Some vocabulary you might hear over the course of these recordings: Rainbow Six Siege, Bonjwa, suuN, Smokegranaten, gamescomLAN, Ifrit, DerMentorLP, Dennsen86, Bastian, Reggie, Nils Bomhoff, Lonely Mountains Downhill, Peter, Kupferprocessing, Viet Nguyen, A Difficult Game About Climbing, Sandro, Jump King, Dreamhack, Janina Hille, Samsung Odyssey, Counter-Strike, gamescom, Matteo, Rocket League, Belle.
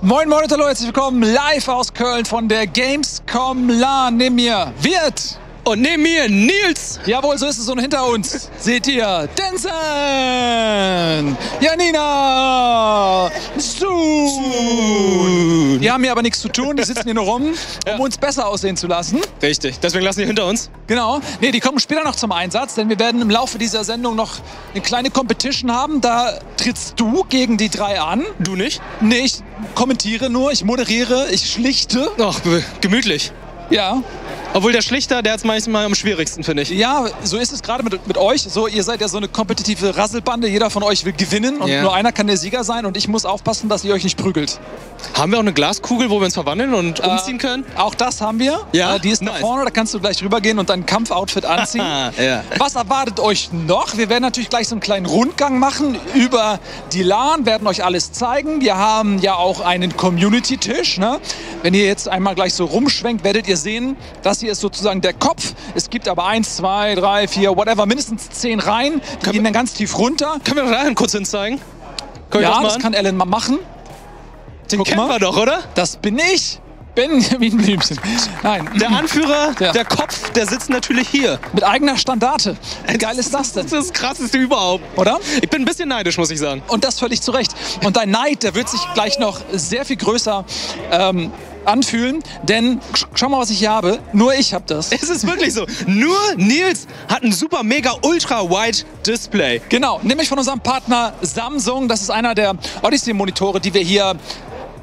Moin Moin und hallo, herzlich willkommen live aus Köln von der gamescomLAN. Neben mir Viet und neben mir Nils. Jawohl, so ist es. Und hinter uns seht ihr Dennsen, Janina, suuN. Die haben hier aber nichts zu tun, die sitzen hier nur rum, um uns besser aussehen zu lassen. Richtig, deswegen lassen die hinter uns. Genau. Nee, die kommen später noch zum Einsatz, denn wir werden im Laufe dieser Sendung noch eine kleine Competition haben. Da trittst du gegen die drei an. Du nicht? Nee, ich kommentiere nur, ich moderiere, ich schlichte. Ach, gemütlich. Ja. Obwohl der Schlichter, der hat es manchmal am schwierigsten, finde ich. Ja, so ist es gerade mit euch. So, ihr seid ja so eine kompetitive Rasselbande. Jeder von euch will gewinnen und nur einer kann der Sieger sein. Und ich muss aufpassen, dass ihr euch nicht prügelt. Haben wir auch eine Glaskugel, wo wir uns verwandeln und umziehen können? Auch das haben wir. Ja? Die ist da vorne, da kannst du gleich rübergehen und dein Kampfoutfit anziehen. Was erwartet euch noch? Wir werden natürlich gleich so einen kleinen Rundgang machen über die LAN, werden euch alles zeigen. Wir haben ja auch einen Community-Tisch. Ne? Wenn ihr jetzt einmal gleich so rumschwenkt, werdet ihr sehen, dass hier ist sozusagen der Kopf. Es gibt aber 1, 2, 3, 4, whatever, mindestens 10 Reihen. Die gehen dann ganz tief runter. Können wir noch Ellen kurz hinzeigen? Ja, das kann Ellen mal machen. Den kennen wir doch, oder? Das bin ich. Benjamin Blümchen. Nein. Der Anführer, der Kopf, der sitzt natürlich hier. Mit eigener Standarte. Wie geil ist das denn? Das ist das Krasseste überhaupt. Oder? Ich bin ein bisschen neidisch, muss ich sagen. Und das völlig zu Recht. Und dein Neid, der wird sich gleich noch sehr viel größer anfühlen, denn schau mal, was ich hier habe. Nur ich habe das. Es ist wirklich so. Nur Nils hat ein super mega ultra wide Display. Genau, nämlich von unserem Partner Samsung. Das ist einer der Odyssey Monitore, die wir hier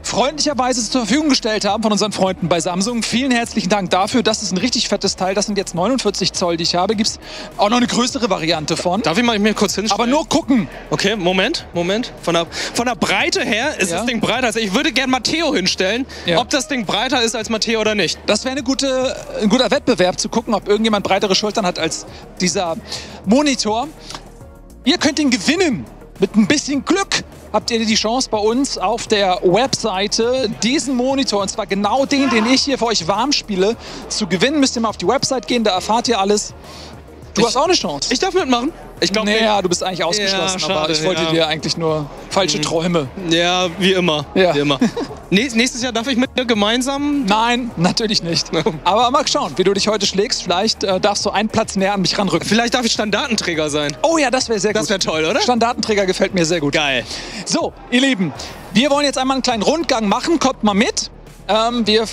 freundlicherweise zur Verfügung gestellt haben von unseren Freunden bei Samsung. Vielen herzlichen Dank dafür. Das ist ein richtig fettes Teil. Das sind jetzt 49 Zoll, die ich habe. Gibt es auch noch eine größere Variante von. Darf ich mal mir kurz hinstellen? Aber nur gucken. Okay, Moment, Moment. Von der Breite her ist das Ding breiter. Also ich würde gerne Matteo hinstellen, ob das Ding breiter ist als Matteo oder nicht. Das wäre ein guter Wettbewerb, zu gucken, ob irgendjemand breitere Schultern hat als dieser Monitor. Ihr könnt ihn gewinnen. Mit ein bisschen Glück habt ihr die Chance, bei uns auf der Webseite diesen Monitor, und zwar genau den, den ich hier für euch warm spiele, zu gewinnen. Müsst ihr mal auf die Website gehen, da erfahrt ihr alles. Du hast auch eine Chance. Ich darf mitmachen. Ich glaube, naja, du bist eigentlich ausgeschlossen, schade, aber ich wollte dir eigentlich nur falsche Träume. Ja, wie immer. Ja. Wie immer. Nächstes Jahr darf ich mit dir gemeinsam? Nein, natürlich nicht. Aber mal schauen, wie du dich heute schlägst. Vielleicht darfst du einen Platz näher an mich ranrücken. Vielleicht darf ich Standartenträger sein. Oh ja, das wäre sehr gut. Das wäre toll, oder? Standartenträger gefällt mir sehr gut. Geil. So, ihr Lieben, wir wollen jetzt einmal einen kleinen Rundgang machen. Kommt mal mit. Wir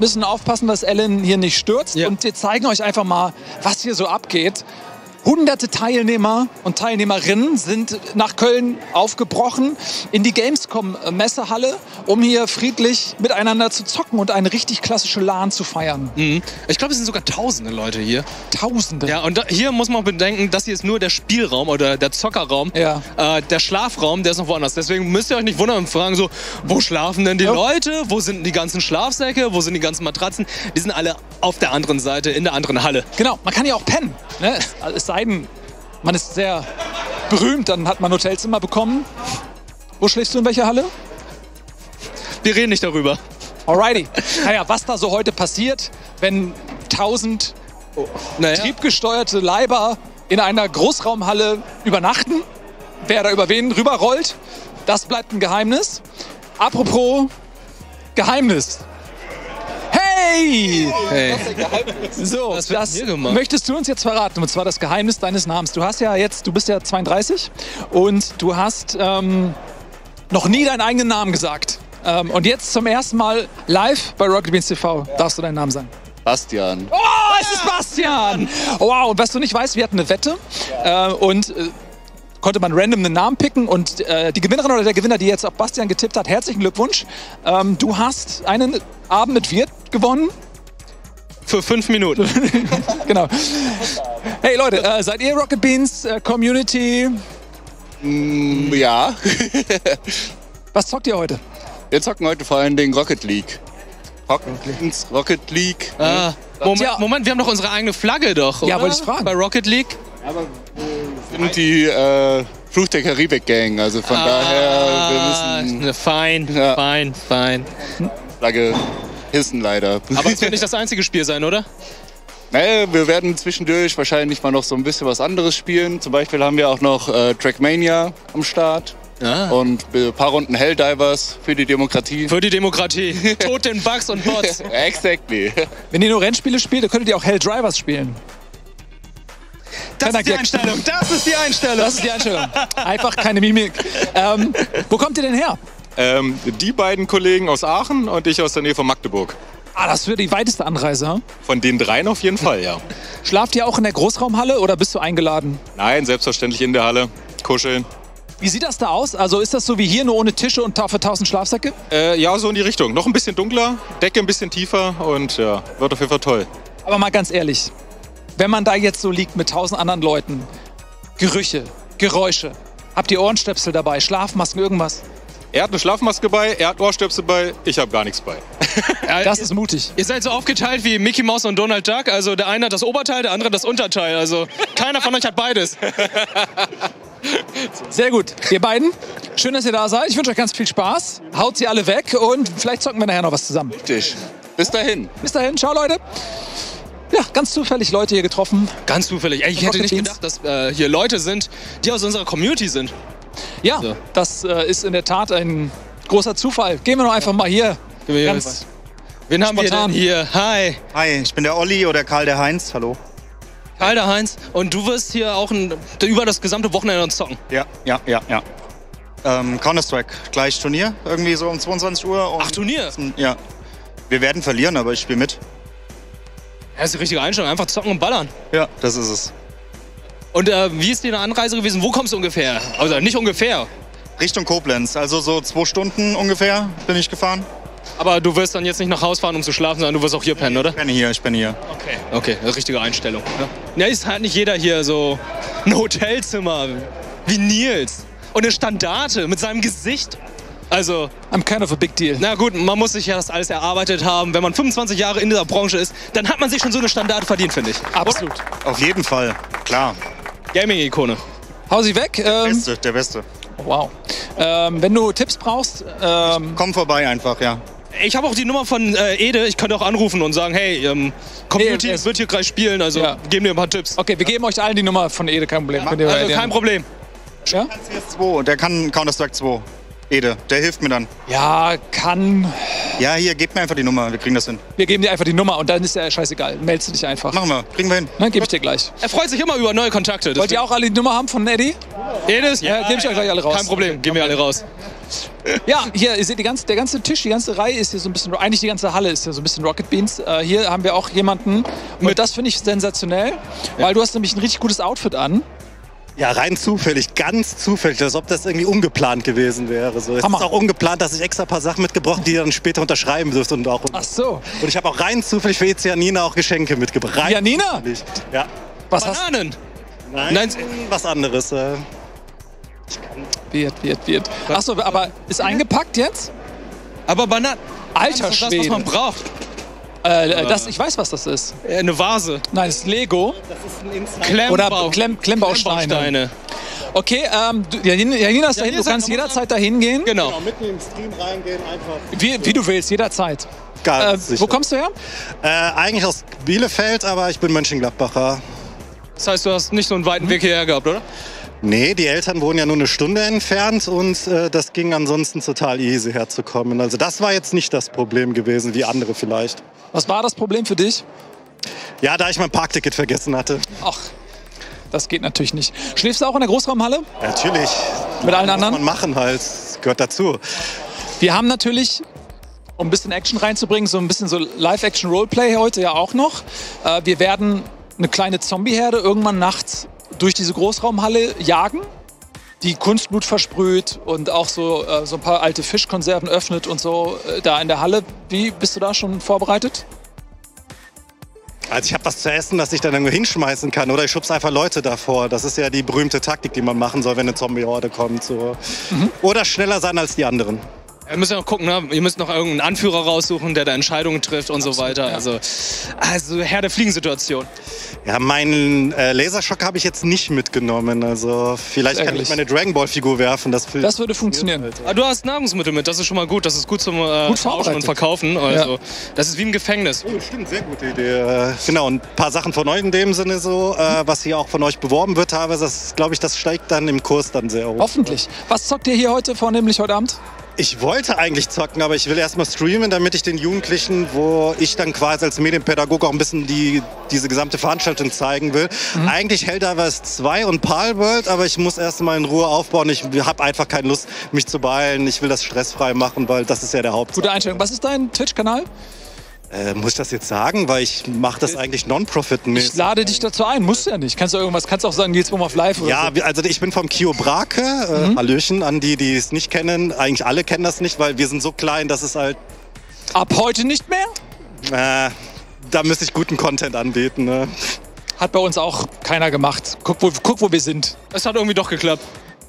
müssen aufpassen, dass Ellen hier nicht stürzt. Ja. Und wir zeigen euch einfach mal, was hier so abgeht. Hunderte Teilnehmer und Teilnehmerinnen sind nach Köln aufgebrochen in die Gamescom-Messehalle, um hier friedlich miteinander zu zocken und eine richtig klassische LAN zu feiern. Mhm. Ich glaube, es sind sogar Tausende Leute hier. Tausende? Ja, und da, hier muss man auch bedenken, das hier ist nur der Spielraum oder der Zockerraum. Ja. Der Schlafraum, der ist noch woanders. Deswegen müsst ihr euch nicht wundern und fragen so, wo schlafen denn die Leute? Wo sind die ganzen Schlafsäcke? Wo sind die ganzen Matratzen? Die sind alle auf der anderen Seite, in der anderen Halle. Genau, man kann ja auch pennen. Ne? Es sei denn, man ist sehr berühmt, dann hat man ein Hotelzimmer bekommen. Wo schläfst du, in welcher Halle? Wir reden nicht darüber. Alrighty. Naja, was da so heute passiert, wenn 1000 triebgesteuerte Leiber in einer Großraumhalle übernachten, wer da über wen rüberrollt, das bleibt ein Geheimnis. Apropos Geheimnis. Hey! Hey. So, das möchtest du uns jetzt verraten, und zwar das Geheimnis deines Namens. Du hast ja jetzt, du bist ja 32 und du hast noch nie deinen eigenen Namen gesagt. Und jetzt zum ersten Mal live bei Rocket Beans TV darfst du deinen Namen sagen. Bastian. Oh, es ist Bastian! Wow, und was du nicht weißt, wir hatten eine Wette konnte man random einen Namen picken und die Gewinnerin oder der Gewinner, die jetzt auf Bastian getippt hat, herzlichen Glückwunsch. Du hast einen Abend mit Viet gewonnen. Für 5 Minuten. Genau. Hey Leute, seid ihr Rocket Beans Community? Ja. Was zockt ihr heute? Wir zocken heute vor allen Dingen Rocket League. Rocket League. Ah. Moment, wir haben doch unsere eigene Flagge, oder? Ja, wollte ich fragen. Bei Rocket League. Aber sind die Fluch der Karibik-Gang, also von daher, wir müssen... Fein. Flagge hissen leider. Aber es wird nicht das einzige Spiel sein, oder? Naja, wir werden zwischendurch wahrscheinlich mal noch so ein bisschen was anderes spielen. Zum Beispiel haben wir auch noch Trackmania am Start. Und ein paar Runden Helldivers für die Demokratie. Für die Demokratie. Tot den Bugs und Bots. Exactly. Wenn ihr nur Rennspiele spielt, dann könntet ihr auch Helldivers spielen. Das ist die Einstellung. Einfach keine Mimik. Wo kommt ihr denn her? Die beiden Kollegen aus Aachen und ich aus der Nähe von Magdeburg. Ah, das wäre die weiteste Anreise, hm? Von den dreien auf jeden Fall, ja. Schlaft ihr auch in der Großraumhalle oder bist du eingeladen? Nein, selbstverständlich in der Halle. Kuscheln. Wie sieht das da aus? Also ist das so wie hier, nur ohne Tische und für 1000 Schlafsäcke? Ja, so in die Richtung. Noch ein bisschen dunkler, Decke ein bisschen tiefer und ja, wird auf jeden Fall toll. Aber mal ganz ehrlich, wenn man da jetzt so liegt mit 1000 anderen Leuten, Gerüche, Geräusche, habt ihr Ohrenstöpsel dabei, Schlafmasken, irgendwas? Er hat eine Schlafmaske bei, er hat Ohrstöpsel bei, ich habe gar nichts bei. Das ist mutig. Ihr seid so aufgeteilt wie Mickey Mouse und Donald Duck. Also der eine hat das Oberteil, der andere das Unterteil. Also keiner von euch hat beides. Sehr gut. Ihr beiden, schön, dass ihr da seid. Ich wünsche euch ganz viel Spaß. Haut sie alle weg und vielleicht zocken wir nachher noch was zusammen. Richtig. Bis dahin. Bis dahin. Ciao, Leute. Ja, ganz zufällig Leute hier getroffen. Ganz zufällig. Ich hätte nicht gedacht, dass hier Leute sind, die aus unserer Community sind. Ja, so. Das ist in der Tat ein großer Zufall. Gehen wir noch einfach mal hier. Ganz wen haben wir denn hier? Hi. Hi, ich bin der Olli oder Karl der Heinz. Hallo. Karl der Heinz. Und du wirst hier auch über das gesamte Wochenende zocken? Ja. Counter-Strike, gleich Turnier. Irgendwie so um 22 Uhr. Ach, Turnier? Ja. Wir werden verlieren, aber ich spiele mit. Das ist die richtige Einstellung. Einfach zocken und ballern. Ja, das ist es. Und wie ist deine Anreise gewesen? Wo kommst du ungefähr? Also nicht ungefähr. Richtung Koblenz. Also so 2 Stunden ungefähr bin ich gefahren. Aber du wirst dann jetzt nicht nach Hause fahren, um zu schlafen, sondern du wirst auch hier pennen, oder? Ich penne hier. Okay, richtige Einstellung. Ja, ist halt nicht jeder hier so ein Hotelzimmer wie Nils. Und eine Standarte mit seinem Gesicht. Also... I'm kind of a big deal. Na gut, man muss sich ja das alles erarbeitet haben. Wenn man 25 Jahre in dieser Branche ist, dann hat man sich schon so eine Standarte verdient, finde ich. Absolut. Auf jeden Fall, klar. Gaming-Ikone. Hau sie weg. Der Beste. Wow. Wenn du Tipps brauchst... komm vorbei einfach, ja. Ich habe auch die Nummer von Ede. Ich könnte auch anrufen und sagen, hey, Community wird hier gleich spielen, also geben dir ein paar Tipps. Okay, wir geben euch allen die Nummer von Ede, kein Problem. Ja. Also kein Problem. Ja? Der kann Counter-Strike 2. Ede, der hilft mir dann. Ja, kann... Ja, hier, gebt mir einfach die Nummer, wir kriegen das hin. Wir geben dir einfach die Nummer und dann ist ja scheißegal. Meldest du dich einfach. Machen wir, kriegen wir hin. Dann gebe ich dir gleich. Er freut sich immer über neue Kontakte. Deswegen. Wollt ihr auch alle die Nummer haben von Eddie? Edes? Ja, gebe ich euch gleich alle raus. Kein Problem, geben wir alle raus. Ja, hier, ihr seht, der ganze Tisch, die ganze Reihe ist hier so ein bisschen... Eigentlich die ganze Halle ist hier so ein bisschen Rocket Beans. Hier haben wir auch jemanden. Und das finde ich sensationell, weil du hast nämlich ein richtig gutes Outfit an. Ja, rein zufällig, ganz zufällig, als ob das irgendwie ungeplant gewesen wäre. So, es ist auch ungeplant, dass ich extra ein paar Sachen mitgebracht habe, die ihr dann später unterschreiben dürft. Und auch. Ach so. Und ich habe auch rein zufällig für Janina auch Geschenke mitgebracht. Janina? Ja. Was Bananen? Nein, was anderes. Wird. Ach so, aber ist eingepackt jetzt? Aber Bananen. Alter Schwede. Das, was man braucht. Ich weiß, was das ist. Eine Vase. Nein, das ist Lego. Das ist ein oder Klemmbausteine. Okay, Janina ist dahin. Du kannst jederzeit dahin gehen. Genau, mitten im Stream reingehen einfach. Wie du willst, jederzeit. Wo kommst du her? Eigentlich aus Bielefeld, aber ich bin Mönchengladbacher. Das heißt, du hast nicht so einen weiten Weg hierher gehabt, oder? Nee, die Eltern wohnen ja nur 1 Stunde entfernt und das ging ansonsten total easy herzukommen. Also das war jetzt nicht das Problem gewesen, wie andere vielleicht. Was war das Problem für dich? Ja, da ich mein Parkticket vergessen hatte. Ach, das geht natürlich nicht. Schläfst du auch in der Großraumhalle? Ja, natürlich. Mit allen anderen? Muss man machen halt, das gehört dazu. Wir haben natürlich... Um ein bisschen Action reinzubringen, so ein bisschen so Live-Action-Roleplay heute ja auch noch. Wir werden eine kleine Zombie-Herde irgendwann nachts durch diese Großraumhalle jagen, die Kunstblut versprüht und auch so ein paar alte Fischkonserven öffnet und so da in der Halle. Wie bist du da schon vorbereitet? Also ich habe was zu essen, das ich dann irgendwo hinschmeißen kann oder ich schub's einfach Leute davor. Das ist ja die berühmte Taktik, die man machen soll, wenn eine Zombie-Horde kommt. So. Oder schneller sein als die anderen. Wir müssen ja noch gucken, ne? Ihr müsst noch irgendeinen Anführer raussuchen, der da Entscheidungen trifft und absolut, so weiter. Ja. Also Herr der Fliegensituation. Ja, meinen Laserschock habe ich jetzt nicht mitgenommen. Also vielleicht kann ich meine Dragon Ball Figur werfen. Das würde funktionieren. Halt, ja. Du hast Nahrungsmittel mit, das ist schon mal gut. Das ist gut zum Tauschen und Verkaufen. Also, ja. Das ist wie im Gefängnis. Oh, stimmt, sehr gute Idee. Genau, und ein paar Sachen von euch in dem Sinne so, was hier auch von euch beworben wird teilweise. Das, glaube ich, das steigt dann im Kurs dann sehr hoch. Hoffentlich. Was zockt ihr hier heute, vornehmlich heute Abend? Ich wollte eigentlich zocken, aber ich will erstmal streamen, damit ich den Jugendlichen, wo ich dann quasi als Medienpädagoge auch ein bisschen diese gesamte Veranstaltung zeigen will. Mhm. Eigentlich Helldivers 2 und Pal World, aber ich muss erstmal in Ruhe aufbauen. Ich habe einfach keine Lust, mich zu beeilen. Ich will das stressfrei machen, weil das ist ja der Hauptsache. Gute Einstellung. Was ist dein Twitch-Kanal? Muss ich das jetzt sagen? Weil ich mache das eigentlich non-profit-mäßig. Ich lade dich dazu ein, musst du ja nicht. Kannst du irgendwas, kannst auch sagen, geht's um auf live oder ja, so. Also ich bin vom Kio Brake, Hallöchen an die, die es nicht kennen. Eigentlich alle kennen das nicht, weil wir sind so klein, dass es halt... Ab heute nicht mehr? Da müsste ich guten Content anbieten, ne? Hat bei uns auch keiner gemacht. Guck, wo wir sind. Es hat irgendwie doch geklappt.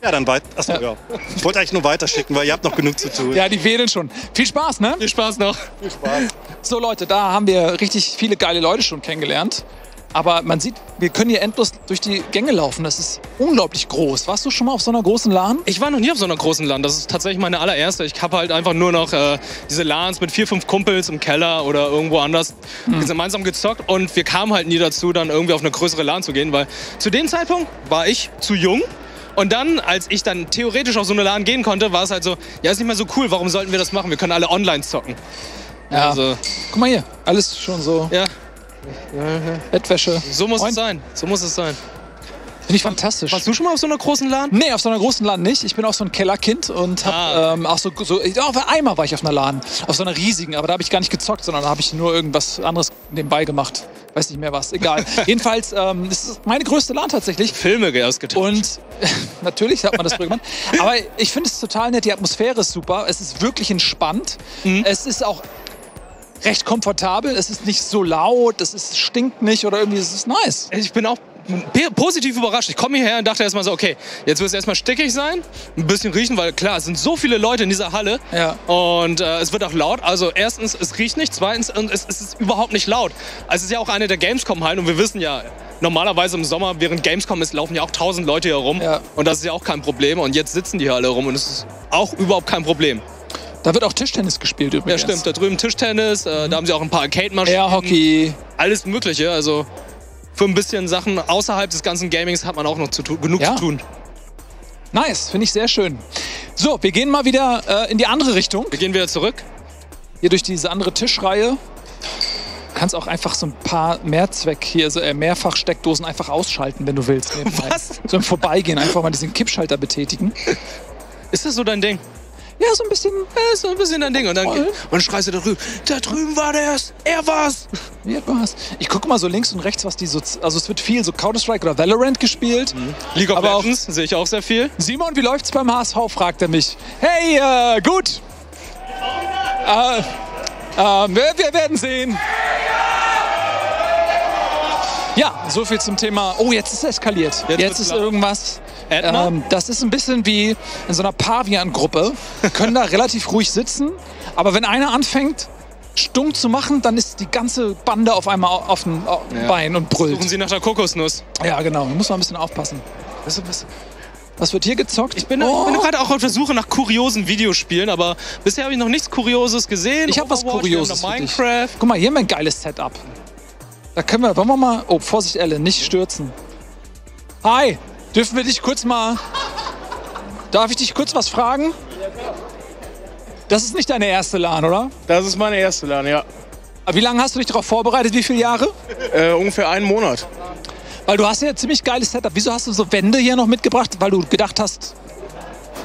Ja, dann weiter. Achso, ja. Ja. Ich wollte eigentlich nur weiterschicken, weil ihr habt noch genug zu tun. Ja, die wählen schon. Viel Spaß, ne? Viel Spaß noch. Viel Spaß. So, Leute, da haben wir richtig viele geile Leute schon kennengelernt. Aber man sieht, wir können hier endlos durch die Gänge laufen. Das ist unglaublich groß. Warst du schon mal auf so einer großen LAN? Ich war noch nie auf so einer großen LAN. Das ist tatsächlich meine allererste. Ich habe halt einfach nur noch diese LANs mit 4, 5 Kumpels im Keller oder irgendwo anders gemeinsam gezockt. Und wir kamen halt nie dazu, dann irgendwie auf eine größere LAN zu gehen, weil zu dem Zeitpunkt war ich zu jung. Und dann, als ich dann theoretisch auf so eine LAN gehen konnte, war es halt so, ja, ist nicht mehr so cool, warum sollten wir das machen? Wir können alle online zocken. Ja, also, guck mal hier, alles schon so. Ja. Bettwäsche. So muss es sein, so muss es sein. Finde ich fantastisch. Warst du schon mal auf so einer großen LAN? Nee, auf so einer großen LAN nicht. Ich bin auch so ein Kellerkind und habe auch so auf einmal war ich auf einer LAN, auf so einer riesigen, aber da habe ich gar nicht gezockt, sondern da habe ich nur irgendwas anderes nebenbei gemacht. Weiß nicht mehr was, egal. Jedenfalls, es ist meine größte LAN tatsächlich. Filme ausgetauscht. Und natürlich hat man das früher gemacht. Aber ich finde es total nett, die Atmosphäre ist super. Es ist wirklich entspannt. Es ist auch recht komfortabel. Es ist nicht so laut, es ist, stinkt nicht oder irgendwie, es ist nice. Ich bin auch positiv überrascht. Ich komme hierher und dachte erstmal so, okay, jetzt wird es erstmal stickig sein, ein bisschen riechen, weil klar, es sind so viele Leute in dieser Halle und es wird auch laut. Also erstens, es riecht nicht, zweitens, es ist überhaupt nicht laut. Also es ist ja auch eine der Gamescom-Hallen und wir wissen ja, normalerweise im Sommer, während Gamescom ist, laufen ja auch 1000 Leute hier rum und das ist ja auch kein Problem und jetzt sitzen die hier alle rum und es ist auch überhaupt kein Problem. Da wird auch Tischtennis gespielt übrigens. Ja stimmt, da drüben Tischtennis, da haben sie auch ein paar Arcade-Maschinen. Airhockey. Alles mögliche, also... Für ein bisschen Sachen außerhalb des ganzen Gamings hat man auch noch genug zu tun. Nice, finde ich sehr schön. So, wir gehen mal wieder in die andere Richtung. Wir gehen wieder zurück. Hier durch diese andere Tischreihe. Du kannst auch einfach so ein paar Mehrfach-Steckdosen einfach ausschalten, wenn du willst. Nebenbei. Was? So im Vorbeigehen einfach mal diesen Kippschalter betätigen. Ist das so dein Ding? Ja, so ein bisschen dein Ding. Und dann schreist du da drüben war der erst. Er war's. Ich gucke mal so links und rechts, was die so... Also es wird viel so Counter-Strike oder Valorant gespielt. League of Legends sehe ich auch sehr viel. Simon, wie läuft's beim HSV, fragt er mich. Hey, gut. Wir werden sehen. Ja, so viel zum Thema. Oh, jetzt ist es eskaliert. Jetzt ist irgendwas. Das ist ein bisschen wie in so einer Pavian-Gruppe. Können da relativ ruhig sitzen. Aber wenn einer anfängt, stumm zu machen, dann ist die ganze Bande auf einmal auf dem Bein und brüllt. Suchen Sie nach der Kokosnuss. Ja, genau. Da muss man ein bisschen aufpassen. Was wird hier gezockt? Ich bin gerade auch auf der Suche nach kuriosen Videospielen, aber bisher habe ich noch nichts Kurioses gesehen. Ich habe was Kurioses für dich. Guck mal, hier haben wir ein geiles Setup. Da können wir, wollen wir mal... Oh, Vorsicht, Ellen, nicht stürzen. Hi, dürfen wir dich kurz mal... Darf ich dich kurz was fragen? Das ist nicht deine erste LAN, oder? Das ist meine erste LAN, ja. Aber wie lange hast du dich darauf vorbereitet? Wie viele Jahre? Ungefähr einen Monat. Weil du hast ja ein ziemlich geiles Setup. Wieso hast du so Wände hier noch mitgebracht? Weil du gedacht hast,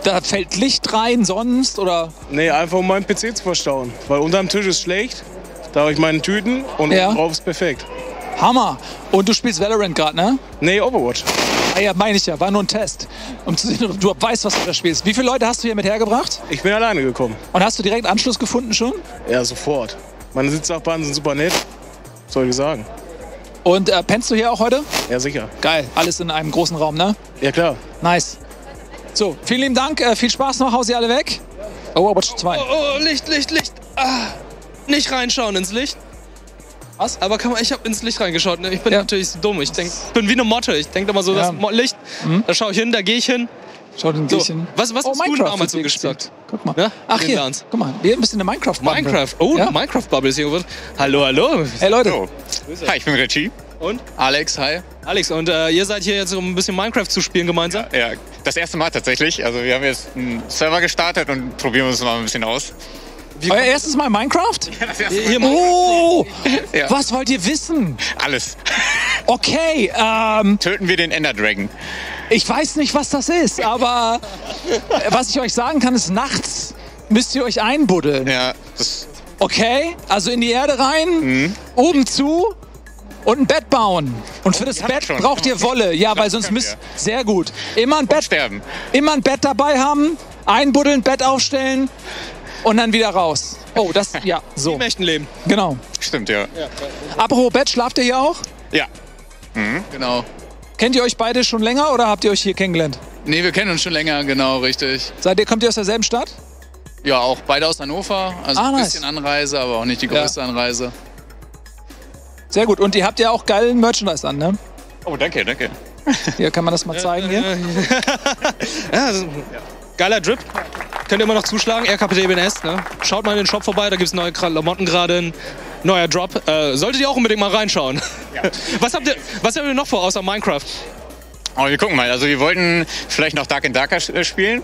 da fällt Licht rein sonst, oder? Nee, einfach um meinen PC zu verstauen. Weil unterm Tisch ist schlecht. Da habe ich meine Tüten und drauf ist perfekt. Hammer! Und du spielst Valorant gerade, ne? Nee, Overwatch. Ah ja, meine ich ja. War nur ein Test. Um zu sehen, ob du weißt, was du da spielst. Wie viele Leute hast du hier mit hergebracht? Ich bin alleine gekommen. Und hast du direkt Anschluss gefunden schon? Ja, sofort. Meine Sitznachbarn sind super nett. Was soll ich sagen? Und pennst du hier auch heute? Ja, sicher. Geil. Alles in einem großen Raum, ne? Ja, klar. Nice. So, vielen lieben Dank. Viel Spaß noch. Hau sie alle weg. Overwatch 2. Oh, Licht, Licht, Licht. Ah, nicht reinschauen ins Licht. Was? Aber kann man, ich habe ins Licht reingeschaut. Ne? Ich bin natürlich dumm. Ich denk, bin wie eine Motte. Ich denke immer so, das Licht, da schaue ich hin, da gehe ich hin. Schaut ein bisschen. Was hast du damals so gesagt? Guck mal. Ja? Ach hier, guck mal. Wir sind in der Minecraft-Bubble. Minecraft. Oh, ja? Minecraft-Bubble ist hier. Hallo, hallo. Hey Leute. Hallo. Hi, ich bin Reggie. Und? Alex, hi. Alex, und ihr seid hier jetzt, um ein bisschen Minecraft zu spielen gemeinsam? Ja, das erste Mal tatsächlich. Also wir haben jetzt einen Server gestartet und probieren uns mal ein bisschen aus. Euer erstes Mal Minecraft? Ja, das erste Mal. Oh, ja. Was wollt ihr wissen? Alles. Okay, töten wir den Ender Dragon. Ich weiß nicht, was das ist, aber was ich euch sagen kann, ist, nachts müsst ihr euch einbuddeln. Ja. Okay, also in die Erde rein, oben zu und ein Bett bauen. Und für das Bett braucht ihr Wolle. Ja, weil sonst müsst ihr... Sehr gut. Immer ein Bett, dabei haben, einbuddeln, Bett aufstellen und dann wieder raus. Oh, das... Ja, so. Im echten Leben. Genau. Stimmt, ja. Apropos Bett, schlaft ihr hier auch? Ja. Mhm. Genau. Kennt ihr euch beide schon länger oder habt ihr euch hier kennengelernt? Nee, wir kennen uns schon länger, genau, richtig. Kommt ihr aus derselben Stadt? Ja, auch beide aus Hannover. Also ein bisschen Anreise, aber auch nicht die größte Anreise. Sehr gut. Und ihr habt ja auch geilen Merchandise an, ne? Oh, danke, danke. Hier, kann man das mal zeigen hier? Geiler Drip. Könnt ihr immer noch zuschlagen. RKPD BNS, ne? Schaut mal in den Shop vorbei, da gibt es neue Klamotten gerade. Neuer Drop. Solltet ihr auch unbedingt mal reinschauen. Ja. Was habt ihr noch vor, außer Minecraft? Oh, wir gucken mal. Also wir wollten vielleicht noch Dark in Darker spielen.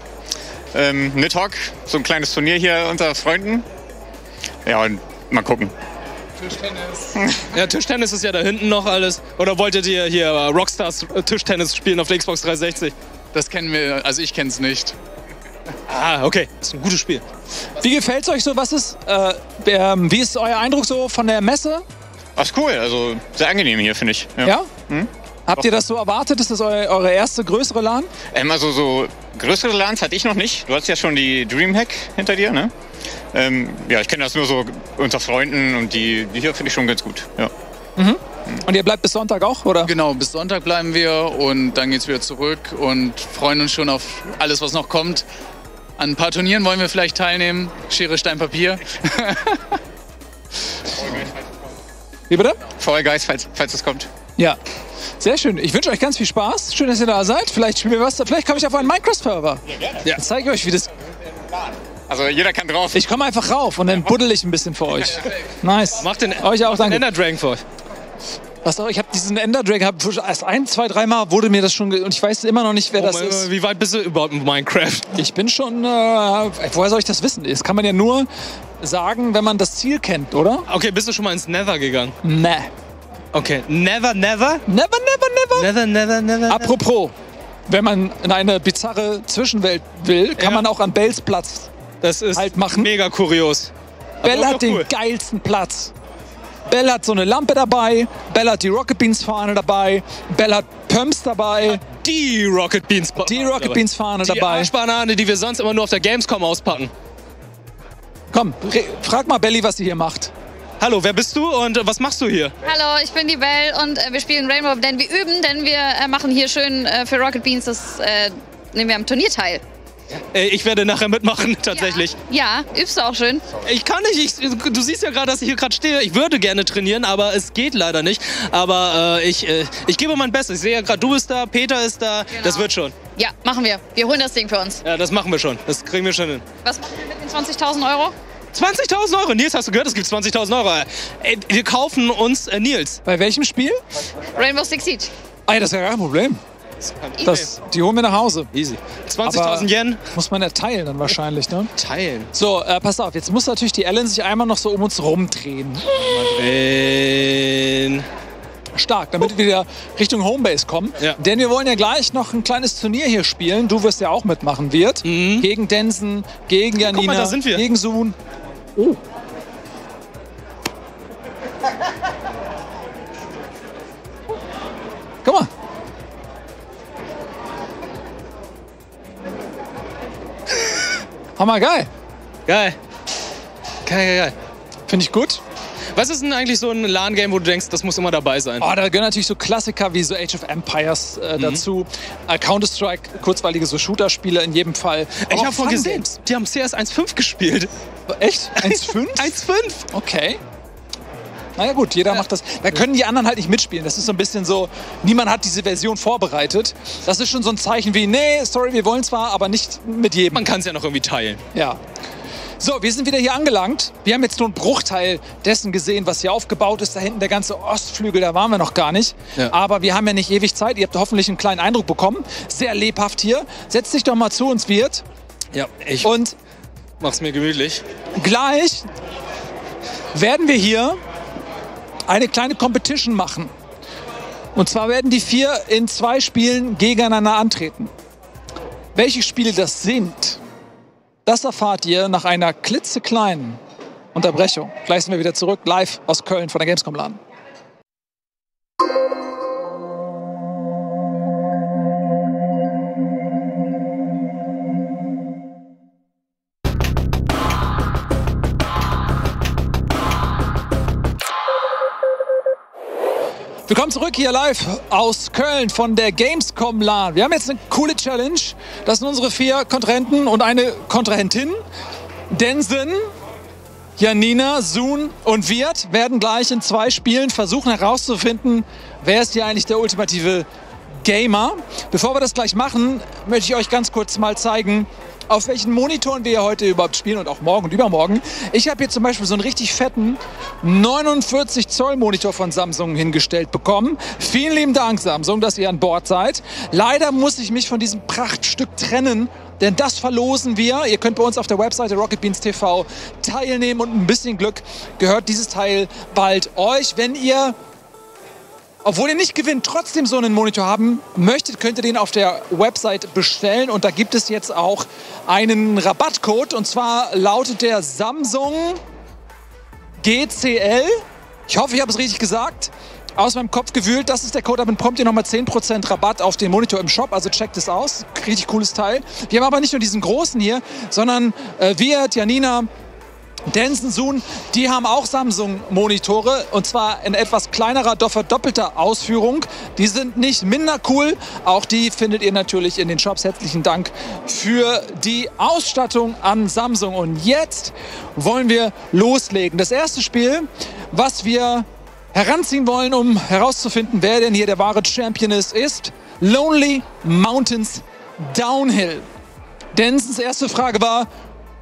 Nidhogg, so ein kleines Turnier hier unter Freunden. Ja, und mal gucken. Tischtennis. Ja, Tischtennis ist ja da hinten noch alles. Oder wolltet ihr hier Rockstars Tischtennis spielen auf der Xbox 360? Das kennen wir, also ich kenne es nicht. Ah, okay. Das ist ein gutes Spiel. Wie gefällt es euch so? Wie ist euer Eindruck so von der Messe? Ach, ist cool. Also sehr angenehm hier, finde ich. Ja? Hm? Habt ihr das so erwartet? Ist das eure erste größere LAN? Also so größere LANs hatte ich noch nicht. Du hast ja schon die Dreamhack hinter dir, ne? Ja, ich kenne das nur so unter Freunden und die hier finde ich schon ganz gut. Ja. Mhm. Und ihr bleibt bis Sonntag auch, oder? Genau, bis Sonntag bleiben wir und dann geht's wieder zurück und freuen uns schon auf alles, was noch kommt. An ein paar Turnieren wollen wir vielleicht teilnehmen. Schere, Stein, Papier. Wie bitte? Vollgeist, falls es kommt. Ja, sehr schön. Ich wünsche euch ganz viel Spaß. Schön, dass ihr da seid. Vielleicht spielen wir was. Vielleicht komme ich auf einen Minecraft-Server. Ja, gerne. Ja. Dann zeige ich euch, wie das... Also jeder kann drauf. Ich komme einfach rauf und dann buddel ich ein bisschen für euch. Nice. Macht den euch auch danke. Ender Dragon für euch. Was auch, ich habe diesen Ender Dragon, erst ein, zwei, dreimal wurde mir das schon, und ich weiß immer noch nicht, wer das ist. Wie weit bist du überhaupt mit Minecraft? Ich bin schon, woher soll ich das wissen? Das kann man ja nur sagen, wenn man das Ziel kennt, oder? Okay, bist du schon mal ins Nether gegangen? Nee. Okay, never, never? Never, never, never. Never, never, never. Apropos, wenn man in eine bizarre Zwischenwelt will, kann man auch an Bells Platz halt machen. Das ist mega kurios. Belle hat den geilsten Platz. Belle hat so eine Lampe dabei, Belle hat die Rocket Beans Fahne dabei, Belle hat Pumps dabei. Die Rocket Beans Fahne. Die Rocket Beans Fahne dabei. Die Arschbanane, die wir sonst immer nur auf der Gamescom auspacken. Komm, frag mal Belly, was sie hier macht. Hallo, wer bist du und was machst du hier? Hallo, ich bin die Belle und wir spielen Rainbow, denn wir üben, denn wir machen hier schön für Rocket Beans, das nehmen wir am Turnier teil. Ich werde nachher mitmachen, tatsächlich. Ja, übst du auch schön. Ich kann nicht. Du siehst ja gerade, dass ich hier gerade stehe. Ich würde gerne trainieren, aber es geht leider nicht. Aber ich gebe mein Bestes. Ich sehe ja gerade, du bist da, Peter ist da. Genau. Das wird schon. Ja, machen wir. Wir holen das Ding für uns. Ja, das machen wir schon. Das kriegen wir schon hin. Was machen wir mit den 20.000 Euro? 20.000 Euro? Nils, hast du gehört, es gibt 20.000 Euro. Ey, wir kaufen uns Nils. Bei welchem Spiel? Rainbow Six Siege. Ah, das ist ja kein Problem. Die holen wir nach Hause. Easy. 20.000 Yen. Muss man ja teilen dann wahrscheinlich, ne? Teilen. So, pass auf. Jetzt muss natürlich die Ellen sich einmal noch so um uns rumdrehen. Stark, damit wir wieder Richtung Homebase kommen. Ja. Denn wir wollen ja gleich noch ein kleines Turnier hier spielen. Du wirst ja auch mitmachen, Viet. Mhm. Gegen Dennsen, gegen Janina, guck mal, da sind wir. Gegen suuN. Oh. Guck mal. Hammer geil. Geil. Geil, geil, geil. Finde ich gut. Was ist denn eigentlich so ein LAN-Game, wo du denkst, das muss immer dabei sein? Oh, da gehören natürlich so Klassiker wie so Age of Empires dazu. Counter-Strike, kurzweilige so Shooter-Spiele in jedem Fall. Ich habe vorhin gesehen, die haben CS 1.5 gespielt. Echt? 1.5? 1.5! Okay. Naja gut, jeder macht das. Da können die anderen halt nicht mitspielen. Das ist so ein bisschen so, niemand hat diese Version vorbereitet. Das ist schon so ein Zeichen wie, nee, sorry, wir wollen zwar, aber nicht mit jedem. Man kann es ja noch irgendwie teilen. Ja. So, wir sind wieder hier angelangt. Wir haben jetzt nur einen Bruchteil dessen gesehen, was hier aufgebaut ist. Da hinten der ganze Ostflügel, da waren wir noch gar nicht. Ja. Aber wir haben ja nicht ewig Zeit. Ihr habt hoffentlich einen kleinen Eindruck bekommen. Sehr lebhaft hier. Setz dich doch mal zu uns, Viet. Ja, ich und mach's mir gemütlich. Gleich werden wir hier eine kleine Competition machen. Und zwar werden die vier in 2 Spielen gegeneinander antreten. Welche Spiele das sind, das erfahrt ihr nach einer klitzekleinen Unterbrechung. Gleich sind wir wieder zurück, live aus Köln von der gamescomLAN. Willkommen zurück hier live aus Köln von der gamescomLAN. Wir haben jetzt eine coole Challenge. Das sind unsere 4 Kontrahenten und eine Kontrahentin. Dennsen, Janina, suuN und Viet werden gleich in 2 Spielen versuchen herauszufinden, wer ist hier eigentlich der ultimative Gamer. Bevor wir das gleich machen, möchte ich euch ganz kurz mal zeigen, auf welchen Monitoren wir heute überhaupt spielen und auch morgen und übermorgen. Ich habe hier zum Beispiel so einen richtig fetten 49 Zoll Monitor von Samsung hingestellt bekommen. Vielen lieben Dank, Samsung, dass ihr an Bord seid. Leider muss ich mich von diesem Prachtstück trennen, denn das verlosen wir. Ihr könnt bei uns auf der Webseite Rocket Beans TV teilnehmen und ein bisschen Glück gehört dieses Teil bald euch. Wenn ihr, obwohl ihr nicht gewinnt, trotzdem so einen Monitor haben möchtet, könnt ihr den auf der Website bestellen. Und da gibt es jetzt auch einen Rabattcode. Und zwar lautet der Samsung GCL. Ich hoffe, ich habe es richtig gesagt. Aus meinem Kopf gewühlt. Das ist der Code. Da bekommt ihr nochmal 10% Rabatt auf den Monitor im Shop. Also checkt es aus. Richtig cooles Teil. Wir haben aber nicht nur diesen großen hier, sondern Viet, Janina, Dennsen, suuN, die haben auch Samsung-Monitore und zwar in etwas kleinerer, doppelter Ausführung. Die sind nicht minder cool, auch die findet ihr natürlich in den Shops. Herzlichen Dank für die Ausstattung an Samsung. Und jetzt wollen wir loslegen. Das erste Spiel, was wir heranziehen wollen, um herauszufinden, wer denn hier der wahre Champion ist, ist Lonely Mountains Downhill. Densens erste Frage war,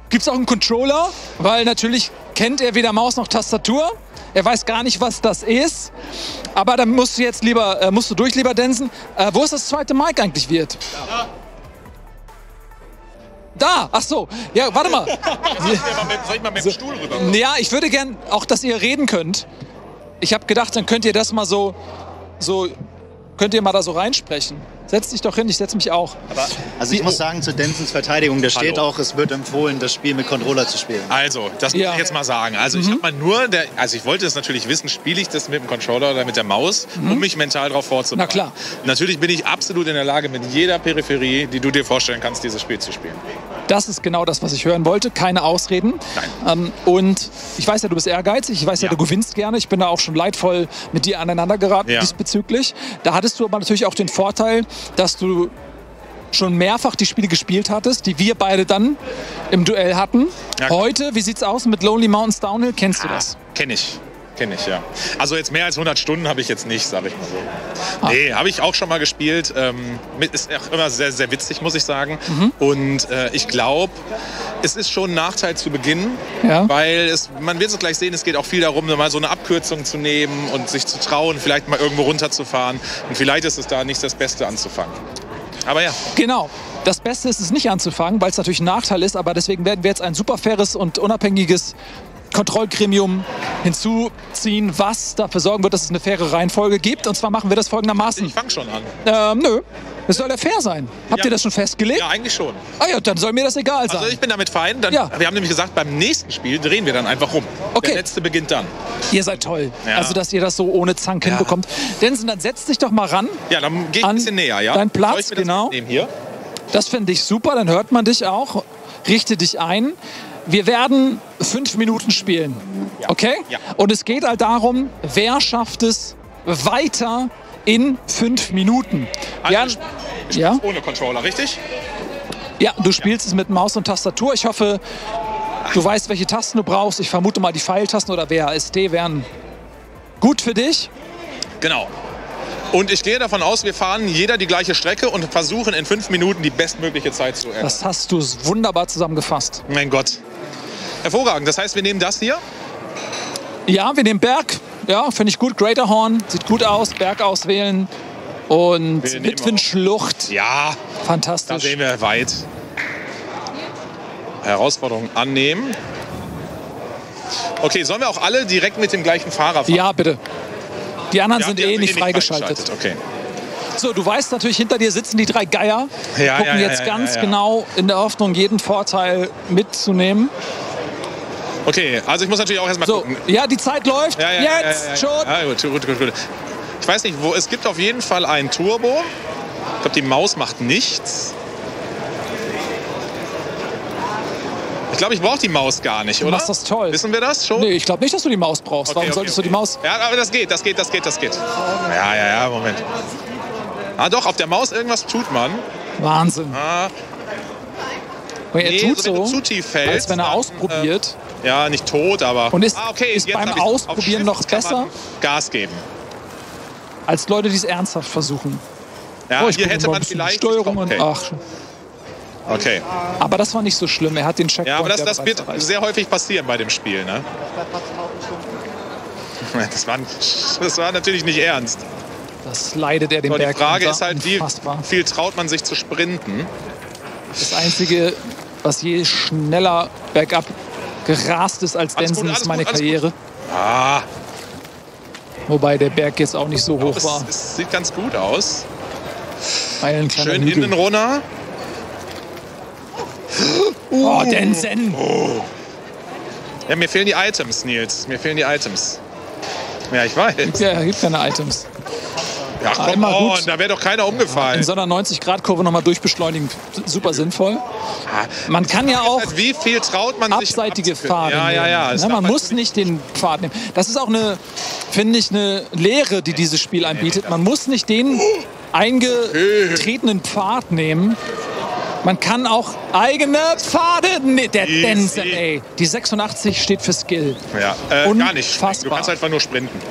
gibt es auch einen Controller? Weil natürlich kennt er weder Maus noch Tastatur. Er weiß gar nicht, was das ist. Aber dann musst du jetzt lieber, musst du durch, lieber Dennsen. Wo ist das zweite Mic eigentlich, Viet? Ja. Da, ach so. Ja, warte mal. Soll ich mal mit dem Stuhl rüber? Ja, ich würde gern auch, dass ihr reden könnt. Ich habe gedacht, dann könnt ihr das mal so, könnt ihr mal da so reinsprechen. Setz dich doch hin, ich setz mich auch. Aber, also ich muss sagen, zu Densens Verteidigung, da steht auch, es wird empfohlen, das Spiel mit Controller zu spielen. Also, das muss ich jetzt mal sagen. Also ich habe mal nur, ich wollte es natürlich wissen, spiele ich das mit dem Controller oder mit der Maus, um mich mental darauf vorzubereiten. Na klar. Natürlich bin ich absolut in der Lage, mit jeder Peripherie, die du dir vorstellen kannst, dieses Spiel zu spielen. Das ist genau das, was ich hören wollte. Keine Ausreden. Nein. Und ich weiß ja, du bist ehrgeizig. Ich weiß ja, du gewinnst gerne. Ich bin da auch schon leidvoll mit dir aneinander geraten diesbezüglich. Da hattest du aber natürlich auch den Vorteil, dass du schon mehrfach die Spiele gespielt hattest, die wir beide dann im Duell hatten. Ja, heute, wie sieht's aus mit Lonely Mountains Downhill? Kennst du das? Kenn ich, ja. Also jetzt mehr als 100 Stunden habe ich jetzt nicht, sage ich mal so. Nee, habe ich auch schon mal gespielt. Ist auch immer sehr, sehr witzig, muss ich sagen. Und ich glaube, es ist schon ein Nachteil zu Beginn, weil man wird es gleich sehen, es geht auch viel darum, mal so eine Abkürzung zu nehmen und sich zu trauen, vielleicht mal irgendwo runterzufahren. Und vielleicht ist es da nicht das Beste anzufangen. Aber ja. Genau. Das Beste ist es nicht anzufangen, weil es natürlich ein Nachteil ist. Aber deswegen werden wir jetzt ein super faires und unabhängiges Kontrollgremium hinzuziehen, was dafür sorgen wird, dass es eine faire Reihenfolge gibt. Und zwar machen wir das folgendermaßen. Ich fange schon an. Nö. Es soll ja fair sein. Habt ihr das schon festgelegt? Ja, eigentlich schon. Ah ja, dann soll mir das egal sein. Also ich bin damit fein. Dann, wir haben nämlich gesagt, beim nächsten Spiel drehen wir dann einfach rum. Okay. Der letzte beginnt dann. Ihr seid toll. Ja. Also, dass ihr das so ohne Zank hinbekommt. Dennsen, dann setz dich doch mal ran. Ja, dann geh ich ein bisschen näher. Ja? Dein Platz, genau. Hier? Das finde ich super, dann hört man dich auch. Richte dich ein. Wir werden 5 Minuten spielen. Ja. Okay? Ja. Und es geht halt darum, wer schafft es weiter in 5 Minuten. Also ja, ich ja? Ohne Controller, richtig? Ja, du spielst es mit Maus und Tastatur. Ich hoffe, du weißt, welche Tasten du brauchst. Ich vermute mal, die Pfeiltasten oder WASD wären gut für dich. Genau. Und ich gehe davon aus, wir fahren jeder die gleiche Strecke und versuchen in 5 Minuten die bestmögliche Zeit zu erreichen. Das hast du wunderbar zusammengefasst. Mein Gott. Hervorragend. Das heißt, wir nehmen das hier? Ja, wir nehmen Berg. Ja, finde ich gut. Greaterhorn. Sieht gut aus. Berg auswählen. Und Witwenschlucht. Ja. Fantastisch. Da sehen wir weit. Herausforderung annehmen. Okay, sollen wir auch alle direkt mit dem gleichen Fahrer fahren? Ja, bitte. Die anderen sind eh nicht freigeschaltet. Okay. So, du weißt natürlich, hinter dir sitzen die 3 Geier. Ja, gucken jetzt ganz genau in der Hoffnung, jeden Vorteil mitzunehmen. Okay, also ich muss natürlich auch erstmal gucken. Ja, die Zeit läuft. Jetzt schon. Ja, gut. Ich weiß nicht, wo. Es gibt auf jeden Fall ein Turbo. Ich glaube, die Maus macht nichts. Ich glaube, ich brauche die Maus gar nicht, oder? Du machst das toll. Wissen wir das schon? Nee, ich glaube nicht, dass du die Maus brauchst. Okay, Warum solltest du die Maus? Ja, aber das geht. Ja, Moment. Ah doch, auf der Maus irgendwas tut man. Wahnsinn. Ah. Er tut so, wenn du zu tief fällst, als wenn er ausprobiert. Ja, nicht tot, aber... Und ist, ist jetzt beim Ausprobieren noch besser? Gas geben. Als Leute, die es ernsthaft versuchen. Ja, oh, hier hätte man vielleicht... Steuerung und... Ach. Okay. Aber das war nicht so schlimm, er hat den Checkpoint. Ja, aber das wird sehr häufig passieren bei dem Spiel, ne? Das war natürlich nicht ernst. Das leidet er den Berg. Die Frage ist halt, wie viel traut man sich zu sprinten? Das Einzige, was je schneller bergab gerast ist als Dennsen, ist meine Karriere. Ah. Wobei der Berg jetzt auch nicht so hoch war. Es sieht ganz gut aus. Schön innen runter. Oh, Dennsen! Oh. Ja, mir fehlen die Items, Nils. Mir fehlen die Items. Ja, ich weiß. Ja, gibt keine Items. Ja, komm mal, da wäre doch keiner umgefallen. In so einer 90-Grad-Kurve nochmal durchbeschleunigen, super sinnvoll. Man kann ja auch wie viel traut man sich abseitige Pfade nehmen. Ja, man muss nicht den Pfad nehmen. Das ist auch eine, finde ich, eine Lehre, die dieses Spiel anbietet. Man muss nicht den eingetretenen Pfad nehmen. Man kann auch eigene Pfade... Nee, der Dennsen, ey. Die 86 steht für Skill. Ja, gar nicht. Du kannst einfach nur sprinten.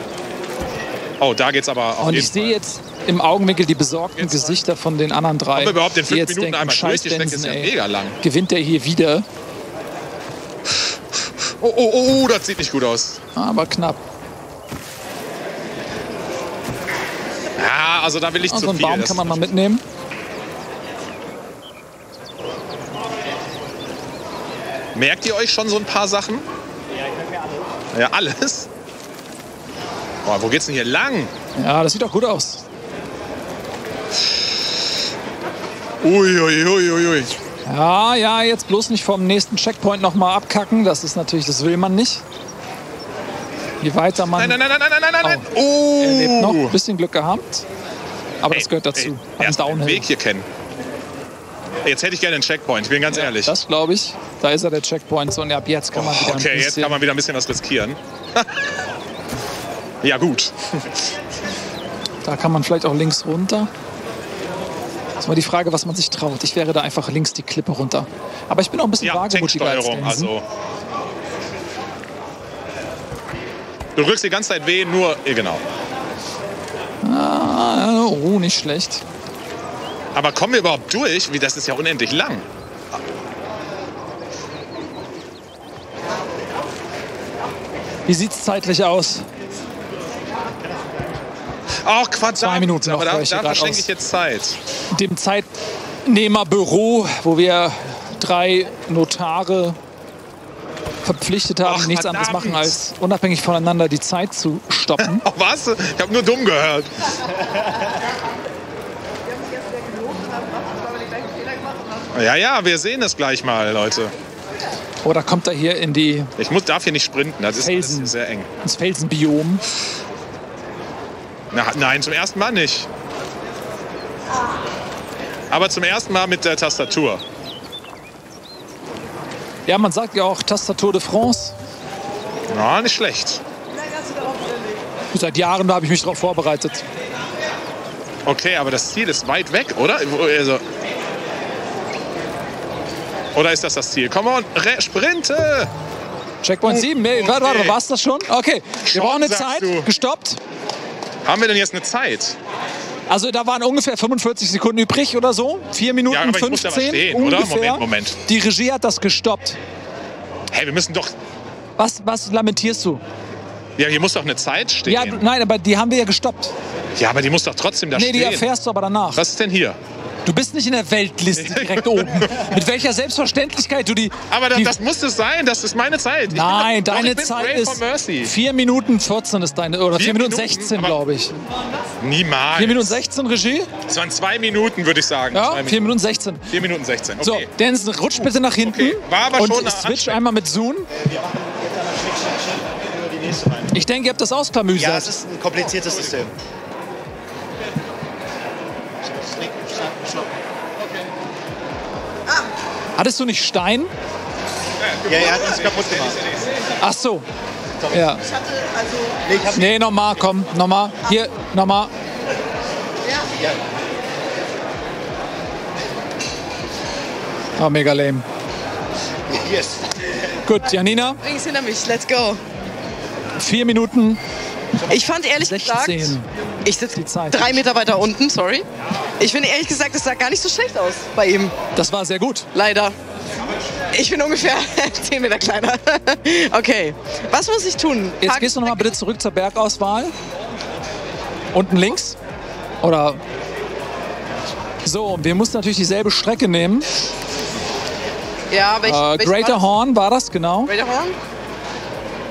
Oh, da geht's aber auf jeden Fall. Und ich sehe jetzt im Augenwinkel die besorgten Gesichter von den anderen 3. Ob überhaupt in 5 Minuten einmal durch, die Strecke ist ja mega lang. Gewinnt er hier wieder? Oh, das sieht nicht gut aus. Aber knapp. Ja, also da will ich zu viel. So einen Baum kann man mal mitnehmen. Merkt ihr euch schon so ein paar Sachen? Ja, ich merke alles. Ja, alles? Boah, wo geht's denn hier lang? Ja, das sieht doch gut aus. Uiuiuiui. Ja, jetzt bloß nicht vom nächsten Checkpoint nochmal abkacken. Das ist natürlich, das will man nicht. Je weiter man... Nein. Oh. Er lebt noch. Ein bisschen Glück gehabt. Aber das gehört dazu. Erst den Weg hier kennen. Jetzt hätte ich gerne einen Checkpoint, ich bin ganz ehrlich. Das glaube ich. Da ist er, der Checkpoint. So, und ab jetzt kann man wieder ein bisschen was riskieren. Ja, gut. Da kann man vielleicht auch links runter. Das ist mal die Frage, was man sich traut. Ich wäre da einfach links die Klippe runter. Aber ich bin auch ein bisschen wagemutiger als Dennsen. Also. Du drückst die ganze Zeit W, nur... Genau. Ah, oh, nicht schlecht. Aber kommen wir überhaupt durch? Wie, das ist ja unendlich lang. Wie sieht's zeitlich aus? Ach, Quatsch. 2 Minuten noch. Aber da verschenke ich jetzt Zeit. Dem Zeitnehmerbüro, wo wir 3 Notare verpflichtet haben, nichts anderes machen, als unabhängig voneinander die Zeit zu stoppen. Was? Ich habe nur dumm gehört. Ja, wir sehen es gleich mal, Leute. Oh, da kommt er hier in die... Ich darf hier nicht sprinten, das ist sehr eng. Ins Felsenbiom. Nein, zum ersten Mal nicht. Aber zum ersten Mal mit der Tastatur. Ja, man sagt ja auch Tastatur de France. Ja, nicht schlecht. Seit Jahren habe ich mich darauf vorbereitet. Okay, aber das Ziel ist weit weg, oder? Also oder ist das das Ziel? Komm on, sprinte! Checkpoint 7, nee, okay. Warte, war es das schon? Okay, wir brauchen eine Zeit, gestoppt. Haben wir denn jetzt eine Zeit? Also da waren ungefähr 45 Sekunden übrig oder so. 4 Minuten ja, aber 15 ich muss da was stehen, ungefähr. Oder? Moment. Die Regie hat das gestoppt. Hey, wir müssen doch... Was lamentierst du? Ja, hier muss doch eine Zeit stehen. Ja, nein, aber die haben wir ja gestoppt. Ja, aber die muss doch trotzdem da stehen. Nee, die erfährst du aber danach. Was ist denn hier? Du bist nicht in der Weltliste direkt oben. Mit welcher Selbstverständlichkeit du die... Aber das muss es sein, das ist meine Zeit. Nein, deine Zeit ist... 4 Minuten 14 ist deine... Oder 4 Minuten 16, glaube ich. Niemals. 4 Minuten 16, Regie? Das waren 2 Minuten, würde ich sagen. Ja, 4 Minuten 16. 4 Minuten 16, okay. So, Dennsen, rutsch bitte nach hinten. Okay. War aber schon und switch einmal mit suuN. Ich denke, ihr habt das ausklamüsert. Ja, es ist ein kompliziertes System. Hattest du nicht Stein? Ja, er hat uns kaputt gemacht. Ach so. Ja. Nee, nochmal, komm, nochmal. Hier, nochmal. Oh, mega lame. Yes. Gut, Janina. Bring's hinter mich, let's go. 4 Minuten. Ich fand ehrlich 16. gesagt, ich sitze 3 Meter weiter unten, sorry. Ich finde ehrlich gesagt, das sah gar nicht so schlecht aus bei ihm. Das war sehr gut. Leider. Ich bin ungefähr 10 Meter kleiner. Okay, was muss ich tun? Jetzt gehst du nochmal bitte zurück zur Bergauswahl. Unten links. Oder so, wir mussten natürlich dieselbe Strecke nehmen. Ja, welche Greater Horn war das, genau. Greater Horn?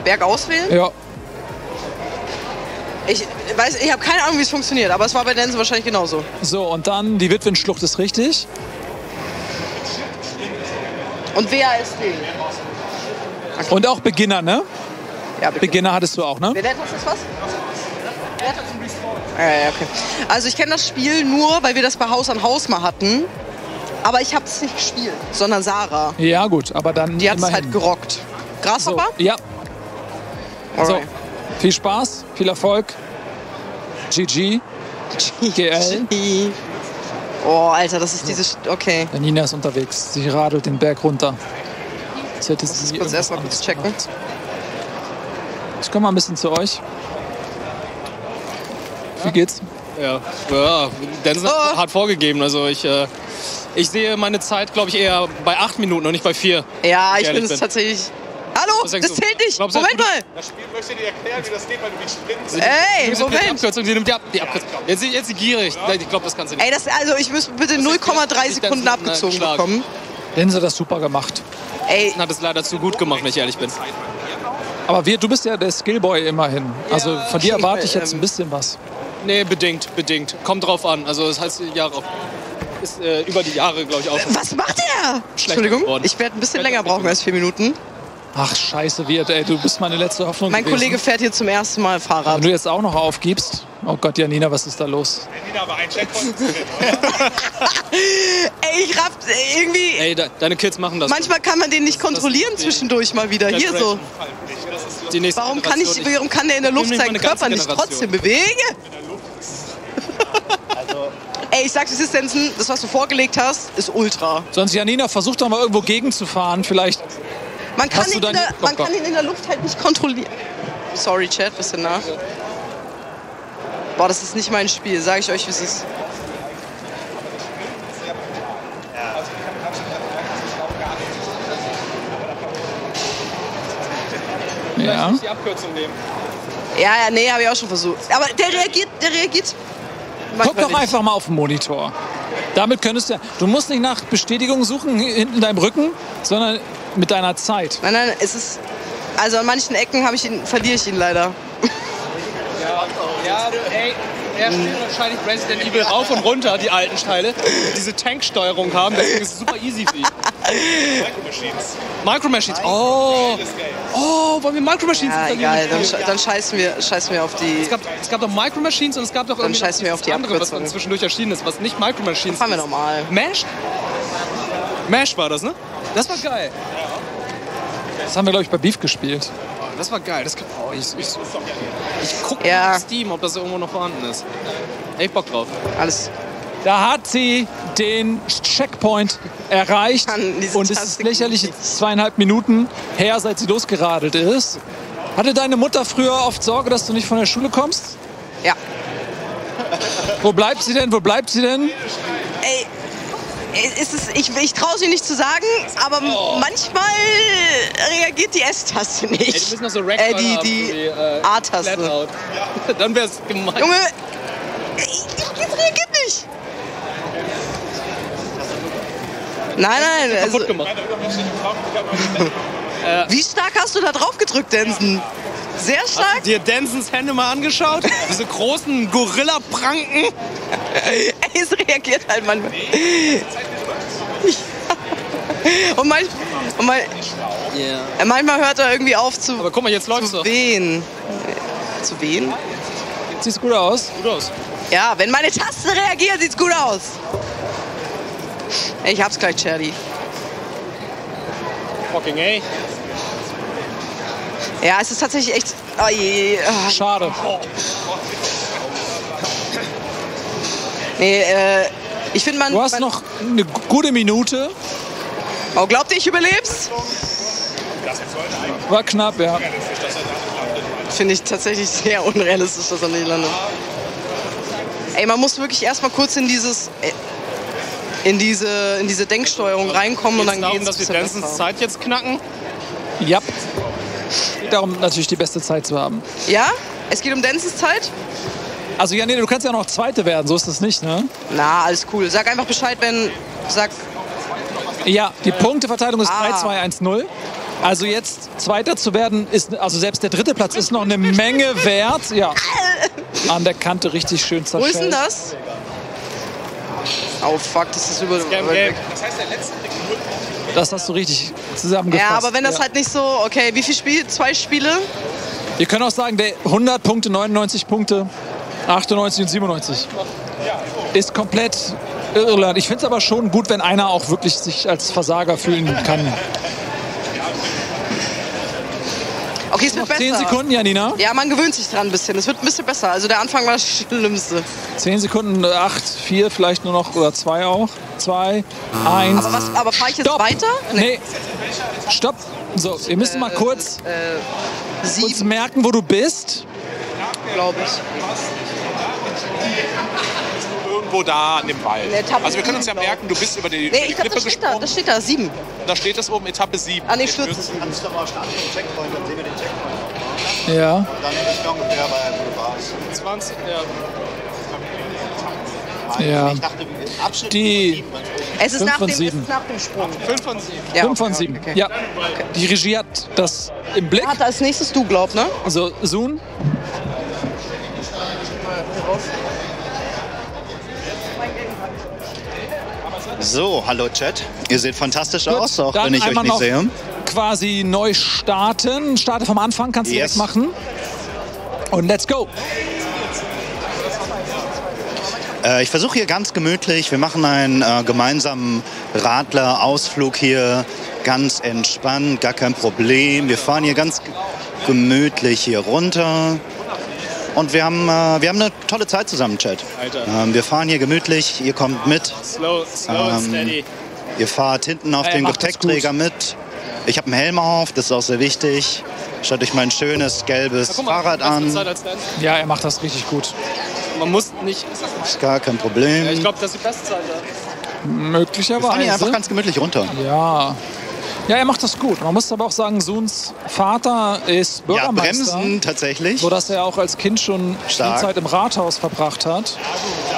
Berg auswählen? Ja. Ich habe keine Ahnung, wie es funktioniert, aber es war bei Dennsen wahrscheinlich genauso. So, und dann die Witwenschlucht ist richtig. Und WASD. Okay. Und auch Beginner, ne? Ja, Beginner hattest du auch, ne? Wer hat das was? Wer hat das Respawn? Ja, okay. Also ich kenne das Spiel nur, weil wir das bei Haus an Haus mal hatten. Aber ich habe es nicht gespielt, sondern Sarah. Ja gut, aber dann die hat es halt gerockt. Grasshopper? So, ja. So, viel Spaß, viel Erfolg. GG. GL. Oh, Alter, das ist diese... Okay. Janina ist unterwegs. Sie radelt den Berg runter. Ich hätte sie kurz erstmal checken. Gemacht. Ich komme mal ein bisschen zu euch. Ja. Wie geht's? Ja, Dennsen hat hart vorgegeben. Also ich sehe meine Zeit, glaube ich, eher bei 8 Minuten und nicht bei 4. Ja, ich bin es tatsächlich... Hallo, das zählt nicht. Glaub, Moment mal. Das Spiel möchte dir erklären, wie das geht, weil du nicht sprintest. Ey, Moment. Die Abkürzung, die nimmt die Abkürzung. Jetzt sind die gierig. Ich glaube, das kannst du nicht. Ey, also ich müsste bitte 0,3 Sekunden abgezogen bekommen. Dennsen hat das super gemacht. Ey. Hat es leider zu gut gemacht, wenn ich ehrlich bin. Aber du bist ja der Skillboy immerhin. Also von dir erwarte ich jetzt ein bisschen was. Nee, bedingt. Kommt drauf an. Also das heißt, ist über die Jahre, glaube ich, auch. Was macht der? Entschuldigung, ich werde ein bisschen länger brauchen als 4 Minuten. Ach, scheiße, Viet, ey, du bist meine letzte Hoffnung gewesen. Mein Kollege fährt hier zum ersten Mal Fahrrad. Wenn du jetzt auch noch aufgibst. Oh Gott, Janina, was ist da los? Janina, aber ein Checkpoint drin, oder? Ey, ich raff irgendwie... Ey, deine Kids machen das. Manchmal kann man den nicht kontrollieren zwischendurch mal wieder. Hier so. Warum kann der in der Luft seinen Körper nicht trotzdem bewegen? Ey, ich sag's dir, Dennsen, das, was du vorgelegt hast, ist ultra. Sonst, Janina, versuch doch mal irgendwo gegenzufahren, vielleicht... Man kann ihn in der Luft halt nicht kontrollieren. Sorry, Chat, bisschen nach. Boah, das ist nicht mein Spiel, sage ich euch, wie es ist. Ja. Ja, nee, habe ich auch schon versucht. Aber der reagiert. Guck doch einfach mal auf den Monitor. Damit könntest du... Du musst nicht nach Bestätigung suchen, hinten deinem Rücken, sondern... Mit deiner Zeit. Nein, es ist... Also an manchen Ecken verliere ich ihn leider. Ja, ey, er spielt wahrscheinlich Resident Evil rauf und runter, die alten Teile. Diese Tanksteuerung haben, deswegen ist es super easy für ihn. Micro Machines. Oh, wollen wir Micro Machines? Ja, egal, dann scheißen wir auf die... Es gab doch Micro Machines und es gab doch irgendwie das andere, was zwischendurch erschienen ist, was nicht Micro Machines ist. Fahren wir nochmal. Mash? Mash war das, ne? Das war geil. Das haben wir, glaube ich, bei Beef gespielt. Oh, das war geil. Das kann, oh, ich gucke auf Steam, ob das irgendwo noch vorhanden ist. Ey, Bock drauf. Alles. Da hat sie den Checkpoint erreicht. Und es ist lächerlich 2,5 Minuten her, seit sie losgeradelt ist. Hatte deine Mutter früher oft Sorge, dass du nicht von der Schule kommst? Ja. Wo bleibt sie denn? Wo bleibt sie denn? Ey, ich traue sie nicht zu sagen, aber manchmal reagiert die S-Taste nicht. Ey, du bist noch so die A-Taste. Ja. Dann wär's gemein. Junge, das reagiert nicht. Nein. Also, kaputt gemacht. Wie stark hast du da drauf gedrückt, Dennsen? Sehr stark. Hast du dir Densens Hände mal angeschaut? Diese großen Gorilla-Pranken. Es reagiert halt manchmal. Manchmal hört er irgendwie auf zu. Aber guck mal, jetzt läuft's doch. Zu wehen? Sieht's gut aus? Gut aus. Ja, wenn meine Tasten reagieren, sieht's gut aus. Ich hab's gleich, Cherry. Fucking ey. Ja, es ist tatsächlich echt. Oh je. Schade. Nee, ich finde man. Du hast noch eine gute Minute. Oh, glaubt ihr, ich überleb's? War knapp, ja. Finde ich tatsächlich sehr unrealistisch, dass er nicht landet. Ey, man muss wirklich erstmal kurz in dieses. In diese Denksteuerung reinkommen und dann darum, dass wir Densens Zeit jetzt knacken? Ja. Darum natürlich die beste Zeit zu haben. Ja? Es geht um Densens Zeit? Also Janina, du kannst ja noch Zweite werden, so ist das nicht, ne? Na, alles cool. Sag einfach Bescheid, wenn... Sag... Ja, die Punkteverteilung ist 3-2-1-0. Also jetzt Zweiter zu werden, ist, also selbst der dritte Platz ist noch eine Menge wert. Ja. An der Kante richtig schön zerschellt. Wo ist denn das? Oh fuck, das ist über... Das heißt, der letzte Blick. Das hast du richtig zusammengefasst. Ja, aber wenn das halt nicht so... Okay, wie viel Spiel? 2 Spiele? Wir können auch sagen, 100 Punkte, 99 Punkte, 98 und 97. Ist komplett irrelevant. Ich finde es aber schon gut, wenn einer auch wirklich sich als Versager fühlen kann. Okay, es wird besser. 10 Sekunden, Janina. Ja, man gewöhnt sich dran ein bisschen. Es wird ein bisschen besser. Also der Anfang war das Schlimmste. 10 Sekunden, 8, 4 vielleicht nur noch oder 2 auch. 2, 1. Aber fahre ich jetzt weiter? Nee. Stopp. So, wir müssen mal kurz uns merken, wo du bist. Glaube ich. Irgendwo da an dem Wald. Also wir können uns ja merken, du bist über die Klippe gesprungen. Das steht da, 7. Da steht das oben, Etappe 7. Ah, nee, Stürzen. Du kannst doch mal starten mit dem Checkpoint, dann sehen wir den Checkpoint. Ja. Und dann bin ich noch ungefähr bei 20, ja. Ich dachte, Abschnitt die 7. Es ist nach dem Sprung. 5 von 7. Ja. 5 von 7, ja. Okay. Die Regie hat das im Blick. Hat als nächstes du, glaub, ne? Also, suuN. So, hallo Chat. Ihr seht fantastisch aus, auch wenn ich euch nicht sehe. Quasi neu starten. Starte vom Anfang, kannst du direkt machen. Und let's go. Ich versuche hier ganz gemütlich, wir machen einen gemeinsamen Radler-Ausflug hier, ganz entspannt, gar kein Problem. Wir fahren hier ganz gemütlich hier runter und wir haben eine tolle Zeit zusammen, Chat. Wir fahren hier gemütlich, ihr kommt mit, ihr fahrt hinten auf dem Gepäckträger mit. Ich habe einen Helm auf, das ist auch sehr wichtig. Schaut euch mein schönes gelbes Fahrrad an. Ja, er macht das richtig gut. Man muss nicht. Ist gar kein Problem. Ja, ich glaube, das ist die beste Zeit. Möglicherweise. Wir fahren hier einfach ganz gemütlich runter. Ja. Ja, er macht das gut. Man muss aber auch sagen, suuNs Vater ist Bürgermeister. Ja, Bremsen tatsächlich. Sodass er auch als Kind schon viel Zeit im Rathaus verbracht hat.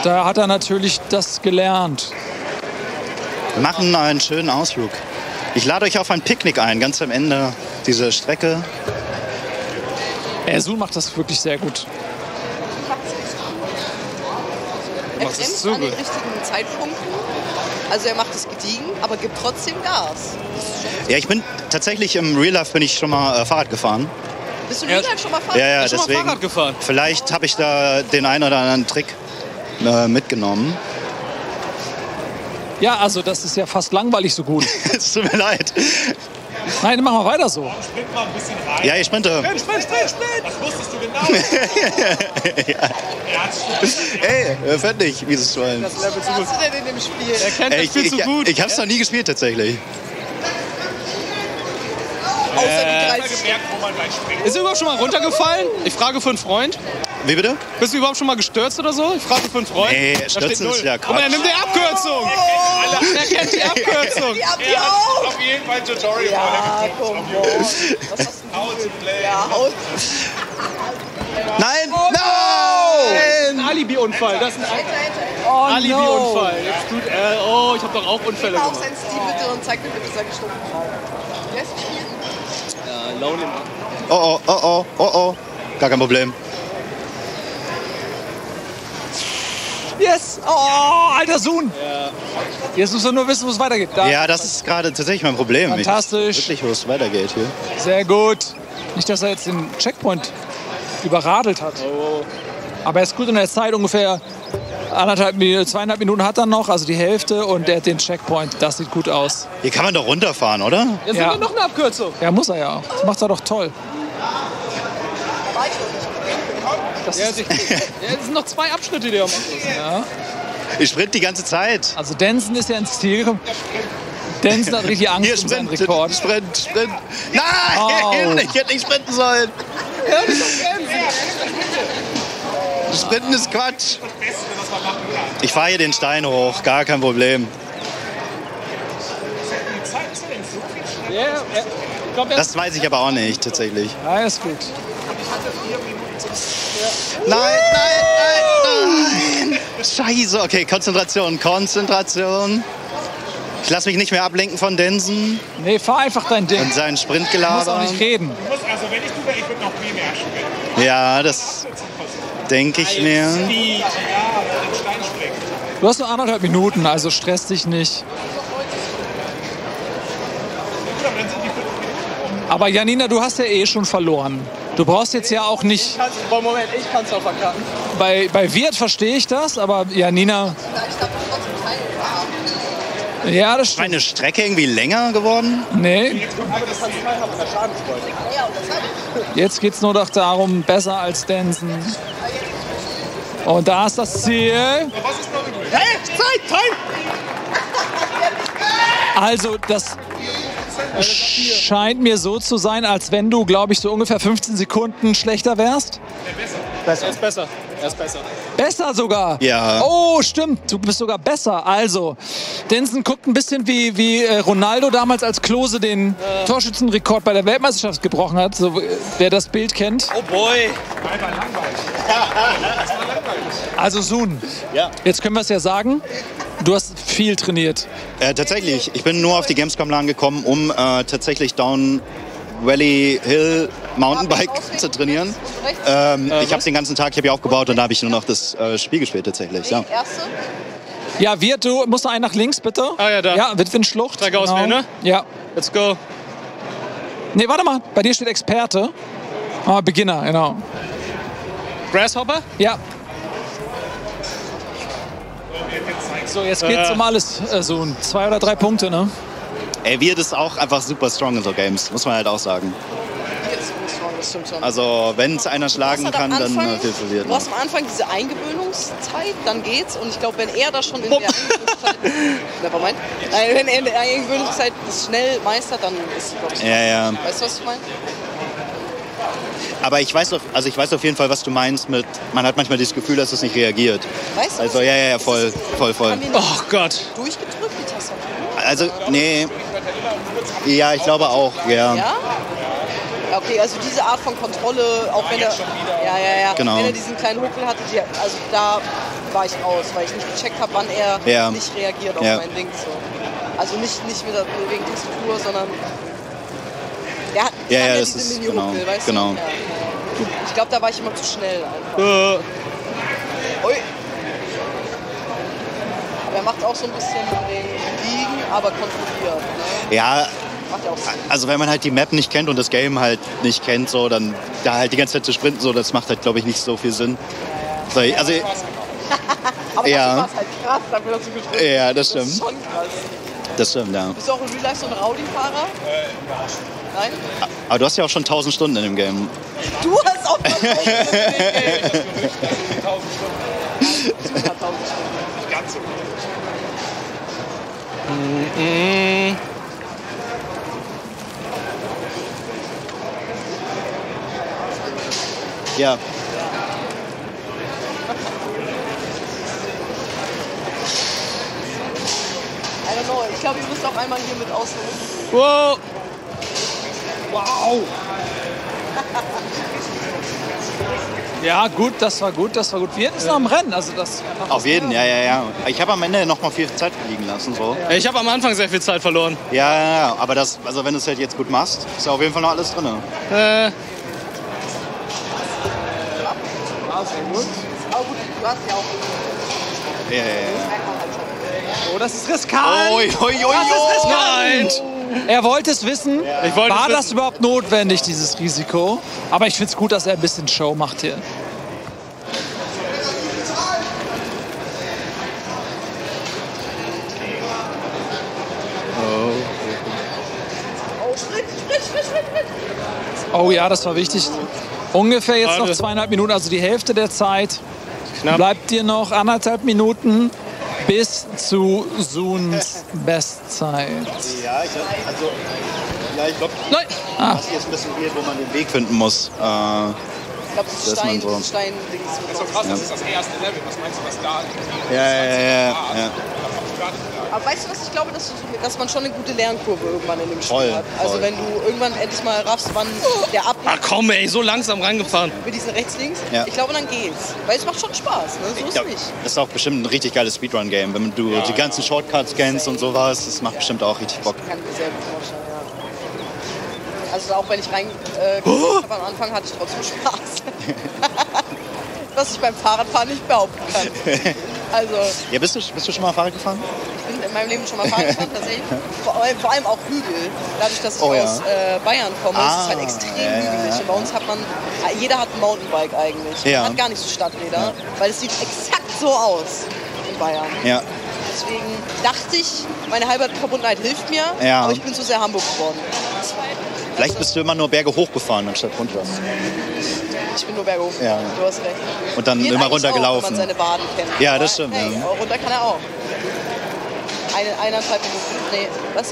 Da hat er natürlich das gelernt. Wir machen einen schönen Ausflug. Ich lade euch auf ein Picknick ein, ganz am Ende dieser Strecke. suuN macht das wirklich sehr gut. Er bremst an den richtigen Zeitpunkten, also er macht es gediegen, aber gibt trotzdem Gas. Ja, ich bin tatsächlich im Real Life bin ich schon mal Fahrrad gefahren. Bist du im Real Life schon mal Fahrrad gefahren? Ja, ja, deswegen. Fahrrad gefahren. Vielleicht habe ich da den einen oder anderen Trick mitgenommen. Ja, also das ist ja fast langweilig so gut. Es tut mir leid. Nein, machen wir weiter so. Warum sprint mal ein bisschen rein? Ja, ich sprinte. Sprint. Das wusstest du genau. Ja. Ey, wer fährt nicht, wie sie es wollen. Was hast du denn in dem Spiel? Er kennt das viel zu gut. Ich hab's noch nie gespielt, tatsächlich. Ist er überhaupt schon mal runtergefallen? Ich frage für einen Freund. Wie bitte? Bist du überhaupt schon mal gestürzt oder so? Ich frage für einen Freund. Nee, da stürzen steht ist ja Quatsch. Aber er nimmt die Abkürzung. Oh. Er kennt die Abkürzung. Die hat auf jeden Fall ein Tutorial. Ja, komm. Was hast du denn? Ja, nein! Oh, no! Ein Alibi-Unfall. Das ist ein Alibi-Unfall. Oh, ich hab doch auch Unfälle gemacht. Ich brauch seinen Stil bitte und zeig mir bitte seinen gestumpften Frau. Lässt mich hier? Lonely Mountains. Oh. Gar kein Problem. Yes! Oh, alter suuN! Ja. Jetzt müssen wir nur wissen, wo es weitergeht. Da ja, das ist gerade tatsächlich mein Problem. Fantastisch. Ich weiß wirklich, wo es weitergeht hier. Sehr gut. Nicht, dass er jetzt den Checkpoint überradelt hat. Oh. Aber er ist gut in der Zeit, ungefähr 2,5 Minuten hat er noch, also die Hälfte, und er hat den Checkpoint. Das sieht gut aus. Hier kann man doch runterfahren, oder? Jetzt ja. Sind wir noch eine Abkürzung. Ja, muss er ja auch. Das macht er doch toll. Das ja, sind noch 2 Abschnitte, die er machen muss. Ja. Ich sprint die ganze Zeit. Also Dennsen ist ja ins Ziel gekommen. Dennsen hat richtig Angst um seinen Rekord. Sprint. Nein, ich hätte nicht sprinten sollen. Ja, das ist Sprinten ist Quatsch. Ich fahre hier den Stein hoch, gar kein Problem. Das weiß ich aber auch nicht, tatsächlich. Ja, ist gut. Nein! Scheiße, okay, Konzentration. Ich lasse mich nicht mehr ablenken von Dennsen. Nee, fahr einfach dein Ding. Und seinen Sprintgelaber. Du musst auch nicht reden. Also, wenn ich tue, ich würde noch viel mehr spielen. Ja, das denke ich mir. Du hast nur 1,5 Minuten, also stress dich nicht. Aber Janina, du hast ja eh schon verloren. Du brauchst jetzt ja auch nicht... Moment, ich kann es auch verkacken. Bei Viet verstehe ich das, aber Janina... Ja, das stimmt. Ist meine Strecke irgendwie länger geworden? Nee. Jetzt geht es nur noch darum, besser als Dennsen. Und da ist das Ziel. Hey, Zeit! Also, das scheint mir so zu sein, als wenn du, glaube ich, so ungefähr 15 Sekunden schlechter wärst. Besser. Er ist besser. Besser sogar? Ja. Oh, stimmt. Du bist sogar besser. Also, Dennsen guckt ein bisschen wie Ronaldo damals, als Klose den Torschützenrekord bei der Weltmeisterschaft gebrochen hat. So, wer das Bild kennt. Oh boy. Also suuN, ja. Jetzt können wir es ja sagen. Du hast viel trainiert. Tatsächlich. Ich bin nur auf die gamescomLAN gekommen, um tatsächlich Down Valley Hill Mountainbike zu trainieren. Ich habe den ganzen Tag hier aufgebaut und da habe ich nur noch das Spiel gespielt tatsächlich. Ja, ja Viet, du musst einen nach links bitte. Ah ja, da. Ja, Witwenschlucht. Genau. Aus mir, ne? Ja. Let's go. Nee, warte mal, bei dir steht Experte. Ah, Beginner, genau. Grasshopper? Ja. So, jetzt geht's um alles. So 2 oder 3 Punkte, ne? Ey, Viet ist auch einfach super strong in so Games, muss man halt auch sagen. Also, wenn es einer schlagen kann, dann hilft es Viet. Du hast am Anfang diese Eingewöhnungszeit, dann geht's. Und ich glaube, wenn er das schon in der Eingewöhnungszeit... Wenn er in der Eingewöhnungszeit das schnell meistert, dann ist es, glaube ich, ja. Weißt du, was ich meine? Aber ich weiß auf jeden Fall, was du meinst mit, man hat manchmal das Gefühl, dass es nicht reagiert. Weißt du, also, ja, voll. Oh Gott. Durchgedrückt, die Tastatur? Also, nee. Ja, ich glaube auch, ja. Ja? Okay, also diese Art von Kontrolle, auch wenn er, genau. Wenn er diesen kleinen Huckel hatte, also da war ich raus, weil ich nicht gecheckt habe, wann er nicht reagiert auf mein Ding. So. Also nicht wieder wegen Tastatur, sondern... Ja, das ist genau. Weißt du? Genau. Ja. Ich glaube, da war ich immer zu schnell. Einfach. Aber er macht auch so ein bisschen den Liegen, aber kontrolliert. Ne? Ja, macht auch Sinn. Also wenn man halt die Map nicht kennt und das Game halt nicht kennt, so, dann da halt die ganze Zeit zu sprinten, so, das macht halt, glaube ich, nicht so viel Sinn. Ja. Also, aber das war halt krass, da bin ich so gesprintet. Ja, das stimmt. Das ist schon krass. Das stimmt, ja. Bist du auch in Real Life so ein Rowdy-Fahrer? Ja. Nein? Aber du hast ja auch schon 1000 Stunden in dem Game. Du hast auch 1000 Stunden in dem Game. Nicht ganz so gut. Ja. I don't know. Ich glaube, ihr müsst auch einmal hier mit ausruhen. Wow! Wow! Ja, gut, das war gut, das war gut. Wir ist noch am Rennen, also das... Auf jeden, ja, ja, ja. Ich habe am Ende noch mal viel Zeit liegen lassen, so. Ja, ich habe am Anfang sehr viel Zeit verloren. Ja, ja, ja, aber das, also wenn du es halt jetzt gut machst, ist ja auf jeden Fall noch alles drin. Sehr gut. Aber gut, du hast ja auch... Ja, ja, ja. Oh, das ist riskant! Oi, oi, oi, das ist riskant! Nein! Er wollte es wissen. Ja. War das überhaupt notwendig, dieses Risiko? Aber ich finde es gut, dass er ein bisschen Show macht hier. Oh, Schritt! Oh ja, das war wichtig. Ungefähr jetzt noch 2,5 Minuten, also die Hälfte der Zeit. Knapp. Bleibt dir noch 1,5 Minuten bis zu suuNs Bestzeit. Ja, ich glaube, also, ja, glaub, das hier ist ein bisschen weird, wo man den Weg finden muss. Ich glaube, das ist Stein, so. Stein-Ding. Das ist so krass, ja. Das ist das erste Level. Was meinst du, was da ist? Ja. Aber weißt du was, ich glaube, dass man schon eine gute Lernkurve irgendwann in dem Spiel hat. Also voll. Wenn du irgendwann endlich mal raffst, wann der ab... Ach komm ey, so langsam rangefahren. Mit diesen rechts-links, ja. Ich glaube, dann geht's. Weil es macht schon Spaß, ne? So ist es nicht. Das ist auch bestimmt ein richtig geiles Speedrun-Game. Wenn du die ganzen Shortcuts kennst und sowas, das macht bestimmt auch richtig Bock. Das kann ich mir sehr gut vorstellen, ja. Also auch wenn ich habe am Anfang, hatte ich trotzdem Spaß. Was ich beim Fahrradfahren nicht behaupten kann. Also, ja, bist du schon mal Fahrrad gefahren? Ich bin in meinem Leben schon mal Fahrrad gefahren, tatsächlich. Vor allem auch Hügel. Dadurch, dass ich aus Bayern komme, ist es halt extrem hügelig. Ja. Bei uns hat man, jeder hat ein Mountainbike eigentlich. Ja. Man hat gar nicht so Stadträder, weil es sieht exakt so aus in Bayern. Ja. Deswegen dachte ich, meine halbe Verbundenheit hilft mir, aber ich bin zu sehr Hamburg geworden. Vielleicht bist du immer nur Berge hochgefahren anstatt runter. Ich bin nur berghoch, du hast recht. Und dann immer runtergelaufen. Auch, wenn man seine Waden kennt. Ja, das stimmt. Hey, ja. Runter kann er auch. 1,5 Minuten. Nee, was? 1,11?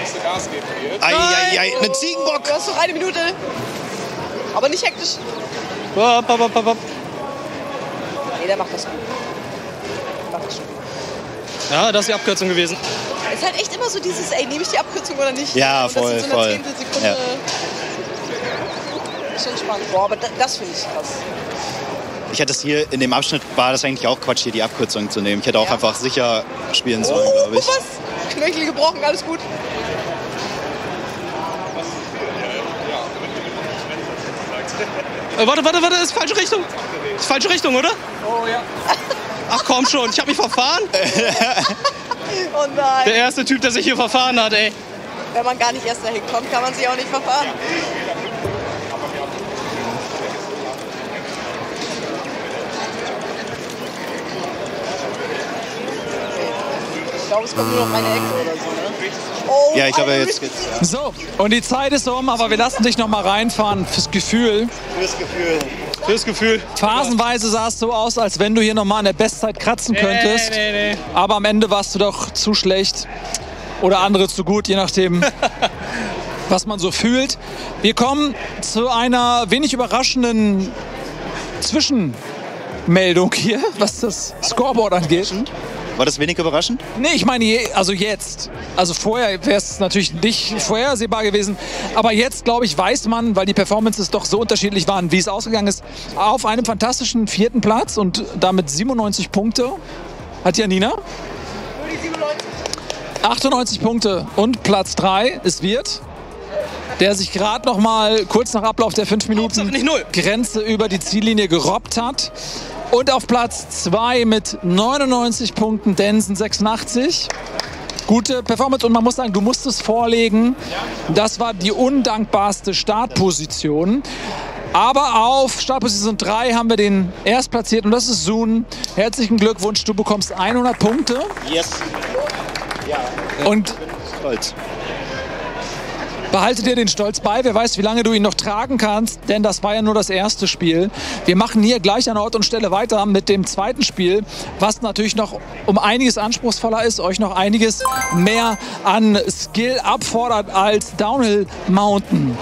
Musst du Gas geben hier? Ei, mit Ziegenbock! Du hast noch 1 Minute. Aber nicht hektisch. Nee, der macht das gut. Der macht das schon gut. Ja, das ist die Abkürzung gewesen. Es ist halt echt immer so dieses, ey, nehme ich die Abkürzung oder nicht? Ja, und voll, das sind so eine 10. Sekunde. Ja. Schon spannend. Boah, aber das finde ich krass. Ich hätte es hier, in dem Abschnitt war das eigentlich auch Quatsch, hier die Abkürzung zu nehmen. Ich hätte auch einfach sicher spielen sollen, glaube ich. Was? Knöchel gebrochen, alles gut. Warte, ist falsche Richtung. Ist falsche Richtung, oder? Oh ja. Ach komm schon, ich habe mich verfahren. Oh nein. Der erste Typ, der sich hier verfahren hat, ey. Wenn man gar nicht erst dahin kommt, kann man sich auch nicht verfahren. Ich glaube, es kommt nur noch eine Ecke oder so, ne? Oh, ja, ich glaube, jetzt geht's. Ja. So, und die Zeit ist um, aber wir lassen dich noch mal reinfahren fürs Gefühl. Fürs Gefühl. Phasenweise sah es so aus, als wenn du hier noch mal an der Bestzeit kratzen könntest. Nee. Aber am Ende warst du doch zu schlecht oder andere zu gut, je nachdem, was man so fühlt. Wir kommen zu einer wenig überraschenden Zwischenmeldung hier, was das Scoreboard angeht. War das wenig überraschend? Nee, ich meine, also jetzt. Also vorher wäre es natürlich nicht vorhersehbar gewesen. Aber jetzt, glaube ich, weiß man, weil die Performances doch so unterschiedlich waren, wie es ausgegangen ist. Auf einem fantastischen 4. Platz und damit 97 Punkte hat Janina. 98 Punkte und Platz 3 ist Viet, der sich gerade noch mal kurz nach Ablauf der 5-Minuten-Grenze über die Ziellinie gerobbt hat. Und auf Platz 2 mit 99 Punkten Dennsen86. Gute Performance und man muss sagen, du musst es vorlegen. Das war die undankbarste Startposition. Aber auf Startposition 3 haben wir den Erstplatzierten und das ist suuN. Herzlichen Glückwunsch, du bekommst 100 Punkte. Yes. Ja. Und stolz. Behalte dir den Stolz bei, wer weiß, wie lange du ihn noch tragen kannst, denn das war ja nur das erste Spiel. Wir machen hier gleich an Ort und Stelle weiter mit dem zweiten Spiel, was natürlich noch um einiges anspruchsvoller ist, euch noch einiges mehr an Skill abfordert als Downhill Mountain.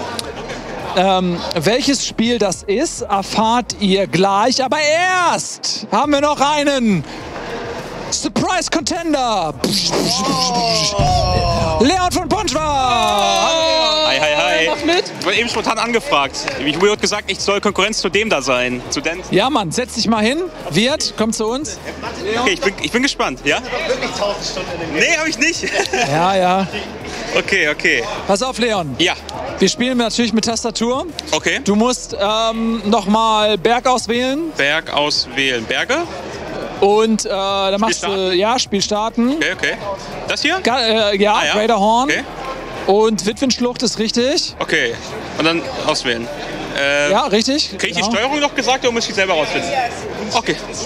Welches Spiel das ist, erfahrt ihr gleich, aber erst haben wir noch einen Surprise Contender! Oh. Leon von Bonjwa! Oh. Hi, hi, hi! Mach mit? Ich wurde eben spontan angefragt. Ich wurde gesagt, ich soll Konkurrenz zu dem da sein. Zu Dennsen. Ja, Mann, setz dich mal hin. Viet, komm zu uns. Okay, ich bin gespannt. Ja? Nee, hab ich nicht. Ja, ja. Okay, okay. Pass auf, Leon. Ja. Wir spielen natürlich mit Tastatur. Okay. Du musst nochmal Berg auswählen. Berg auswählen. Berge? Und dann machst du, ja, Spiel starten. Okay, okay. Das hier? Ja, ah, ja. Raiderhorn. Okay. Und Witwenschlucht ist richtig. Okay. Und dann auswählen. Ja, richtig. Krieg ich die Steuerung noch gesagt oder muss ich die selber rausfinden? Okay. Das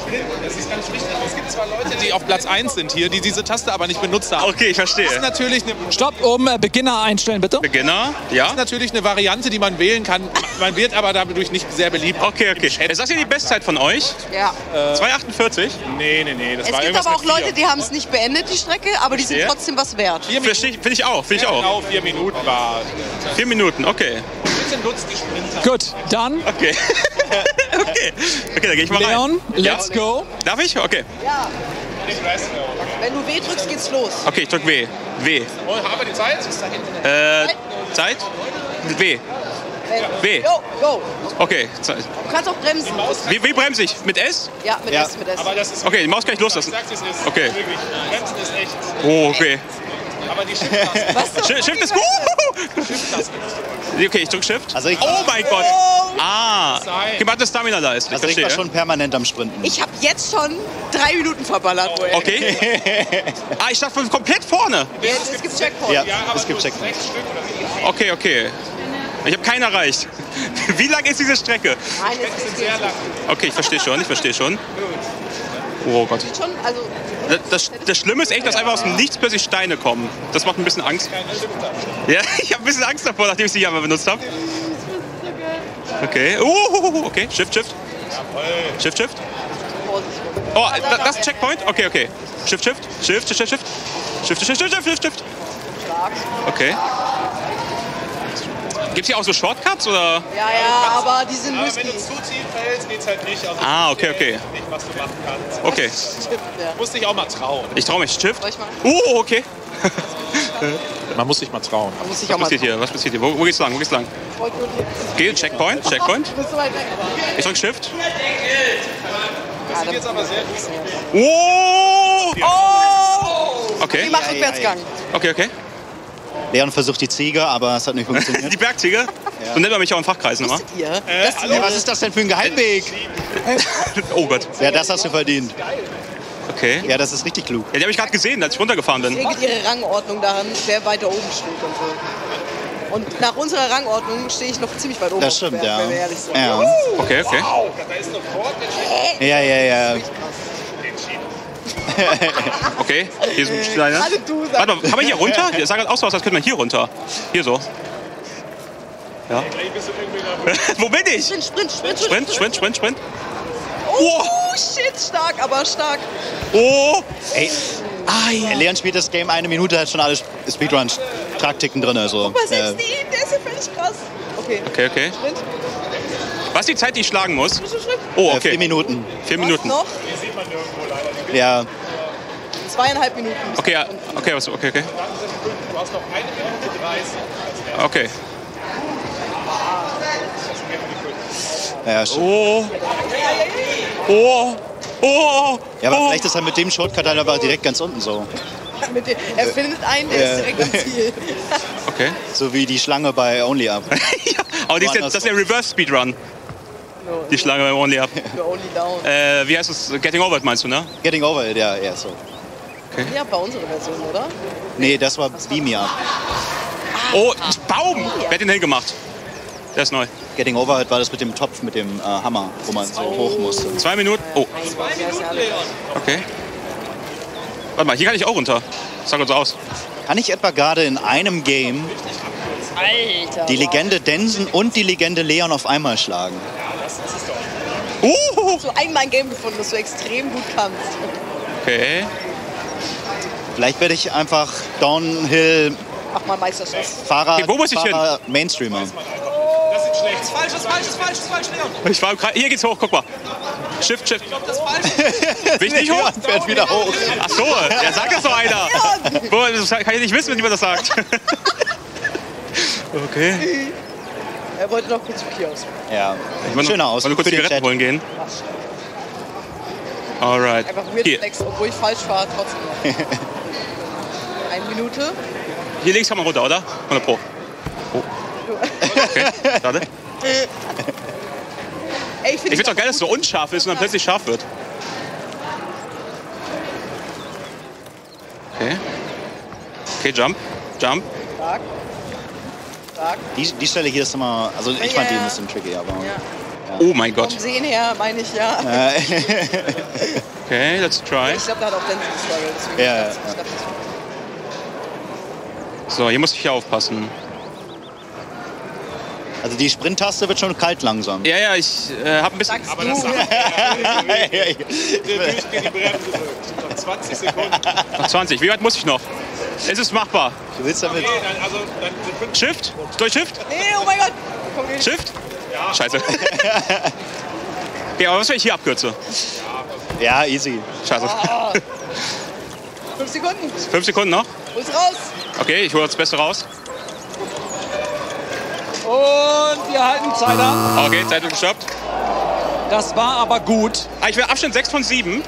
ist ganz wichtig. Es gibt zwar Leute, die auf Platz 1 sind hier, die diese Taste aber nicht benutzt haben. Okay, ich verstehe. Das ist natürlich eine Stopp, oben Beginner einstellen, bitte. Beginner, ja. Das ist natürlich eine Variante, die man wählen kann. Man wird aber dadurch nicht sehr beliebt. Okay, okay. Ist das hier die Bestzeit von euch? Ja. 2,48? Nee, nee, nee. Das es war gibt aber auch Leute, die haben es nicht beendet, die Strecke, aber die sind trotzdem was wert. Finde ich auch, finde ich auch. Genau, 4 Minuten war. 4 Minuten, okay. Gut, dann. Okay. Okay. Okay, dann gehe ich mal rein. Leon, let's go. Darf ich? Okay. Ja. Wenn du W drückst, geht's los. Okay, ich drück W. W. Haben wir die Zeit? Zeit? W. W. Go, go. Okay, Zeit. Du kannst auch bremsen. Wie bremse ich? Mit S? Ja, mit S, mit S. Aber das ist okay, die Maus kann ich loslassen. Okay. Bremsen ist echt. Oh, okay. Aber die Shift-Taste. Shift ist gut! Shift-Taste. Okay, ich drück Shift. Also ich oh mein Gott! Ah! Gemacht, dass Stamina da ist. Ich verstehe. Ich war schon permanent am Sprinten. Ich habe jetzt schon 3 Minuten verballert. Oh, okay. Ah, ich stand komplett vorne. Ja, es gibt Checkpoints. Ja, es gibt Checkpoints. Okay, okay. Ich habe keinen erreicht. Wie lang ist diese Strecke? Nein, es ist sehr lang. Okay, ich verstehe schon, ich verstehe schon. Oh Gott. Das Schlimme ist echt, dass einfach aus dem Nichts plötzlich Steine kommen. Das macht ein bisschen Angst. Ja, ich habe ein bisschen Angst davor, nachdem ich sie einmal benutzt habe. Okay. Okay. Shift, Shift. Shift, Shift. Oh, das ist ein Checkpoint? Okay, okay. Shift, Shift. Shift, Shift, Shift. Shift, Shift, Shift, Shift, Shift. Okay. Gibt es hier auch so Shortcuts? Oder? Ja, ja, aber die sind müssen. Wenn du zu tief fällst, geht's halt nicht. Also ah, okay, okay. Nicht, was du machen kannst. Okay. Du musst dich auch mal trauen. Ich trau mich. Shift. Oh, okay. Man muss sich mal trauen. Man muss sich was passiert hier? Wo geht's lang? Wo geht's lang? Okay, Checkpoint, Checkpoint. Ich drück Shift. Das sind jetzt aber sehr oh! Oh! Okay. Ich mach Rückwärtsgang. Okay, okay. Leon versucht die Ziege, aber es hat nicht funktioniert. Die Bergziege? Ja. So nennt man mich auch in Fachkreisen immer. Was ist das denn für ein Geheimweg? Oh Gott. Ja, das hast du verdient. Okay. Ja, das ist richtig klug. Ja, die habe ich gerade gesehen, als ich runtergefahren bin. Sie legt ihre Rangordnung daran, wer weiter oben steht und so. Und nach unserer Rangordnung stehe ich noch ziemlich weit oben. Das stimmt, auf, wenn wir ehrlich sind. Ja. Okay, okay. Wow. Da ist noch Ford. Ja, ja, ja. Okay, hier ist ein kleiner. Warte mal, kann man hier runter? Das sah gerade aus, als könnte man hier runter. Hier so. Ja. Wo bin ich? Sprint. Oh, shit, stark, aber stark. Oh. Ey. Ah, ja. Leon spielt das Game 1 Minute, hat schon alle Speedrun-Taktiken drin. Also. Was der ist ja völlig krass. Okay, okay. Okay. Was ist die Zeit, die ich schlagen muss? Oh, okay. 4 Minuten. 4 Minuten. Noch? Ja. 2,5 Minuten. Okay, ja. Okay, was, okay, okay. Du hast noch 1 Minute 30. Okay. Ja, stimmt. Oh. Oh. Oh. Ja, aber vielleicht ist er mit dem Shortcut dann aber direkt ganz unten so. Er findet einen, der ist direkt am Ziel. Okay. So wie die Schlange bei Only Up. Ja, aber die ist jetzt, das ist der Reverse-Speedrun. Die Schlange beim Only Up. Wie heißt das? Getting Over It meinst du, ne? Getting Over It, ja, so. Okay. Ja, bei unserer Version, oder? Nee, das war Beam Up. Oh, Baum! Wer hat den hingemacht? Der ist neu. Getting Over It war das mit dem Topf, mit dem Hammer, wo man so hoch musste. 2 Minuten. Oh. 2 Minuten, Leon. Okay. Warte mal, hier kann ich auch runter. Sag uns aus. Kann ich etwa gerade in einem Game die Legende Dennsen und die Legende Leon auf einmal schlagen? Ja, das ist doch. Ich hab so einmal ein Game gefunden, das du extrem gut kannst. Okay. Vielleicht werde ich einfach Downhill. Mach mal Meisterschaft. Fahrer, okay, wo muss ich Fahrer hin? Mainstreamer. Das ist schlecht. Falsch, Leon. Ich war gerade. Hier geht's hoch, guck mal. Shift. Ich glaube, das ist falsch. Will ich nicht hoch? Leon fährt wieder hoch. Ach so, ja, sagt das doch einer. Boah, das kann ich nicht wissen, wenn jemand das sagt. Okay. Er wollte noch kurz zum Kiosk. Ja, schöner aus. Wollen wir kurz die Zigaretten holen gehen? Alright. Einfach weird Flex, obwohl ich falsch fahre, trotzdem. 1 Minute. Hier links kann man runter, oder? 100 Pro. Oh. Okay, schade. Ey, ich find's doch geil, dass es so unscharf ist und dann plötzlich scharf wird. Okay. Okay, Jump. Die Stelle hier ist immer, also ich fand die ein bisschen tricky, aber... Ja. Oh mein Gott. Vom Sehen her, meine ich, ja. Okay, let's try. Ich glaube, da hat auch Dennsen gestruggelt. So, hier muss ich ja aufpassen. Also die Sprint-Taste wird schon kalt langsam. Ja, ich habe ein bisschen... Aber das sagt ja. Die Bremse. Noch 20 Sekunden. Noch 20, wie weit muss ich noch? Es ist machbar. Du willst damit... Okay, dann Shift? Durch Shift? Nee, oh mein Gott! Komm, Shift? Ja. Scheiße. Okay, aber was, wenn ich hier abkürze? Ja, easy. Scheiße. 5 Sekunden. 5 Sekunden noch? Hol's raus. Okay, ich hole das Beste raus. Und wir halten Zeit an. Okay, Zeit wird gestoppt. Das war aber gut. Ich wäre Abstand 6 von 7.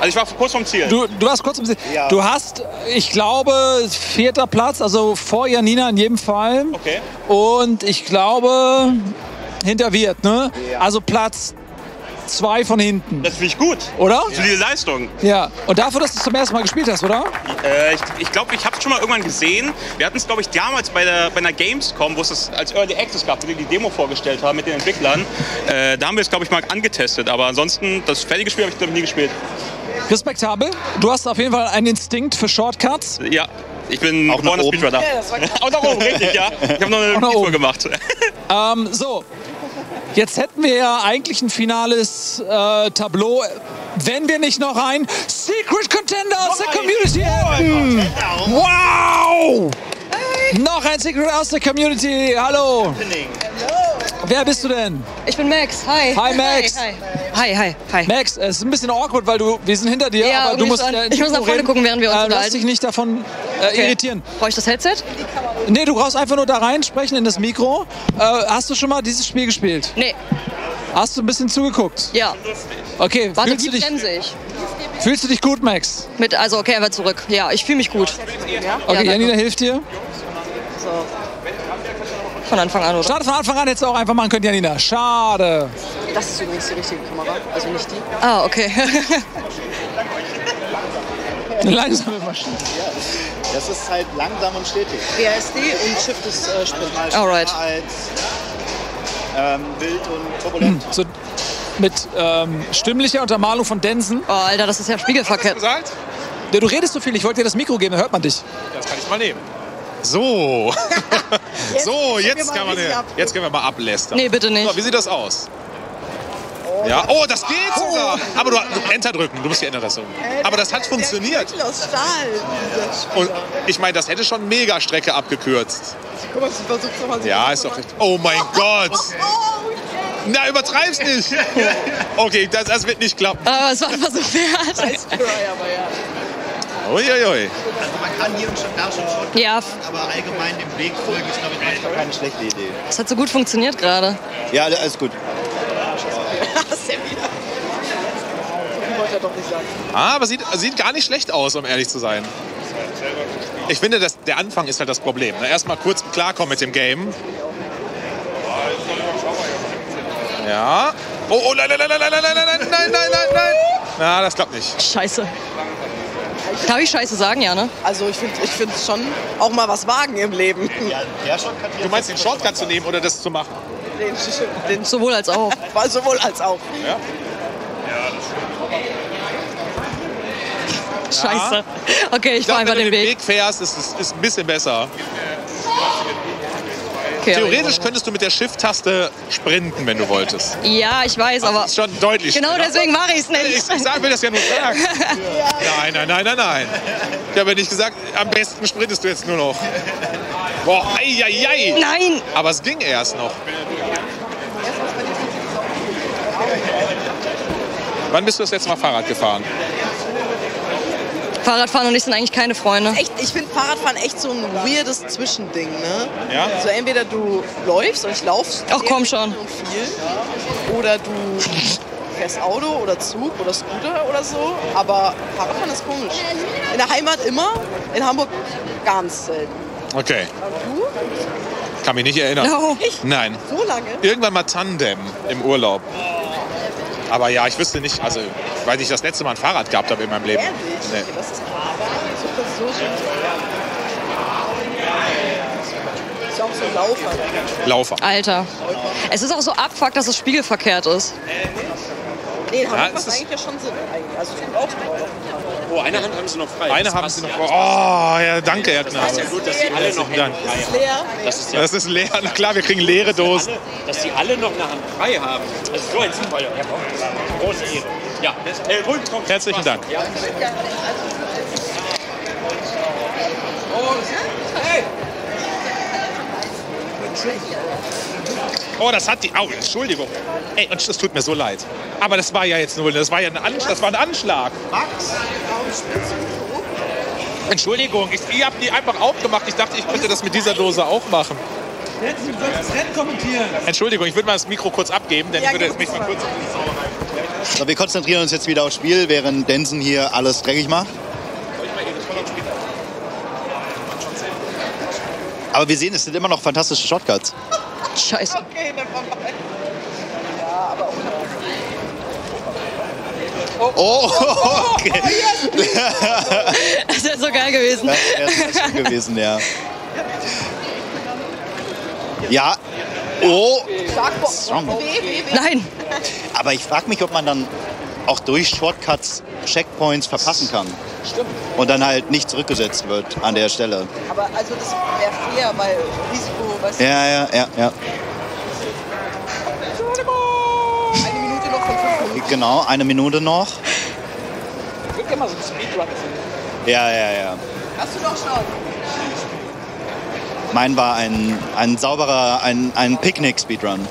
Also ich war kurz vom Ziel. Du warst kurz vom Ziel. Ja. Du hast, ich glaube, 4. Platz, also vor Janina in jedem Fall. Okay. Und ich glaube, hinter Viet, ne? Ja. Also Platz 2 von hinten. Das finde ich gut. Oder? Ja. Für diese Leistung. Ja. Und dafür, dass du es zum ersten Mal gespielt hast, oder? Ich glaube, ich habe es schon mal irgendwann gesehen. Wir hatten es, glaube ich, damals bei einer Gamescom, wo es das als Early Access gab, wo wir die Demo vorgestellt haben mit den Entwicklern. Da haben wir es, glaube ich, mal angetestet. Aber ansonsten, das fertige Spiel habe ich, glaube ich, nie gespielt. Respektabel. Du hast auf jeden Fall einen Instinkt für Shortcuts. Ja, ich bin auch geborener Speedrunner. Auch nach oben, richtig, ja. Ich habe noch eine Tour gemacht. So, jetzt hätten wir ja eigentlich ein finales Tableau, wenn wir nicht noch ein Secret Contender aus der Community hätten. Wow! Hey. Noch ein Secret aus der Community. Hallo. Wer bist du denn? Ich bin Max. Hi. Hi, Max. Hi. Max, es ist ein bisschen awkward, weil wir sind hinter dir, ja, aber du musst... Ich muss nach vorne gucken, während wir uns unterhalten. Lass dich nicht davon irritieren. Brauche ich das Headset? Nee, du brauchst einfach nur da reinsprechen in das Mikro. Hast du schon mal dieses Spiel gespielt? Nee. Hast du ein bisschen zugeguckt? Ja. Okay, warte, fühlst du dich gut, Max? Okay, er war zurück. Ja, ich fühle mich gut. Ja? Okay, Janina hilft dir. So. Von Anfang an, oder? Schade, von Anfang an hättest du auch einfach machen können, Janina. Schade. Das ist übrigens die richtige Kamera, also nicht die. Ah, okay. Langsame Maschine. Das ist halt langsam und stetig. WASD und Shift ist Sprint. Alright. Wild und turbulent. So, mit stimmlicher Untermalung von Dennsen. Oh, Alter, das ist ja spiegelverkehrt. Ja, du redest so viel, ich wollte dir das Mikro geben, da hört man dich. Das kann ich mal nehmen. So, jetzt können wir mal ablästern. Nee, bitte nicht. So, wie sieht das aus? Oh, ja. Oh, das geht sogar. Aber du Enter drücken, du musst die Enter-Taste. Aber das hat funktioniert. Der aus Stahl. Und ich meine, das hätte schon mega Strecke abgekürzt. Guck mal, ich versuch's nochmal so. Ja, ist doch richtig. Oh mein Gott. Okay. Na, übertreib's nicht. Okay, das wird nicht klappen. Aber es war ein Versuch wert. Uiuiui. Also man kann hier und da schon Shortcuts, ja, aber allgemein dem Weg folgen ist, glaube ich, manchmal keine schlechte Idee. Das hat so gut funktioniert gerade. Ja, alles gut. Aber sieht gar nicht schlecht aus, um ehrlich zu sein. Ich finde, der Anfang ist halt das Problem. Erstmal kurz klarkommen mit dem Game. Ja. Oh, nein. Na, das klappt nicht. Scheiße. Darf ich Scheiße sagen, ja, ne? Also ich finde es schon auch mal was wagen im Leben. Ja, der Shortcut, du meinst den Shortcut zu nehmen oder das zu machen? Den sowohl als auch. Sowohl als auch. Ja, das stimmt. Scheiße. Okay, ich fahre einfach den Weg. Wenn du den Weg fährst, ist ein bisschen besser. Okay, theoretisch könntest du mit der Shift-Taste sprinten, wenn du wolltest. Ja, ich weiß, aber... Das ist schon deutlich. Genau deswegen mache ich es nicht. Ich will das ja nur sagen. Nein, nein, nein, nein, nein. Ich habe ja nicht gesagt, am besten sprintest du jetzt nur noch. Boah, ei, ei, ei. Nein! Aber es ging erst noch. Wann bist du das letzte Mal Fahrrad gefahren? Fahrradfahren und ich sind eigentlich keine Freunde. Echt, ich finde Fahrradfahren echt so ein weirdes Zwischending, ne? Ja. So entweder du läufst und ich laufst. Ach komm schon. Viel, oder du fährst Auto oder Zug oder Scooter oder so. Aber Fahrradfahren ist komisch. In der Heimat immer, in Hamburg ganz selten. Okay. Und du? Kann mich nicht erinnern. No. Echt? Nein. So lange? Irgendwann mal Tandem im Urlaub. Aber ja, ich wüsste nicht, also weil ich das letzte Mal ein Fahrrad gehabt habe in meinem Leben. Ehrlich? Nee. Okay, das ist so schön. Das ist auch so ein Laufer. Alter. Es ist auch so abfuck, dass es spiegelverkehrt ist. Nee, da macht eigentlich ja schon Sinn. Also es tut auch Spaß. Oh, eine Hand haben sie noch frei. Eine haben sie noch frei. Oh, ja, danke, Erdner. Das ist ja gut, dass die alle noch eine Hand frei haben. Das ist leer. Na klar, wir kriegen leere Dosen. Dass die alle noch eine Hand frei haben. Das ist so ein Zufall. Ja, große Ehre. Ja, herzlichen Dank. Oh, das hat die... Au, Entschuldigung. Ey, und das tut mir so leid. Aber das war ja jetzt nur... Das war ja ein Anschlag. Max? Entschuldigung, ihr habt die einfach aufgemacht. Ich dachte, ich könnte das mit dieser Dose auch machen. Entschuldigung, ich würde mal das Mikro kurz abgeben, denn ich würde jetzt mich mal kurz... So, wir konzentrieren uns jetzt wieder aufs Spiel, während Dennsen hier alles dreckig macht. Aber wir sehen, es sind immer noch fantastische Shortcuts. Scheiße. Okay, dann vorbei. Ja, aber auch. Oh, okay. Das wäre so geil gewesen. Das wäre so schön gewesen, ja. Ja. Oh. Strong. Nein. Aber ich frage mich, ob man dann auch durch Shortcuts Checkpoints verpassen kann. Stimmt. Und dann halt nicht zurückgesetzt wird an der Stelle. Aber also das wäre fair, weil Risiko, weißt du? Ja, ja, ja, ja. Eine Minute noch von 5 Minuten. Genau, eine Minute noch. Ich würde gerne mal so ein Speedrun sehen. Ja, ja, ja. Hast du doch schon. Mein war ein sauberer, ein Picknick-Speedrun.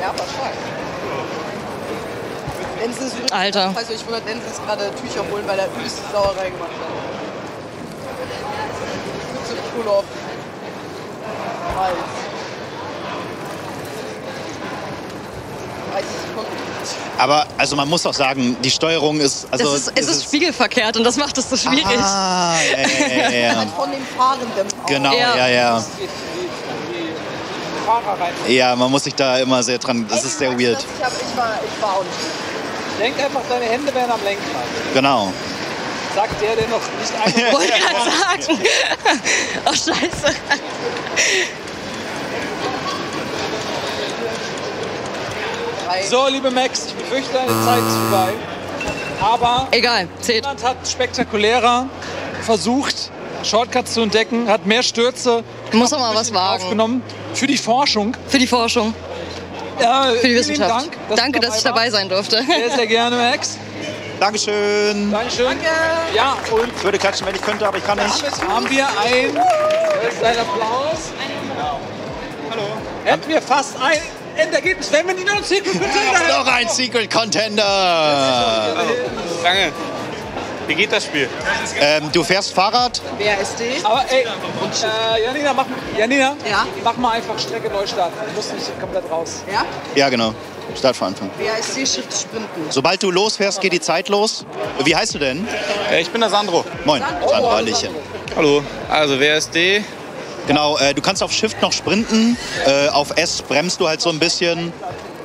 Ja, aber stark. Alter. Also ich wollte Dennsen gerade Tücher holen, weil er übelste Sauerei gemacht hat. So cool auf. Aber also man muss doch sagen, die Steuerung ist... Also es ist spiegelverkehrt und das macht es so schwierig. Ah, ja, ja, ja. Von dem Fahrenden. Genau, ja, ja, ja. Ja, man muss sich da immer sehr dran... Das ist sehr weird. Ich war auch nicht. Denk einfach, deine Hände wären am Lenkrad. Genau. Sagt der, der noch nicht einmal... Wollte gerade sagen. Oh, scheiße. So, liebe Max, ich befürchte, deine Zeit ist vorbei. Aber... Egal, zählt. Jemand hat spektakulärer versucht, Shortcuts zu entdecken, hat mehr Stürze... Muss doch mal was wagen. ...aufgenommen. Für die Forschung. Für die Forschung. Ja, für die Wissenschaft. Dank, danke, dass ich dabei sein durfte. Sehr, sehr gerne, Max. Dankeschön. Dankeschön. Danke. Ja, und ich würde klatschen, wenn ich könnte, aber ich kann nicht. Haben wir einen Applaus. Hallo. Hätten wir fast ein Endergebnis, wenn wir die noch einen Secret Contender hätten. Noch ein Secret Contender. Danke. Wie geht das Spiel? Du fährst Fahrrad. BRSD. Aber ey, Janina, ja? Mach mal einfach Strecke neu starten. Du musst nicht komplett raus. Ja? Ja, genau. Start von Anfang. BRSD, Shift, Sprinten. Sobald du losfährst, geht die Zeit los. Wie heißt du denn? Ich bin der Sandro. Moin. Sandro. Sandro, Hallöchen. Hallo. Also BRSD. Genau, du kannst auf Shift noch sprinten. Auf S bremst du halt so ein bisschen.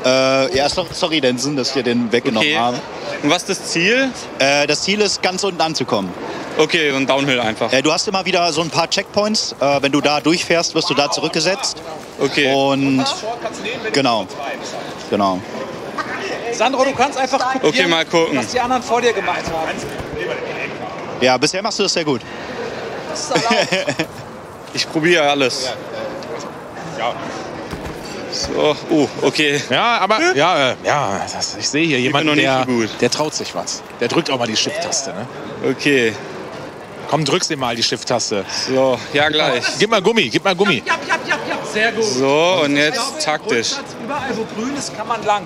Ja, sorry, Dennsen, dass ich dir den weggenommen habe. Und was ist das Ziel? Das Ziel ist, ganz unten anzukommen. Okay, so ein Downhill einfach. Du hast immer wieder so ein paar Checkpoints. Wenn du da durchfährst, wirst du da zurückgesetzt. Okay. Und genau. Genau. Sandro, du kannst einfach kopieren, okay, mal gucken, was die anderen vor dir gemacht haben. Ja, bisher machst du das sehr gut. Das ist erlaubt. Ich probiere alles. Ja. So, okay. Ja, aber ja, ich sehe hier jemanden, der traut sich was. Der drückt auch mal die Shift-Taste, ne? Okay. Komm, drückst ihm mal die Shift-Taste. So, ja gleich. Gib mal Gummi. Ja. Sehr gut. So, und jetzt taktisch. Überall wo grün ist, kann man lang.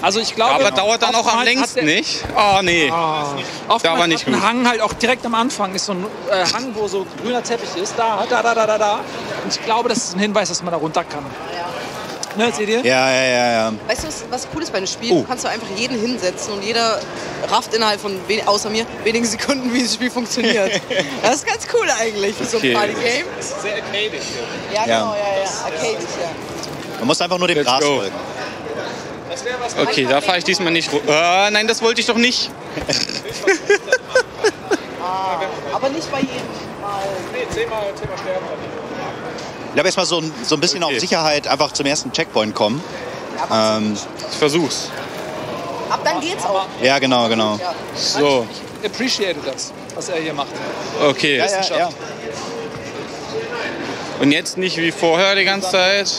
Also ich glaube, aber dauert dann auch am längsten, nicht? Oh, nee. Da war nicht gut. Ein Hang halt auch direkt am Anfang ist so ein Hang, wo so grüner Teppich ist. Da. Und ich glaube, das ist ein Hinweis, dass man da runter kann. Ne, seht ihr? Ja. Weißt du, was cool ist bei einem Spiel? Du kannst einfach jeden hinsetzen und jeder rafft innerhalb von, außer mir, wenigen Sekunden, wie das Spiel funktioniert. Das ist ganz cool eigentlich für so ein Party-Game. Das ist sehr arcadisch. Ja, genau, ja. Arcadisch, ja. Man muss einfach nur dem Gras folgen. Okay, da fahre ich diesmal nicht rum. Nein, das wollte ich doch nicht. Aber nicht bei jedem Mal. Nee, 10 Mal sterben. Ich glaube, erstmal so ein bisschen auf Sicherheit einfach zum ersten Checkpoint kommen. Ich versuch's. Ab dann geht's auch. Ja, genau. So. Ich appreciate das, was er hier macht. Okay. Ja. Und jetzt nicht wie vorher die ganze Zeit.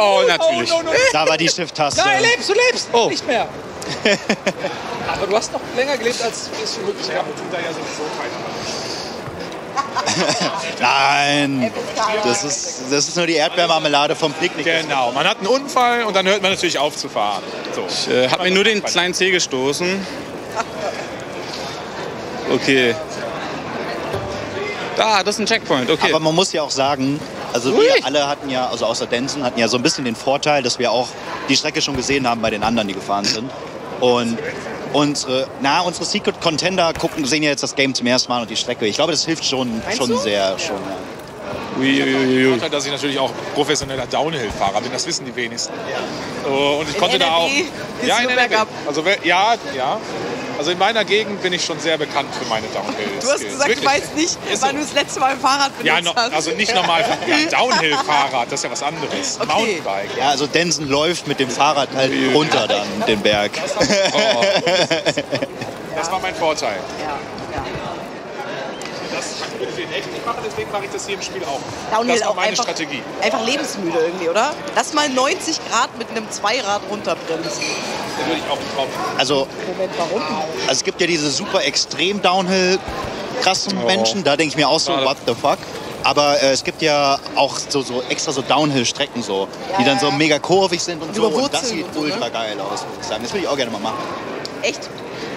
Oh, natürlich. No. Da war die Shift-Taste. Nein, du lebst. Oh. Nicht mehr. Aber du hast noch länger gelebt, als es schon möglich war. Nein, das ist nur die Erdbeermarmelade vom Picknick. Genau, man hat einen Unfall und dann hört man natürlich auf zu fahren. So. Ich habe mir nur den kleinen Zeh gestoßen. Okay. Das ist ein Checkpoint, okay. Aber man muss ja auch sagen, also wir alle hatten ja, also außer Dennsen, hatten ja so ein bisschen den Vorteil, dass wir auch die Strecke schon gesehen haben bei den anderen, die gefahren sind. Und unsere Secret Contender sehen ja jetzt das Game zum ersten Mal und die Strecke. Ich glaube, das hilft schon sehr. Schon, ja. Ich hatte dass ich natürlich auch professioneller Downhill-Fahrer bin, das wissen die wenigsten. Ja. Und ich konnte da auch... Ja, in NRW. Also, ja. Also in meiner Gegend bin ich schon sehr bekannt für meine Downhill-Skills. Du hast gesagt, wirklich? Du weißt nicht, wann du das letzte Mal ein Fahrrad benutzt hast. Also nicht normal, Downhill-Fahrrad, das ist ja was anderes. Okay. Mountainbike. Ja, also Dennsen läuft mit dem Fahrrad halt runter dann den Berg. Das war mein Vorteil. Ja. Das würde ich in echt nicht machen, deswegen mache ich das hier im Spiel auch. Downhill das war meine Strategie. Einfach lebensmüde irgendwie, oder? Lass mal 90 Grad mit einem Zweirad runterbremsen. Da würde ich auch nicht drauf. Also, Moment, warum? Also es gibt ja diese super extrem Downhill-krassen Menschen, da denke ich mir auch so, what the fuck? Aber es gibt ja auch so extra so Downhill-Strecken, so, die dann so mega kurvig sind und so. Und das sieht ultra geil aus, muss ich sagen. Das würde ich auch gerne mal machen. Echt?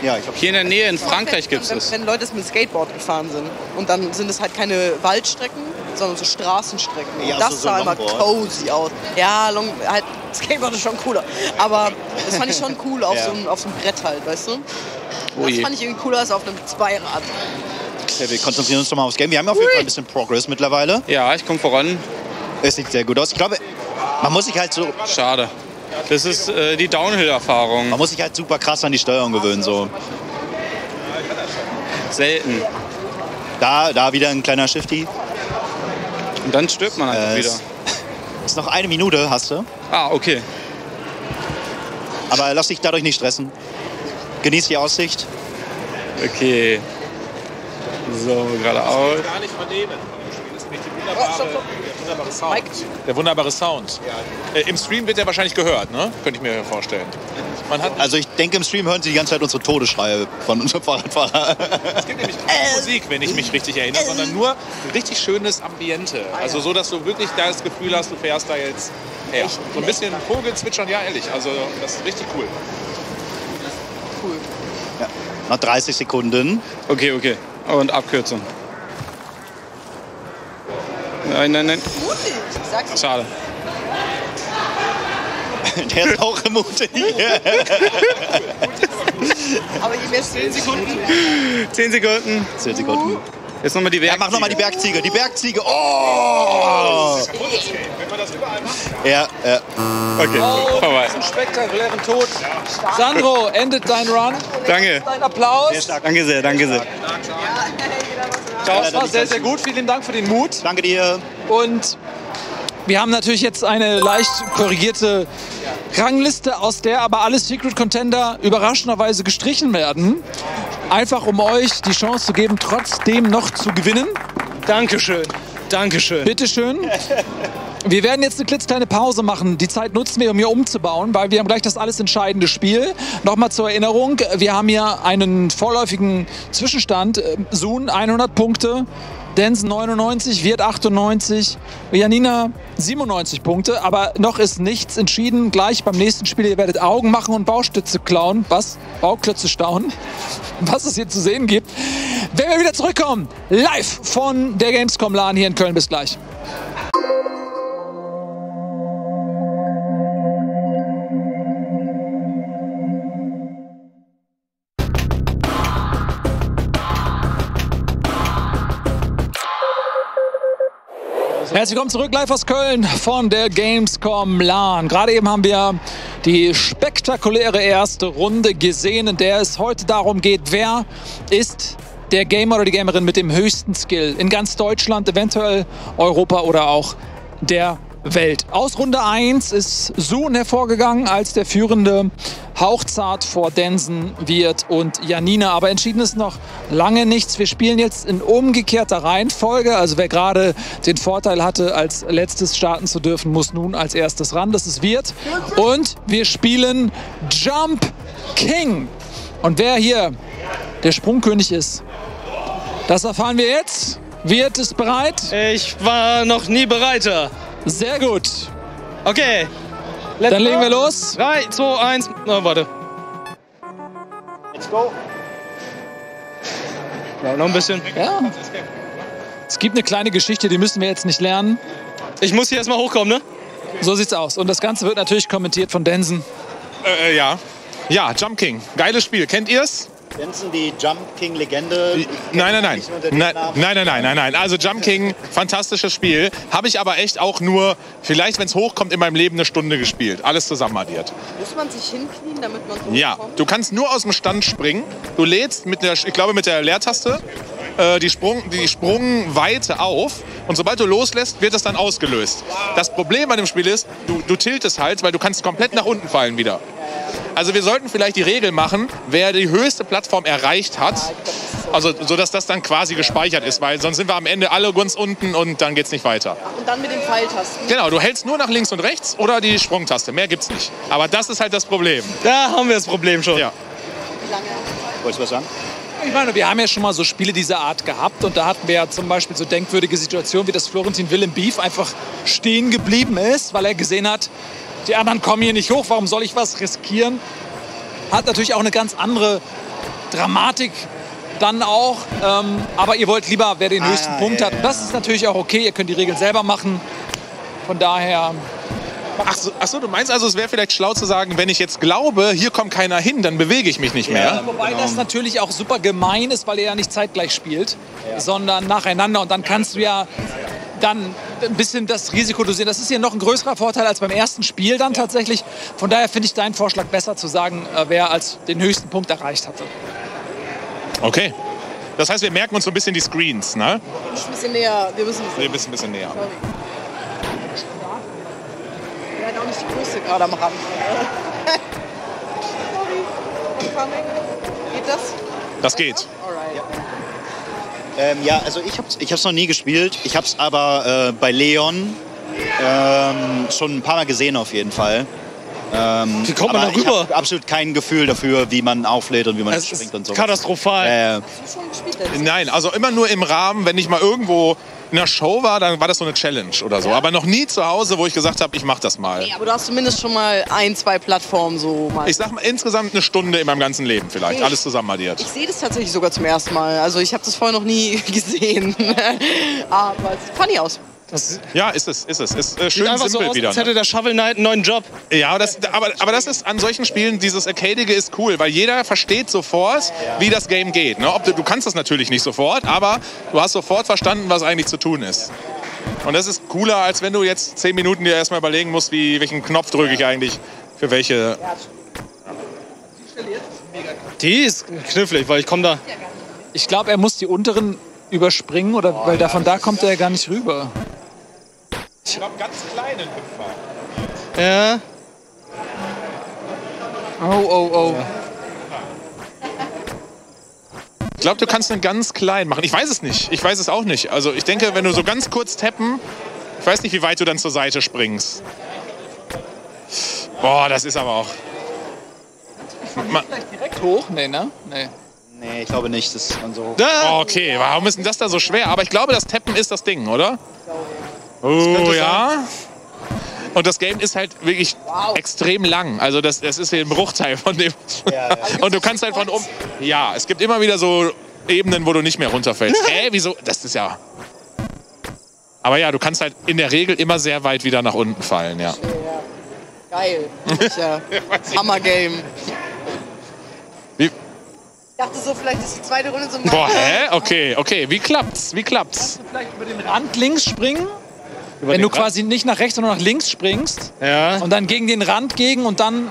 Ja, ich glaub, hier in der Nähe in Frankreich gibt es das. Wenn Leute mit Skateboard gefahren sind und dann sind es halt keine Waldstrecken, sondern so Straßenstrecken. Ja, das sah immer cozy aus. Ja, halt Skateboard ist schon cooler. Aber das fand ich schon cool auf so einem Brett halt, weißt du? Das fand ich irgendwie cooler als auf einem Zweirad. Okay, wir konzentrieren uns doch mal aufs Game. Wir haben auf jeden Fall ein bisschen Progress mittlerweile. Ja, ich komme voran. Es sieht sehr gut aus. Ich glaube, man muss sich halt so... Schade. Das ist die Downhill-Erfahrung. Man muss sich halt super krass an die Steuerung gewöhnen, so. Selten. Da wieder ein kleiner Shifty. Und dann stirbt man einfach wieder. Ist noch eine Minute, hast du. Okay. Aber lass dich dadurch nicht stressen. Genieß die Aussicht. Okay. So, geradeaus. Gar nicht vernehmen. Das ist nicht die wunderbare Sound. Der wunderbare Sound. Im Stream wird der wahrscheinlich gehört, ne? Könnte ich mir vorstellen. Also ich denke, im Stream hören sie die ganze Zeit unsere Todesschreie von unserem Fahrradfahrer. Es gibt nämlich keine Musik, wenn ich mich richtig erinnere, sondern nur ein richtig schönes Ambiente. Also so, dass du wirklich das Gefühl hast, du fährst da jetzt her. So ein bisschen Vogelzwitschern, ja ehrlich. Also das ist richtig cool. Cool. Ja. Noch 30 Sekunden. Okay. Und Abkürzung. Nein. Schade. Der ist auch mutig. Aber je mehr 10 Sekunden. 10 Sekunden. Jetzt nochmal die Bergziege. Ja, mach nochmal die Bergziege. Die Bergziege. Oh! Das ist Bundesgame. Wenn man das überall macht. Ja, ja. Okay. Oh, vorbei. Einen spektakulären Tod. Ja. Sandro, endet dein Run. Danke. Dein Applaus. Sehr stark. Danke sehr, danke sehr. Das war sehr, sehr gut. Vielen Dank für den Mut. Danke dir. Und wir haben natürlich jetzt eine leicht korrigierte Rangliste, aus der aber alle Secret Contender überraschenderweise gestrichen werden. Einfach um euch die Chance zu geben, trotzdem noch zu gewinnen. Dankeschön. Dankeschön. Bitteschön. Wir werden jetzt eine klitzekleine Pause machen. Die Zeit nutzen wir, um hier umzubauen, weil wir haben gleich das alles entscheidende Spiel. Nochmal zur Erinnerung, wir haben hier einen vorläufigen Zwischenstand. suuN 100 Punkte, Dennsen 99, Viet 98, Janina 97 Punkte. Aber noch ist nichts entschieden. Gleich beim nächsten Spiel, ihr werdet Augen machen und Bauklötze klauen. Was? Bauklötze staunen. Was es hier zu sehen gibt. Wenn wir wieder zurückkommen, live von der gamescomLAN hier in Köln. Bis gleich. Herzlich willkommen zurück, live aus Köln von der gamescomLAN. Gerade eben haben wir die spektakuläre erste Runde gesehen, in der es heute darum geht, wer ist der Gamer oder die Gamerin mit dem höchsten Skill in ganz Deutschland, eventuell Europa oder auch der Welt. Aus Runde 1 ist suuN hervorgegangen als der führende, hauchzart vor Dennsen, Viet und Janina. Aber entschieden ist noch lange nichts. Wir spielen jetzt in umgekehrter Reihenfolge. Also wer gerade den Vorteil hatte, als letztes starten zu dürfen, muss nun als erstes ran. Das ist Viet. Und wir spielen Jump King. Und wer hier der Sprungkönig ist, das erfahren wir jetzt. Viet ist bereit. Ich war noch nie bereiter. Sehr gut. Okay. Dann legen wir los. 3, 2, 1. Oh, warte. Let's go. Ja, noch ein bisschen. Ja. Es gibt eine kleine Geschichte, die müssen wir jetzt nicht lernen. Ich muss hier erstmal hochkommen, ne? So sieht's aus. Und das Ganze wird natürlich kommentiert von Dennsen. Ja. Ja, Jump King. Geiles Spiel. Kennt ihr's? Dennsen, die Jump King-Legende. Nein. Also Jump King, fantastisches Spiel. Habe ich aber echt auch nur, vielleicht wenn es hochkommt, in meinem Leben eine Stunde gespielt. Alles zusammenaddiert. Muss man sich hinknien, damit man hochkommt? Ja, du kannst nur aus dem Stand springen. Du lädst mit der, ich glaube mit der Leertaste, die Sprungweite auf. Und sobald du loslässt, wird das dann ausgelöst. Das Problem an dem Spiel ist, du tiltest halt, weil du kannst komplett nach unten fallen wieder. Also wir sollten vielleicht die Regel machen, wer die höchste Plattform erreicht hat, also sodass das dann quasi gespeichert ist, weil sonst sind wir am Ende alle ganz unten und dann geht's nicht weiter. Und dann mit den Pfeiltasten. Genau, du hältst nur nach links und rechts oder die Sprungtaste, mehr gibt's nicht. Aber das ist halt das Problem. Da haben wir das Problem schon. Ja. Wie lange? Wolltest du was sagen? Ich meine, wir haben ja schon mal so Spiele dieser Art gehabt und da hatten wir ja zum Beispiel so denkwürdige Situationen, wie dass Florentin Will im Beef einfach stehen geblieben ist, weil er gesehen hat, die anderen kommen hier nicht hoch, warum soll ich was riskieren? Hat natürlich auch eine ganz andere Dramatik dann auch. Aber ihr wollt lieber, wer den höchsten Punkt hat. Und das ist natürlich auch okay, ihr könnt die Regeln selber machen. Von daher... Ach so, du meinst also, es wäre vielleicht schlau zu sagen, wenn ich jetzt glaube, hier kommt keiner hin, dann bewege ich mich nicht mehr. Ja, wobei das natürlich auch super gemein ist, weil ihr ja nicht zeitgleich spielt, sondern nacheinander. Und dann kannst du ja dann ein bisschen das Risiko dosieren. Das ist hier noch ein größerer Vorteil als beim ersten Spiel dann tatsächlich. Von daher finde ich deinen Vorschlag besser zu sagen, wer als den höchsten Punkt erreicht hatte. Okay. Das heißt, wir merken uns so ein bisschen die Screens, ne? Ein bisschen näher. Wir müssen ein bisschen näher. Sorry. Wir hatten auch nicht die Größe gerade am Rand. Sorry. Geht das? Das geht. Alright. Ja, also ich hab's noch nie gespielt. Ich hab's aber bei Leon schon ein paar Mal gesehen auf jeden Fall. Wie kommt man da rüber? Ich habe absolut kein Gefühl dafür, wie man auflädt und wie man springt und so. Katastrophal. Hast du schon gespielt, denn? Nein, also immer nur im Rahmen, wenn ich mal irgendwo in der Show war, dann war das so eine Challenge oder so. Ja? Aber noch nie zu Hause, wo ich gesagt habe, ich mache das mal. Nee, aber du hast zumindest schon mal ein, zwei Plattformen so mal. Ich sag mal insgesamt eine Stunde in meinem ganzen Leben vielleicht, alles zusammenaddiert. Ich sehe das tatsächlich sogar zum ersten Mal. Also ich habe das vorher noch nie gesehen. Aber es sieht funny aus. Ja, ist es. Ist schön einfach simpel so aus, wieder. Als hätte der Shovel Knight einen neuen Job. Ja, aber das ist an solchen Spielen, dieses Arcadige ist cool, weil jeder versteht sofort, wie das Game geht. Ne? Du kannst das natürlich nicht sofort, aber du hast sofort verstanden, was eigentlich zu tun ist. Und das ist cooler, als wenn du jetzt 10 Minuten dir erstmal überlegen musst, welchen Knopf drücke ich eigentlich für welche. Die ist knifflig, weil ich komme da. Ich glaube, er muss die unteren überspringen, oder, weil davon da kommt er ja gar nicht rüber. Ich glaube, ganz kleinen Hüpfer. Ja. Oh, oh, oh. Ja. Ich glaube, du kannst einen ganz kleinen machen. Ich weiß es nicht. Ich weiß es auch nicht. Also ich denke, wenn du so ganz kurz tappen, ich weiß nicht, wie weit du dann zur Seite springst. Boah, das ist aber auch... Vielleicht direkt hoch? Nee, ne? Nee. Nee, ich glaube nicht, dass man so... Okay, warum ist denn das da so schwer? Aber ich glaube, das Tappen ist das Ding, oder? Oh, ja. Und das Game ist halt wirklich extrem lang. Also das ist ein Bruchteil von dem. Ja. Und du kannst halt von oben... Ja, es gibt immer wieder so Ebenen, wo du nicht mehr runterfällst. Wieso? Das ist ja... Aber ja, du kannst halt in der Regel immer sehr weit wieder nach unten fallen, ja. Geil. Hammer-Game. Ich dachte so, vielleicht ist die zweite Runde so ein Boah, hä? Okay. Wie klappt's? Kannst du vielleicht über den Rand links springen? Wenn du quasi nicht nach rechts, sondern nach links springst. Ja. Und dann gegen den Rand und dann...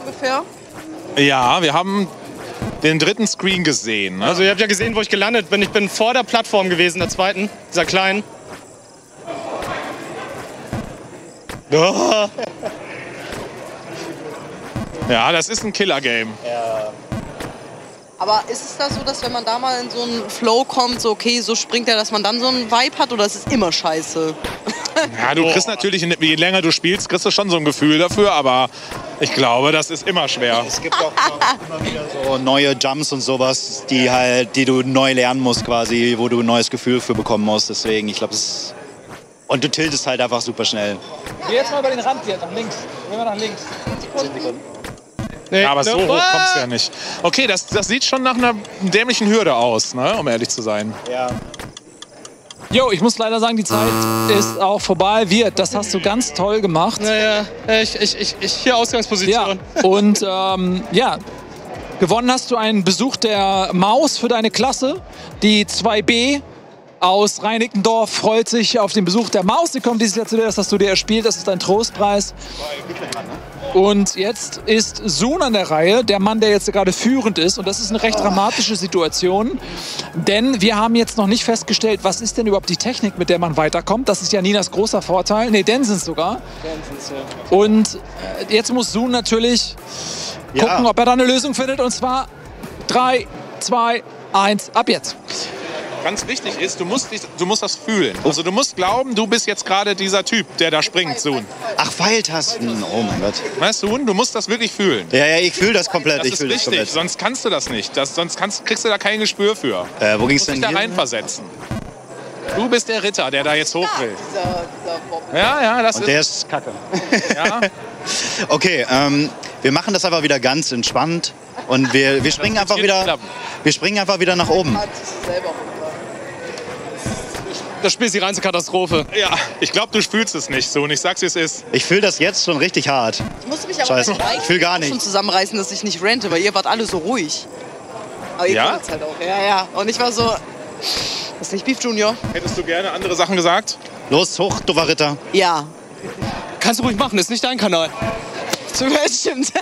Ungefähr. Ja, wir haben den dritten Screen gesehen. Ne? Also ihr habt ja gesehen, wo ich gelandet bin. Ich bin vor der Plattform gewesen, der zweiten, dieser kleinen. Ja, das ist ein Killer-Game. Ja. Aber ist es da so, dass wenn man da mal in so einen Flow kommt, so okay, so springt er, dass man dann so einen Vibe hat, oder ist es immer scheiße? Ja, du kriegst natürlich, je länger du spielst, kriegst du schon so ein Gefühl dafür, aber ich glaube, das ist immer schwer. Es gibt auch immer wieder so neue Jumps und sowas, die du neu lernen musst quasi, wo du ein neues Gefühl für bekommen musst, deswegen, ich glaube, das... Und du tiltest halt einfach super schnell. Geh jetzt mal über den Rand hier, nach links. Geh mal nach links. 10 Sekunden. Nee, aber so hoch kommst du ja nicht. Okay, das sieht schon nach einer dämlichen Hürde aus, ne? Um ehrlich zu sein. Ja. Jo, ich muss leider sagen, die Zeit ist auch vorbei. Viet, das hast du ganz toll gemacht. Naja, ich hier Ausgangsposition. Ja. Und ja, gewonnen hast du einen Besuch der Maus für deine Klasse, die 2B. Aus Reinickendorf freut sich auf den Besuch der Maus. Die kommt dieses Jahr zu dir, das hast du dir erspielt. Das ist dein Trostpreis. Und jetzt ist suuN an der Reihe, der Mann, der jetzt gerade führend ist. Und das ist eine recht dramatische Situation. Denn wir haben jetzt noch nicht festgestellt, was ist denn überhaupt die Technik, mit der man weiterkommt. Das ist Janinas großer Vorteil. Nee, Dennsen's sogar. Und jetzt muss suuN natürlich gucken, ob er da eine Lösung findet. Und zwar 3, 2, 1, ab jetzt. Ganz wichtig ist, du musst das fühlen. Also du musst glauben, du bist jetzt gerade dieser Typ, der da springt, suuN. Ach, Pfeiltasten, oh mein Gott. Weißt du, du musst das wirklich fühlen. Ja, ich fühle das komplett. Das ist wichtig, sonst kannst du das nicht. Sonst kriegst du da kein Gespür für. Wo ging's denn hier? Du musst dich da reinversetzen. Du bist der Ritter, der da jetzt hoch will. Ja, das ist... Und der ist kacke. Ja. Okay, wir machen das einfach wieder ganz entspannt. Und wir springen einfach wieder... Wir springen einfach wieder nach oben. Das Spiel ist die reinste Katastrophe. Ja, ich glaube, du fühlst es nicht so. Und ich sag's, wie es ist. Ich fühle das jetzt schon richtig hart. Ich musste mich aber schon zusammenreißen, dass ich nicht rente, weil ihr wart alle so ruhig. Aber ihr könnt's halt auch. Ja. Und ich war so. Das ist nicht Beef Junior. Hättest du gerne andere Sachen gesagt? Los, hoch, doofer Ritter. Ja. Kannst du ruhig machen, ist nicht dein Kanal. Das stimmt.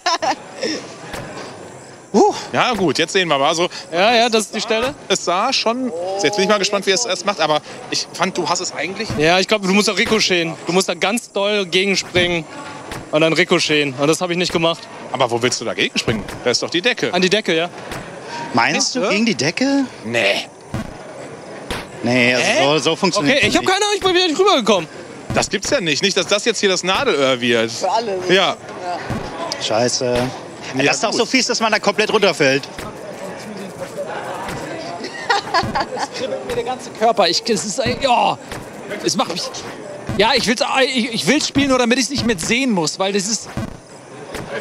Ja gut, jetzt sehen wir mal. Also, ja, das ist die Stelle. Es sah schon... Jetzt bin ich mal gespannt, wie es erst macht, aber ich fand, du hast es eigentlich... Ja, ich glaube, du musst da ricocheten. Du musst da ganz doll gegenspringen und dann ricocheten. Und das habe ich nicht gemacht. Aber wo willst du da gegenspringen? Da ist doch die Decke. An die Decke, ja. Meinst du gegen die Decke? Nee, also so funktioniert das nicht. Okay, ich habe keine Ahnung, ich bin wieder nicht rübergekommen. Das gibt's ja nicht. Nicht, dass das jetzt hier das Nadelöhr wird. Für alle. Ja. Scheiße. Ja, das ist doch so fies, dass man da komplett runterfällt. Das kribbelt mir der ganze Körper. Es macht mich... Ja, ich will spielen, nur damit ich es nicht mehr sehen muss, weil das ist...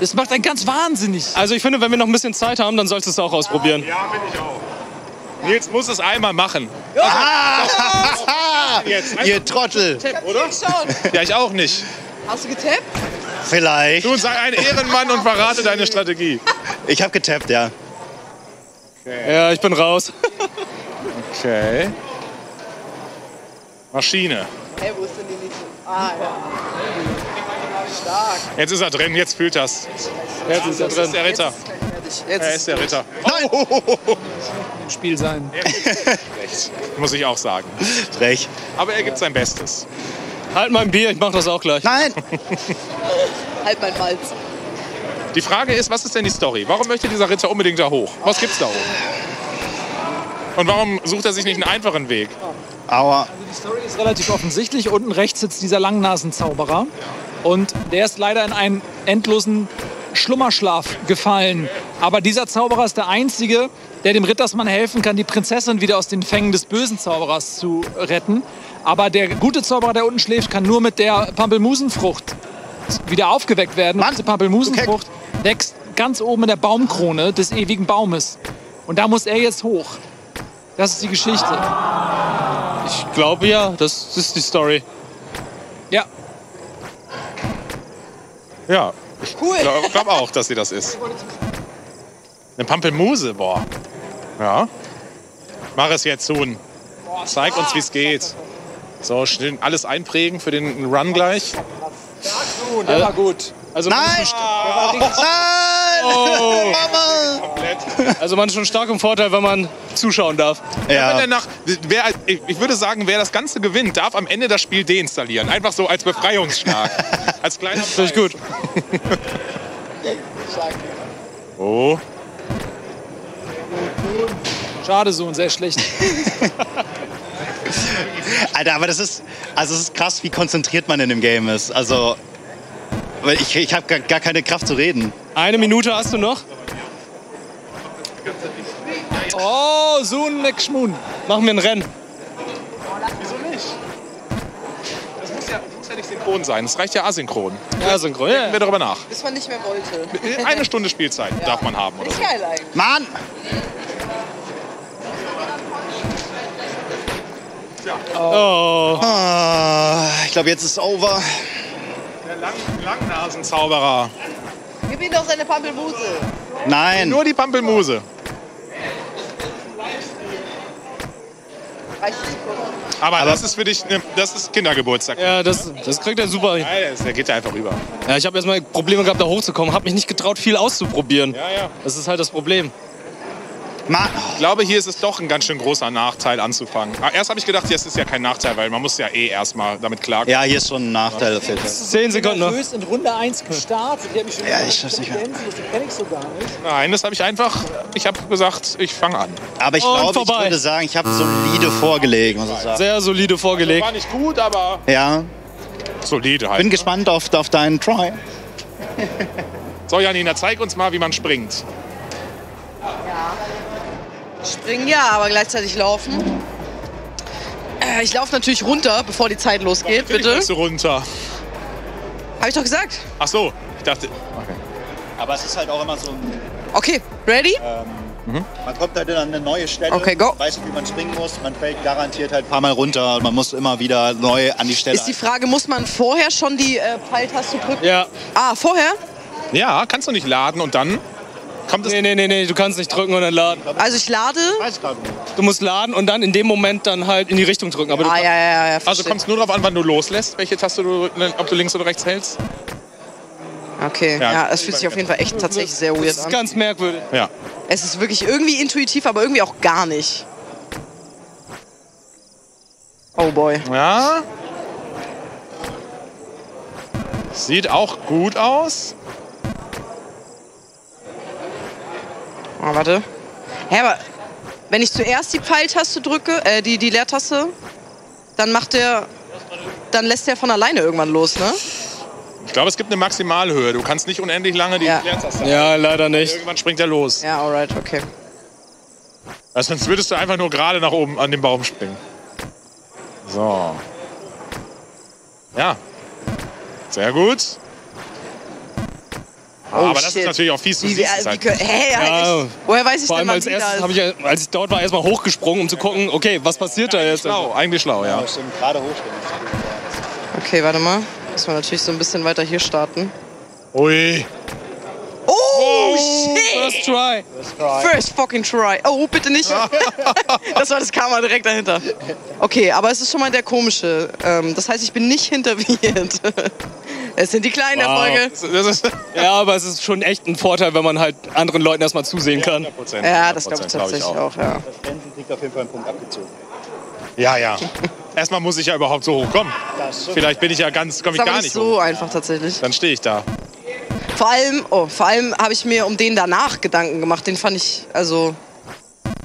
Das macht einen ganz wahnsinnig. Also ich finde, wenn wir noch ein bisschen Zeit haben, dann sollst du es auch ausprobieren. Ja, bin ich auch. Nils muss es einmal machen. Ah, jetzt. Ihr Trottel. Oder? Ja, ich auch nicht. Hast du getappt? Vielleicht. Du sei ein Ehrenmann und verrate deine Strategie. Ich habe getappt, ja. Okay. Ja, ich bin raus. Okay. Maschine. Hey, wo ist denn die Nische? Ah, ja. Stark. Jetzt ist er drin, jetzt fühlt das. Jetzt ist er drin. Ist der Ritter. Jetzt er ist der Ritter. Nein! Oh, oh, oh, oh. Im Spiel sein. Recht. Muss ich auch sagen. Recht. Aber er gibt sein Bestes. Halt mein Bier, ich mach das auch gleich. Nein! Halt mein Malz. Die Frage ist, was ist denn die Story? Warum möchte dieser Ritter unbedingt da hoch? Was gibt's da hoch? Und warum sucht er sich nicht einen einfachen Weg? Aua. Also die Story ist relativ offensichtlich. Unten rechts sitzt dieser Langnasen-Zauberer. Und der ist leider in einen endlosen Schlummerschlaf gefallen. Aber dieser Zauberer ist der Einzige, der dem Rittersmann helfen kann, die Prinzessin wieder aus den Fängen des bösen Zauberers zu retten. Aber der gute Zauberer, der unten schläft, kann nur mit der Pampelmusenfrucht wieder aufgeweckt werden. Mann, und diese Pampelmusenfrucht wächst ganz oben in der Baumkrone des ewigen Baumes. Und da muss er jetzt hoch. Das ist die Geschichte. Ich glaube ja, das ist die Story. Ja. Ja, ich glaube auch, dass sie das ist. Eine Pampelmuse, boah. Ja. Mach es jetzt, suuN. Zeig uns, wie es geht. So, schön alles einprägen für den Run gleich. Ja, der war gut. Also, nein! Also man ist schon stark im Vorteil, wenn man zuschauen darf. Ja. Wenn danach, ich würde sagen, wer das Ganze gewinnt, darf am Ende das Spiel deinstallieren. Einfach so als Befreiungsschlag. Als kleiner Preis. Das ist gut. Oh. Schade, suuN, sehr schlecht. Alter, aber das ist, also es ist krass, wie konzentriert man in dem Game ist. Also, ich habe gar keine Kraft zu reden. Eine Minute hast du noch? Oh, suuN, Max, schmuhn. Machen wir ein Rennen. Wieso nicht? Das muss ja nicht synchron sein. Das reicht ja asynchron. Ja, asynchron. Ja. Denken wir darüber nach. Bis man nicht mehr wollte. Eine Stunde Spielzeit darf man haben. Oder so. Mann! Oh. Oh. Ich glaube, jetzt ist es over. Der Langnasenzauberer. Gib ihm doch seine Pampelmuse. Nein. Nur die Pampelmuse. Aber das ist für dich, das ist Kindergeburtstag. Ja, das kriegt er super hin. Ja, der geht da einfach rüber. Ja, ich habe erstmal Probleme gehabt, da hochzukommen. Habe mich nicht getraut, viel auszuprobieren. Ja. Das ist halt das Problem. Ich glaube, hier ist es doch ein ganz schön großer Nachteil anzufangen. Aber erst habe ich gedacht, jetzt ist ja kein Nachteil, weil man muss ja eh erstmal damit klarkommen. Ja, hier ist schon ein Nachteil. 10 Sekunden noch. Ich bin in Runde 1 gestartet. Ja, ich schaff's nicht mehr. Nein, das habe ich einfach, ich habe gesagt, ich fange an. Aber ich glaube, ich würde sagen, ich habe solide vorgelegt, muss ich sagen. Sehr solide vorgelegt. Also war nicht gut, aber... Ja. Solide halt. Bin gespannt auf deinen Try. So, Janina, zeig uns mal, wie man springt. Ja. Springen ja, aber gleichzeitig laufen. Ich laufe natürlich runter, bevor die Zeit losgeht, bitte. Natürlich du runter. Hab ich doch gesagt. Ach so, ich dachte... Okay. Aber es ist halt auch immer so ein... Okay, ready? Man kommt halt an eine neue Stelle, okay, go. Weiß nicht, wie man springen muss. Man fällt garantiert halt ein paar Mal runter und man muss immer wieder neu an die Stelle... Ist die Frage, muss man vorher schon die Pfeiltaste drücken? Ja. Ah, vorher? Ja, kannst du nicht laden und dann... Nee, du kannst nicht drücken und dann laden. Also ich lade? Du musst laden und dann in dem Moment dann halt in die Richtung drücken. Aber ja, also kommt es nur darauf an, wann du loslässt, welche Taste du, ob du links oder rechts hältst. Okay, ja, das fühlt sich auf jeden Fall echt tatsächlich sehr weird an. Das ist ganz merkwürdig. Ja. Es ist wirklich irgendwie intuitiv, aber irgendwie auch gar nicht. Oh boy. Ja. Sieht auch gut aus. Oh, warte. Hä, aber wenn ich zuerst die Pfeiltaste drücke, die Leertaste, dann macht der, dann lässt der von alleine irgendwann los, ne? Ich glaube, es gibt eine Maximalhöhe. Du kannst nicht unendlich lange die Leertaste drücken. Ja, leider nicht. Irgendwann springt er los. Ja, alright, okay. Also, sonst würdest du einfach nur gerade nach oben an den Baum springen. So. Ja. Sehr gut. Oh, aber shit. Das ist natürlich auch fies. Woher weiß ich denn, als erstes habe ich, als ich dort war, erstmal hochgesprungen, um zu gucken, okay, was passiert da jetzt? Schlau, eigentlich schlau, ja. Stimmt, gerade hochspringen. Okay, warte mal. Müssen wir natürlich so ein bisschen weiter hier starten. Ui. Oh, oh shit! First try. First fucking try. Oh, bitte nicht. Das war das Karma direkt dahinter. Okay, aber es ist schon mal der komische. Das heißt, ich bin nicht hinter Viet. Es sind die kleinen Erfolge. Ja, aber es ist schon echt ein Vorteil, wenn man halt anderen Leuten erstmal zusehen kann. 100%, ja, das glaube ich tatsächlich auch. Ja. Das Dennsen kriegt auf jeden Fall einen Punkt abgezogen. Ja, ja. Erstmal muss ich ja überhaupt so hochkommen. Vielleicht bin ich ja ganz, komme ich gar nicht so hoch. Einfach tatsächlich. Dann stehe ich da. Vor allem habe ich mir um den danach Gedanken gemacht. Den fand ich, also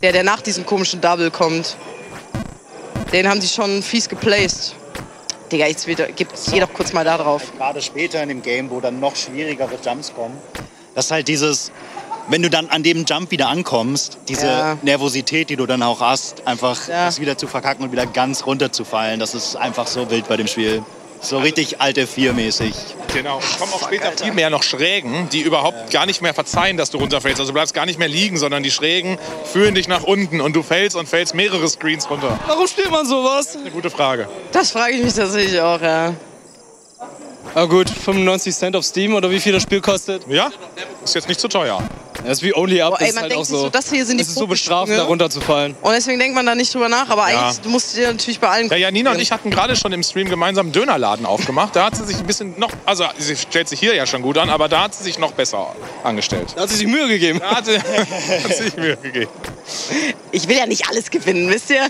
der nach diesem komischen Double kommt. Den haben die schon fies geplaced. Digga, jetzt geh doch kurz mal da drauf. Gerade später in dem Game, wo dann noch schwierigere Jumps kommen. Das ist halt dieses, wenn du dann an dem Jump wieder ankommst, diese Nervosität, die du dann auch hast, einfach das wieder zu verkacken und wieder ganz runter zu fallen. Das ist einfach so wild bei dem Spiel. So richtig alte 4-mäßig. Genau. Ich komme auch später viel mehr noch Schrägen, die überhaupt gar nicht mehr verzeihen, dass du runterfällst. Also du bleibst gar nicht mehr liegen, sondern die Schrägen führen dich nach unten und du fällst mehrere Screens runter. Warum spielt man sowas? Das ist eine gute Frage. Das frage ich mich tatsächlich auch, ja. Na gut, 95 Cent auf Steam oder wie viel das Spiel kostet? Ja, ist jetzt nicht zu teuer. Das ist wie Only Up, das ist halt auch so. Das hier sind die so bestraft, da runterzufallen. Und deswegen denkt man da nicht drüber nach, aber eigentlich, du musst dir natürlich bei allen... Ja, Janina und ich hatten gerade schon im Stream gemeinsam einen Dönerladen aufgemacht. Da hat sie sich ein bisschen noch... Also, sie stellt sich hier ja schon gut an, aber da hat sie sich noch besser angestellt. Da hat sie sich Mühe gegeben. Ich will ja nicht alles gewinnen, wisst ihr?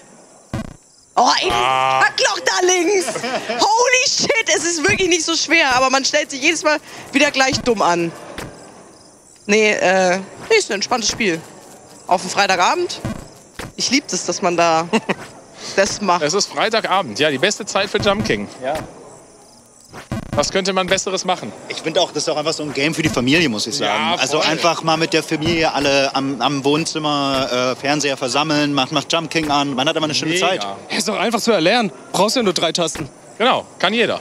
Oh, ey, das Kackloch da links! Holy shit, es ist wirklich nicht so schwer, aber man stellt sich jedes Mal wieder gleich dumm an. Nee, ist ein entspanntes Spiel. Auf dem Freitagabend. Ich liebe das, dass man da das macht. Es ist Freitagabend, ja, die beste Zeit für Jump King. Ja. Was könnte man Besseres machen? Ich finde auch, das ist auch einfach so ein Game für die Familie, muss ich sagen. Ja, also einfach mal mit der Familie alle am Wohnzimmer Fernseher versammeln, macht Jump King an, man hat immer eine schöne Zeit. Ist doch einfach zu erlernen. Brauchst ja nur 3 Tasten. Genau, kann jeder.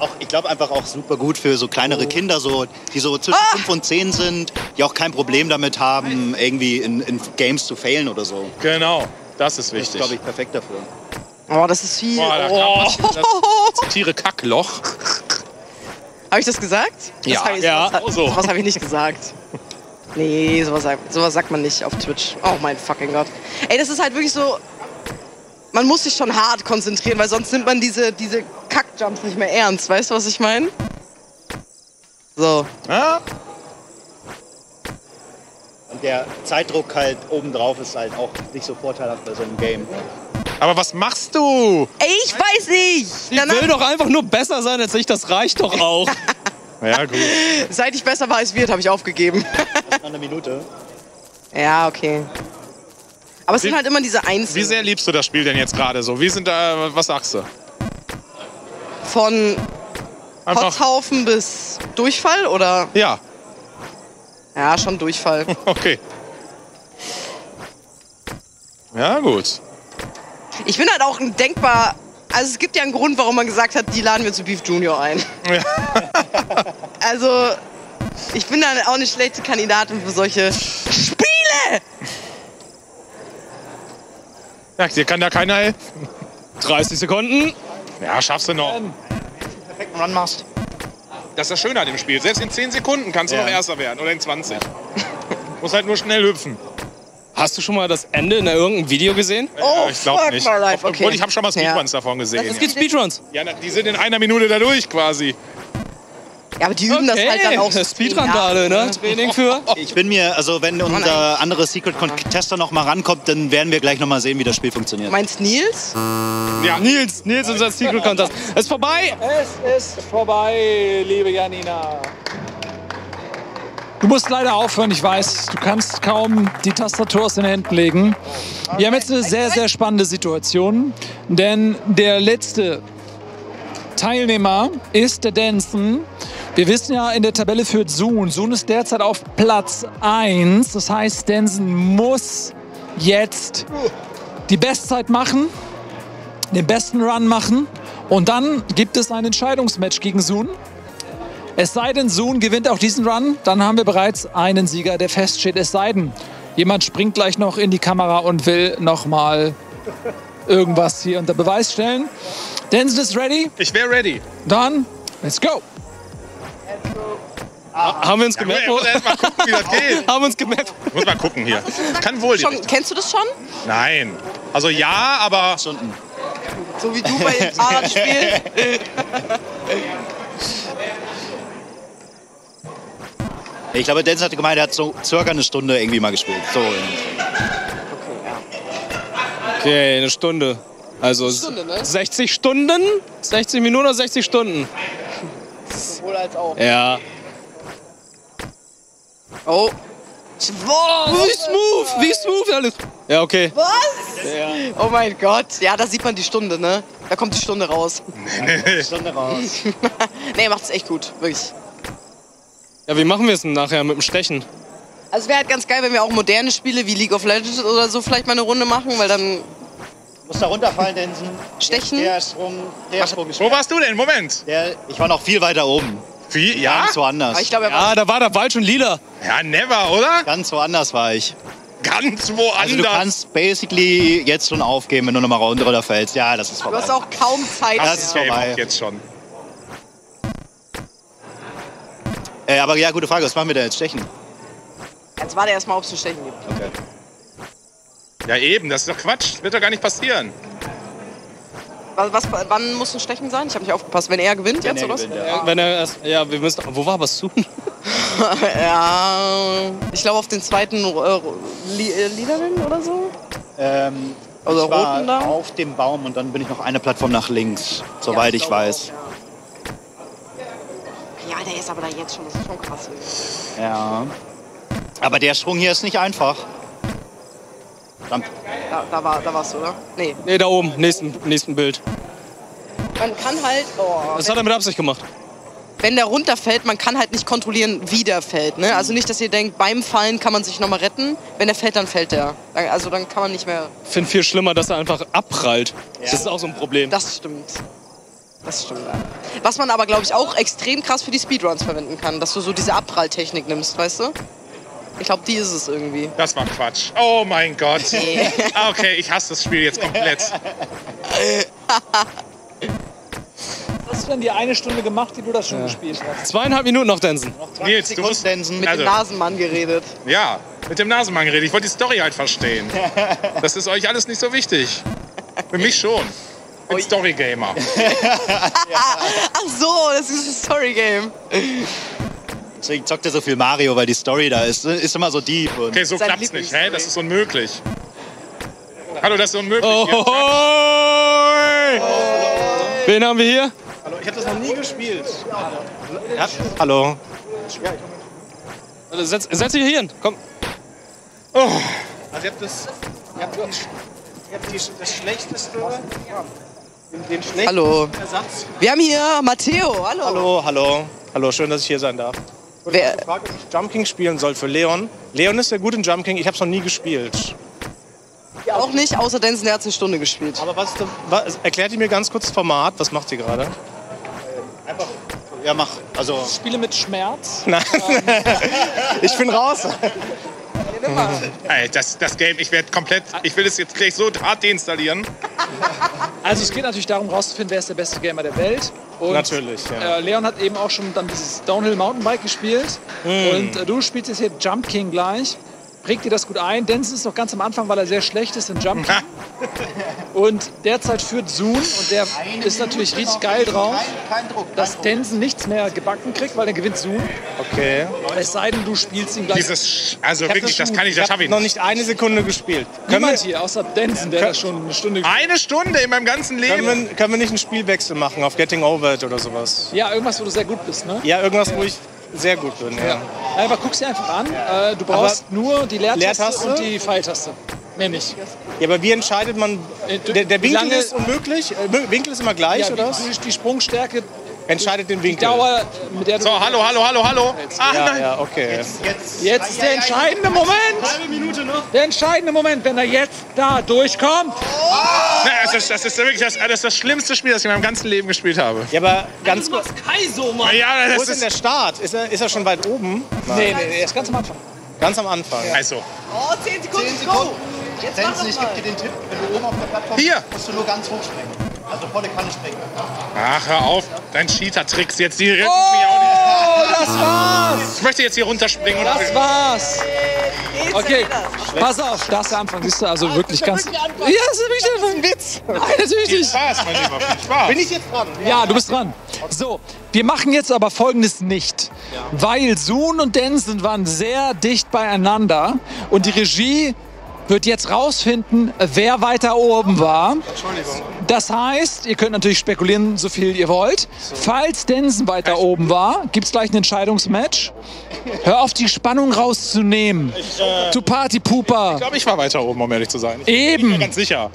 Auch, ich glaube einfach auch super gut für so kleinere Kinder, so, die so zwischen 5 und 10 sind, die auch kein Problem damit haben, irgendwie in Games zu failen oder so. Genau, das ist wichtig. Das ist, glaube ich, perfekt dafür. Oh, das ist viel. Boah, das zitiere Kackloch. Habe ich das gesagt? Sowas habe ich nicht gesagt. Nee, sowas sagt man nicht auf Twitch. Oh mein fucking Gott. Ey, das ist halt wirklich so... Man muss sich schon hart konzentrieren, weil sonst nimmt man diese Kackjumps nicht mehr ernst. Weißt du, was ich meine? So. Ja. Und der Zeitdruck halt obendrauf ist halt auch nicht so vorteilhaft bei so einem Game. Aber was machst du? Ey, ich weiß nicht. Ich will doch einfach nur besser sein als ich. Das reicht doch auch. Ja, gut. Seit ich besser war als Viet, habe ich aufgegeben. Das war eine Minute. Ja, okay. Aber es sind halt immer diese Einzelnen. Wie sehr liebst du das Spiel denn jetzt gerade so? Was sagst du? Von Kotzhaufen bis Durchfall, oder? Ja. Ja, schon Durchfall. Okay. Ja, gut. Ich bin halt auch denkbar, also es gibt ja einen Grund, warum man gesagt hat, die laden wir zu Beef Junior ein. Ja. Also, ich bin dann auch eine schlechte Kandidatin für solche Spiele! Ja, dir kann da keiner helfen. 30 Sekunden. Ja, schaffst du noch. Wenn du perfekten Run machst. Das ist das Schöne an dem Spiel. Selbst in 10 Sekunden kannst du noch Erster werden oder in 20. Muss halt nur schnell hüpfen. Hast du schon mal das Ende in irgendeinem Video gesehen? Oh, ich glaube nicht. Obwohl, ich habe schon mal Speedruns davon gesehen. Es gibt Speedruns. Ja, die sind in einer Minute da durch quasi. Ja, aber die üben das halt dann auch. Das Speedrandale, ne? Training für. Ich bin mir, also wenn unser anderer Secret Contester noch mal rankommt, dann werden wir gleich noch mal sehen, wie das Spiel funktioniert. Meinst Nils? Ja, Nils, unser Secret Contest. Es ist vorbei. Es ist vorbei, liebe Janina. Du musst leider aufhören, ich weiß. Du kannst kaum die Tastatur aus den Händen legen. Wir haben jetzt eine sehr, sehr spannende Situation, denn der letzte Teilnehmer ist der Dennsen. Wir wissen ja, in der Tabelle führt suuN. suuN ist derzeit auf Platz 1. Das heißt, Dennsen muss jetzt die Bestzeit machen, den besten Run machen. Und dann gibt es ein Entscheidungsmatch gegen suuN. Es sei denn, suuN gewinnt auch diesen Run, dann haben wir bereits einen Sieger, der feststeht. Es sei denn, jemand springt gleich noch in die Kamera und will nochmal irgendwas hier unter Beweis stellen. Dennsen ist ready. Ich wäre ready. Dann, let's go. Haben wir uns gemerkt? Ja, wir mal gucken, wie das geht. Haben wir uns gemerkt? Muss mal gucken hier. Kann wohl schon, kennst du das schon? Nein. Also ja, aber... Stunden. So wie du bei dem Fahrradspiel. Ich glaube, Dennsen hatte gemeint, er hat so circa eine Stunde irgendwie mal gespielt. So. Okay, eine Stunde. Also Stunde, ne? 60 Stunden? 60 Minuten oder 60 Stunden? Sowohl als auch. Ja. Oh. Wow. Wie smooth alles. Ja, okay. Was? Ja. Oh mein Gott. Ja, da sieht man die Stunde, ne? Da kommt die Stunde raus. Die Stunde raus. Nee, macht's echt gut. Wirklich. Ja, wie machen wir es denn nachher mit dem Stechen? Also es wäre halt ganz geil, wenn wir auch moderne Spiele wie League of Legends oder so vielleicht mal eine Runde machen, weil dann... Muss da runterfallen, Dennsen. Stechen. Der Sprung ist... Wo warst du denn? Moment. Ich war noch viel weiter oben. Wie? Ja? Ganz woanders. Aber ich glaub, ja, da war der Wald schon lila. Ja, never, oder? Ganz woanders war ich. Ganz woanders? Also du kannst basically jetzt schon aufgeben, wenn du nochmal runterfällst. Ja, das ist vorbei. Du hast auch kaum Zeit. Das ist vorbei. Jetzt schon. Aber ja, gute Frage. Was machen wir da jetzt? Stechen? Jetzt warte erstmal, ob es ein Stechen gibt. Okay. Ja eben, das ist doch Quatsch. Das wird doch gar nicht passieren. Wann muss ein Stechen sein? Ich habe nicht aufgepasst. Wenn er gewinnt jetzt, oder was? Ja. Wenn er erst, ja, wir müssen. Wo war aber suuN? Ja, ich glaube auf den zweiten Liederin oder so. Oder ich war roten da. Auf dem Baum und dann bin ich noch eine Plattform nach links, soweit ja, ich weiß. Auch, ja. Ja, der ist aber da jetzt schon. Das ist schon krass. Ja. Aber der Sprung hier ist nicht einfach. Da warst du, oder? Nee. Nee, da oben. Nächsten Bild. Man kann halt... Oh, das hat er mit Absicht gemacht. Wenn der runterfällt, man kann halt nicht kontrollieren, wie der fällt. Ne? Also nicht, dass ihr denkt, beim Fallen kann man sich nochmal retten. Wenn der fällt, dann fällt der. Also dann kann man nicht mehr... Ich finde viel schlimmer, dass er einfach abprallt. Ja. Das ist auch so ein Problem. Das stimmt. Das stimmt. Was man aber, glaube ich, auch extrem krass für die Speedruns verwenden kann. Dass du so diese Abpralltechnik nimmst, weißt du? Ich glaube, die ist es irgendwie. Das war Quatsch. Oh mein Gott. Okay, ich hasse das Spiel jetzt komplett. Was hast du denn die eine Stunde gemacht, die du das schon gespielt hast? 2,5 Minuten noch, Dennsen. Nils, du musst Dennsen. Mit dem Nasenmann geredet. Ja, mit dem Nasenmann geredet. Ich wollte die Story halt verstehen. Das ist euch alles nicht so wichtig. Für mich schon. Ich bin Story-Gamer. Ach so, das ist ein Story-Game. Deswegen zockt er so viel Mario, weil die Story da ist. Ist immer so deep. Und okay, so klappt's nicht. Hä? Das ist unmöglich. Hallo, das ist unmöglich. Oh, oh, oh. Wen haben wir hier? Hallo, ich habe das noch nie gespielt. Ja. Hallo. Also, setz dich hier hin. Komm. Oh. Also ihr habt das schlechteste... Den schlechtesten hallo. Ersatz. Wir haben hier Matteo. Hallo. Hallo, hallo. Hallo, schön, dass ich hier sein darf. Ich habe gefragt, ob ich Jump King spielen soll für Leon. Leon ist ja gut in Jump King, ich habe es noch nie gespielt. Ja, auch nicht, außer Dennsen, der hat eine Stunde gespielt. Aber erklärt ihr mir ganz kurz das Format, was macht ihr gerade? Einfach, ja mach, also... Ich spiele mit Schmerz. Nein, ich bin raus. Ey, das Game, ich will es jetzt gleich so hart deinstallieren. Also es geht natürlich darum, rauszufinden, wer ist der beste Gamer der Welt. Und, natürlich, ja. Leon hat eben auch schon dann dieses Downhill Mountainbike gespielt. Und du spielst jetzt hier Jump King gleich. Prägt dir das gut ein. Dennsen ist noch ganz am Anfang, weil er sehr schlecht ist in Jump King. Und derzeit führt suuN und der ist natürlich richtig geil drauf, dass Dennsen nichts mehr gebacken kriegt, weil dann gewinnt suuN. Okay. Es sei denn, du spielst ihn gleich. Also wirklich, das kann ich, das habe ich noch nicht eine Sekunde gespielt. Niemand hier, außer Dennsen, der das schon eine Stunde gespielt hat. Eine Stunde in meinem ganzen Leben? Können wir nicht einen Spielwechsel machen auf Getting Over It oder sowas? Ja, irgendwas, wo du sehr gut bist, ne? Ja, irgendwas, wo ich... Sehr gut bin, ja. Aber guck sie einfach an. Du brauchst aber nur die Leertaste und die Pfeiltaste. Mehr nicht. Ja, aber wie entscheidet man? Der Winkel ist unmöglich? Winkel ist immer gleich, ja, oder? Die Sprungstärke entscheidet den Winkel. Dauer mit der so, hallo. Jetzt, ach, ja, nein. Ja, okay. Jetzt der entscheidende Moment. Halbe Minute noch. Der entscheidende Moment, wenn er jetzt da durchkommt. Oh. Na, das ist wirklich das schlimmste Spiel, das ich in meinem ganzen Leben gespielt habe. Ja, aber ganz kurz. Ja, wo ist denn der Start? Ist er schon weit oben? Nee, er ist ganz am Anfang. Ganz am Anfang. Ja. Also. Oh, 10 Sekunden. 10 Sekunden. Jetzt ich gebe dir den Tipp, wenn du oben auf der Plattform hier musst du nur ganz hoch springen. Also volle Kanne springen. Ach, hör auf, dein Cheater-Tricks jetzt direkt. Oh, das war's. Ich möchte jetzt hier runterspringen. Das war's. Okay, pass auf, das ist der Anfang. Siehst du, also wirklich ganz... Ja, das ist wirklich der Anfang. Witz. Nein, natürlich nicht. Spaß, mein Lieber, viel Spaß. Bin ich jetzt dran? Ja, du bist dran. So, wir machen jetzt aber Folgendes nicht. Weil suuN und Dennsen waren sehr dicht beieinander und die Regie wird jetzt rausfinden, wer weiter oben war. Entschuldigung. Das heißt, ihr könnt natürlich spekulieren, so viel ihr wollt. So. Falls Dennsen weiter oben war, gibt es gleich ein Entscheidungsmatch. Hör auf, die Spannung rauszunehmen. Du Partypooper. Ich glaube, ich war weiter oben, um ehrlich zu sein. Eben. Ich bin mir ganz sicher.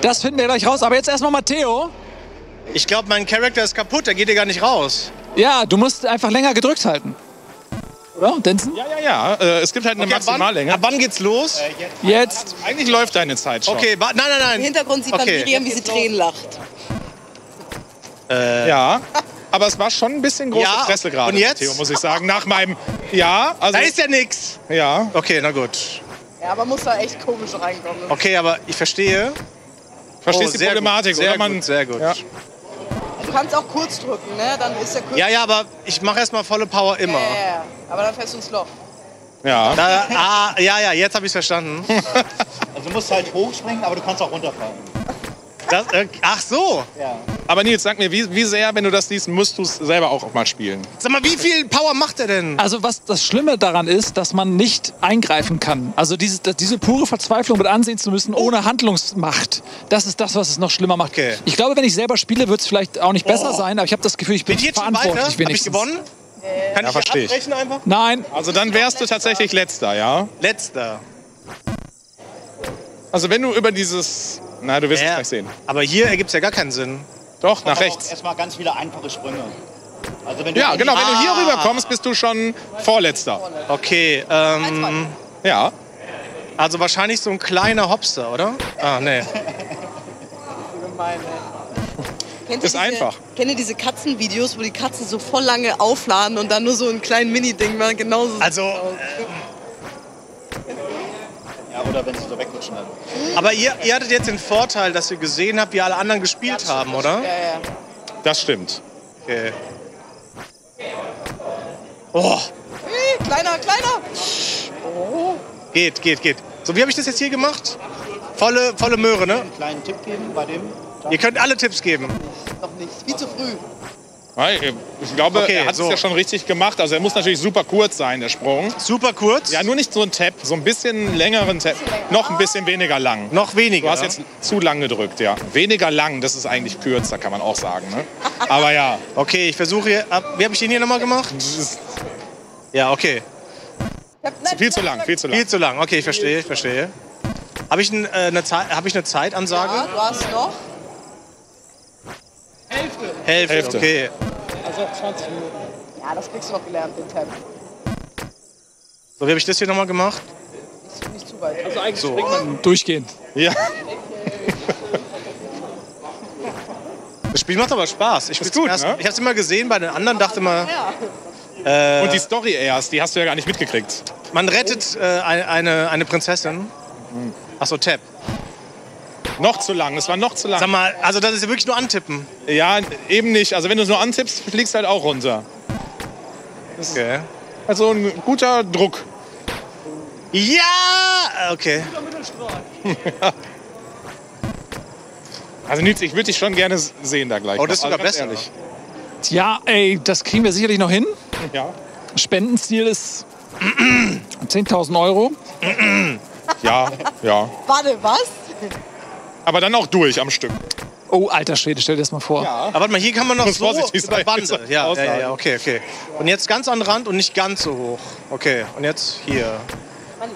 Das finden wir gleich raus. Aber jetzt erstmal Matteo. Ich glaube, mein Charakter ist kaputt, der geht ja gar nicht raus. Ja, du musst einfach länger gedrückt halten. Oder? Dennsen? Ja. Es gibt halt eine Maximallänge. Ab wann geht's los? Jetzt. Eigentlich läuft deine Zeit schon. Okay, nein. Im Hintergrund sieht man Miriam, wie sie Tränen lacht. Ja, aber es war schon ein bisschen große Fresse gerade. Und jetzt? Theo, muss ich sagen, nach meinem... Ja, also... Da ist ja nix. Ja. Okay, na gut. Ja, aber muss da echt komisch reinkommen. Okay, aber ich verstehe. Verstehst die Problematik, gut, oder? Sehr gut. Ja. Du kannst auch kurz drücken, ne? Dann ist der kurz. Ja, aber ich mache erstmal volle Power immer. Ja. Aber dann fährst du ins Loch. Ja. Ja, jetzt habe ich es verstanden. Also du musst halt hochspringen, aber du kannst auch runterfallen. Ach so. Ja. Aber Nils, sag mir, wie sehr, wenn du das siehst, musst du es selber auch mal spielen. Sag mal, wie viel Power macht er denn? Also was das Schlimme daran ist, dass man nicht eingreifen kann. Also diese pure Verzweiflung mit ansehen zu müssen, ohne Handlungsmacht. Das ist das, was es noch schlimmer macht. Okay. Ich glaube, wenn ich selber spiele, wird es vielleicht auch nicht besser sein. Aber ich habe das Gefühl, ich bin verantwortlich wenigstens. Hab ich gewonnen? Kann ich hier abbrechen einfach? Nein. Also dann wärst du tatsächlich Letzter, ja? Letzter. Also wenn du über dieses... Na, du wirst es gleich sehen. Aber hier ergibt es ja gar keinen Sinn. Doch, nach rechts. Erstmal ganz viele einfache Sprünge. Also wenn du wenn du hier rüber kommst, bist du schon Vorletzter. Okay, ja. Also wahrscheinlich so ein kleiner Hopster, oder? Ah, nee. Ist einfach. Kennt ihr diese Katzenvideos, wo die Katzen so voll lange aufladen und dann nur so ein kleines Mini-Ding machen? Genauso. Also. Ja, oder wenn sie so wegrutschen. Aber ihr hattet jetzt den Vorteil, dass ihr gesehen habt, wie alle anderen gespielt haben, oder? Ja. Das stimmt. Okay. Oh. Hey, kleiner. Oh. Geht. So, wie habe ich das jetzt hier gemacht? Volle Möhre, ne? Einen kleinen Tipp geben bei dem. Ihr könnt alle Tipps geben. Noch nicht. Viel zu früh. Ich glaube, er hat es ja schon richtig gemacht. Also er muss natürlich super kurz sein, der Sprung. Super kurz? Ja, nur nicht so ein Tap, so ein bisschen längeren Tap. Noch ein bisschen weniger lang. Noch weniger? Du hast jetzt zu lang gedrückt, ja. Weniger lang, das ist eigentlich kürzer, kann man auch sagen. Ne? Aber ja. Okay, ich versuche hier... Wie habe ich den hier nochmal gemacht? Ja, okay. Viel zu lang. Viel zu lang, okay, ich verstehe. Habe ich eine Zeitansage? Ja, du hast noch... Hälfte, okay. Also 20 Minuten. Ja, das kriegst du noch gelernt, den Tempo. So, wie habe ich das hier nochmal gemacht? Nicht zu weit. Also eigentlich springt man durchgehend. Ja. Das Spiel macht aber Spaß. Ich habe es immer gesehen, bei den anderen dachte man... Ja. Und die Story erst, die hast du ja gar nicht mitgekriegt. Man rettet eine Prinzessin. Achso, Tap. Noch zu lang, es war noch zu lang. Sag mal, also das ist ja wirklich nur antippen. Ja, eben nicht. Also wenn du es nur antippst, fliegst du halt auch runter. Okay. Also ein guter Druck. Ja! Okay. Also Nils, ich würde dich schon gerne sehen da gleich. Oh, das ist sogar besser. Tja, ey, das kriegen wir sicherlich noch hin. Ja. Spendenziel ist 10.000 Euro. Ja. Warte, was? Aber dann auch durch am Stück. Oh, alter Schwede, stell dir das mal vor. Ja. Aber warte mal, hier kann man noch so über Bande. Ja, okay. Und jetzt ganz an den Rand und nicht ganz so hoch. Okay, und jetzt hier.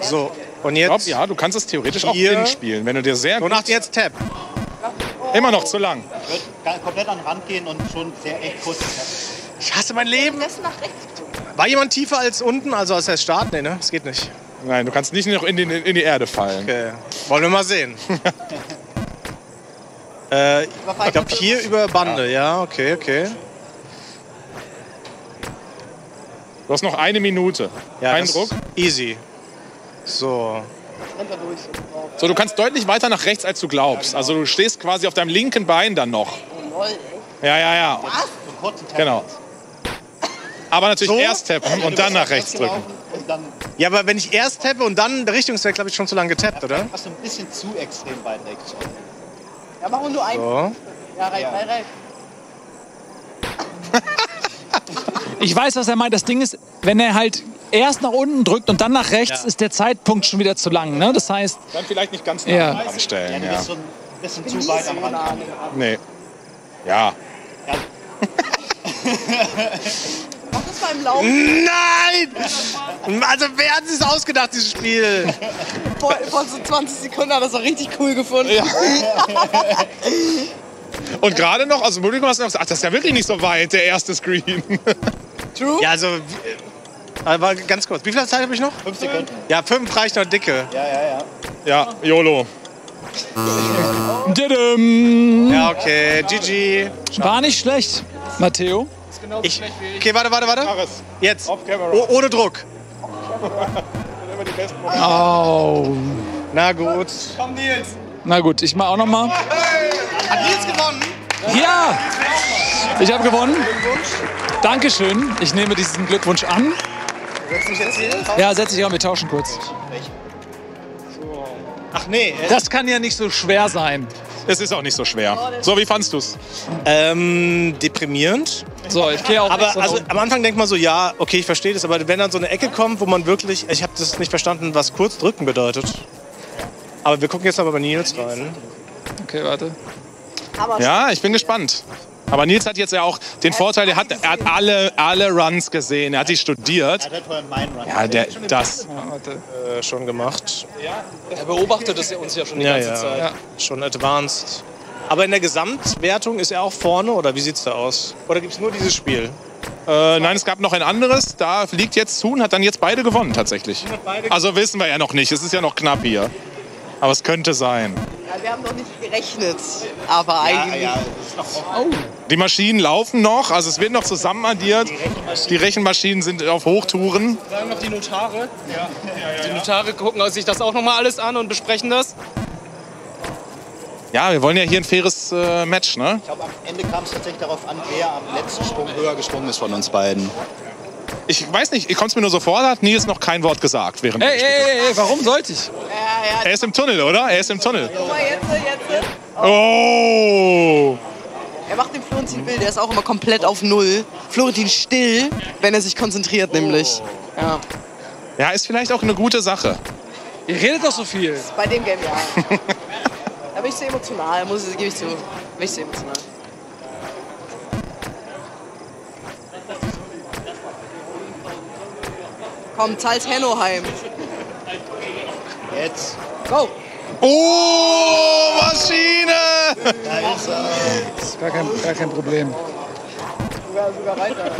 So, und jetzt... Ich glaub, ja, du kannst es theoretisch auch hinspielen, wenn du dir sehr... Und jetzt Tap. Immer noch zu lang. Wird komplett an den Rand gehen und schon sehr echt kurz. Ich hasse mein Leben. War jemand tiefer als unten, also als der Start? Nee, ne? Das geht nicht. Nein, du kannst nicht noch in die Erde fallen. Okay. Wollen wir mal sehen. Ich glaube hier über Bande, ja, okay, okay. Du hast noch eine Minute. Ja, kein Druck. Easy. So. So, du kannst deutlich weiter nach rechts, als du glaubst. Also du stehst quasi auf deinem linken Bein dann noch. Ja, ja, ja. Was? Genau. Aber natürlich so? Erst tappen und dann nach rechts drücken. Ja, aber wenn ich erst tappe und dann der Richtungswechsel, habe ich schon zu lange getappt, oder? Du hast ein bisschen zu extrem weit rechts. Ja, mach nur einen. So. Ja, rein. Ich weiß, was er meint. Das Ding ist, wenn er halt erst nach unten drückt und dann nach rechts, ja, ist der Zeitpunkt schon wieder zu lang. Ne? Das heißt... Dann vielleicht nicht ganz nah anstellen. Ja, du bist schon zu weit am Rand. Nee. Ja. Mach das mal im Laufen. Nein! Also wer hat sich das ausgedacht, dieses Spiel? Vor so 20 Sekunden hat er das auch richtig cool gefunden. Ja. Und gerade noch, also Publikum hast du noch gesagt, ach, das ist ja wirklich nicht so weit, der erste Screen. True? Ja, also, aber ganz kurz, wie viel Zeit habe ich noch? 5 Sekunden. Ja, 5 reicht noch dicke. Ja, ja, ja. Ja, YOLO. Ja, okay, GG. War nicht schlecht, Matteo. Okay, warte. Jetzt. Ohne Druck. Oh. Na gut. Komm, Nils. Na gut, ich mach auch noch mal. Hat Nils gewonnen? Ja! Ich habe gewonnen. Dankeschön. Ich nehme diesen Glückwunsch an. Setz dich jetzt hier? Ja, setz dich an. Wir tauschen kurz. Ach nee. Das kann ja nicht so schwer sein. Es ist auch nicht so schwer. So, wie fandst du's? Deprimierend. So, ich gehe auch. Aber also, am Anfang denkt man so, ja, okay, ich verstehe das. Aber wenn dann so eine Ecke kommt, wo man wirklich, ich habe das nicht verstanden, was kurz drücken bedeutet. Aber wir gucken jetzt aber bei Nils rein. Okay, warte. Ja, ich bin gespannt. Aber Nils hat jetzt ja auch den Vorteil, er hat alle Runs gesehen, er hat die studiert. Er hat vorhin meinen Run. Ja, das schon gemacht. Er beobachtet das uns ja schon die ganze Zeit. Ja. Schon advanced. Aber in der Gesamtwertung ist er auch vorne, oder wie sieht's da aus? Oder gibt's nur dieses Spiel? Nein, es gab noch ein anderes, da liegt jetzt suuN, hat dann jetzt beide gewonnen tatsächlich. Also wissen wir ja noch nicht, es ist ja noch knapp hier. Aber es könnte sein. Ja, wir haben noch nicht gerechnet, aber eigentlich. Ja, ist noch offen. Oh. Die Maschinen laufen noch, also es wird noch zusammenaddiert. Die Rechenmaschinen sind auf Hochtouren. Sagen noch die Notare. Ja. Die Notare gucken sich das auch noch mal alles an und besprechen das. Ja, wir wollen ja hier ein faires Match, ne? Ich glaube, am Ende kam es tatsächlich darauf an, wer am letzten Sprung höher gesprungen ist von uns beiden. Ich weiß nicht, ich komme es mir nur so vor, da hat Nils noch kein Wort gesagt während des Spiels. Ey, warum sollte ich? Er ist im Tunnel, oder? Er ist im Tunnel. Guck mal, jetzt. Oh! Er macht den Florentin wild, der ist auch immer komplett auf Null. Florentin still, wenn er sich konzentriert, nämlich. Ja. Ja, ist vielleicht auch eine gute Sache. Ihr redet doch so viel. Bei dem Game, ja. Da bin ich so emotional, gebe ich zu. Bin ich so emotional. Komm, zahlt Henno heim. Jetzt. Go! Oh, Maschine! Das ist gar kein Problem. Sogar weiter.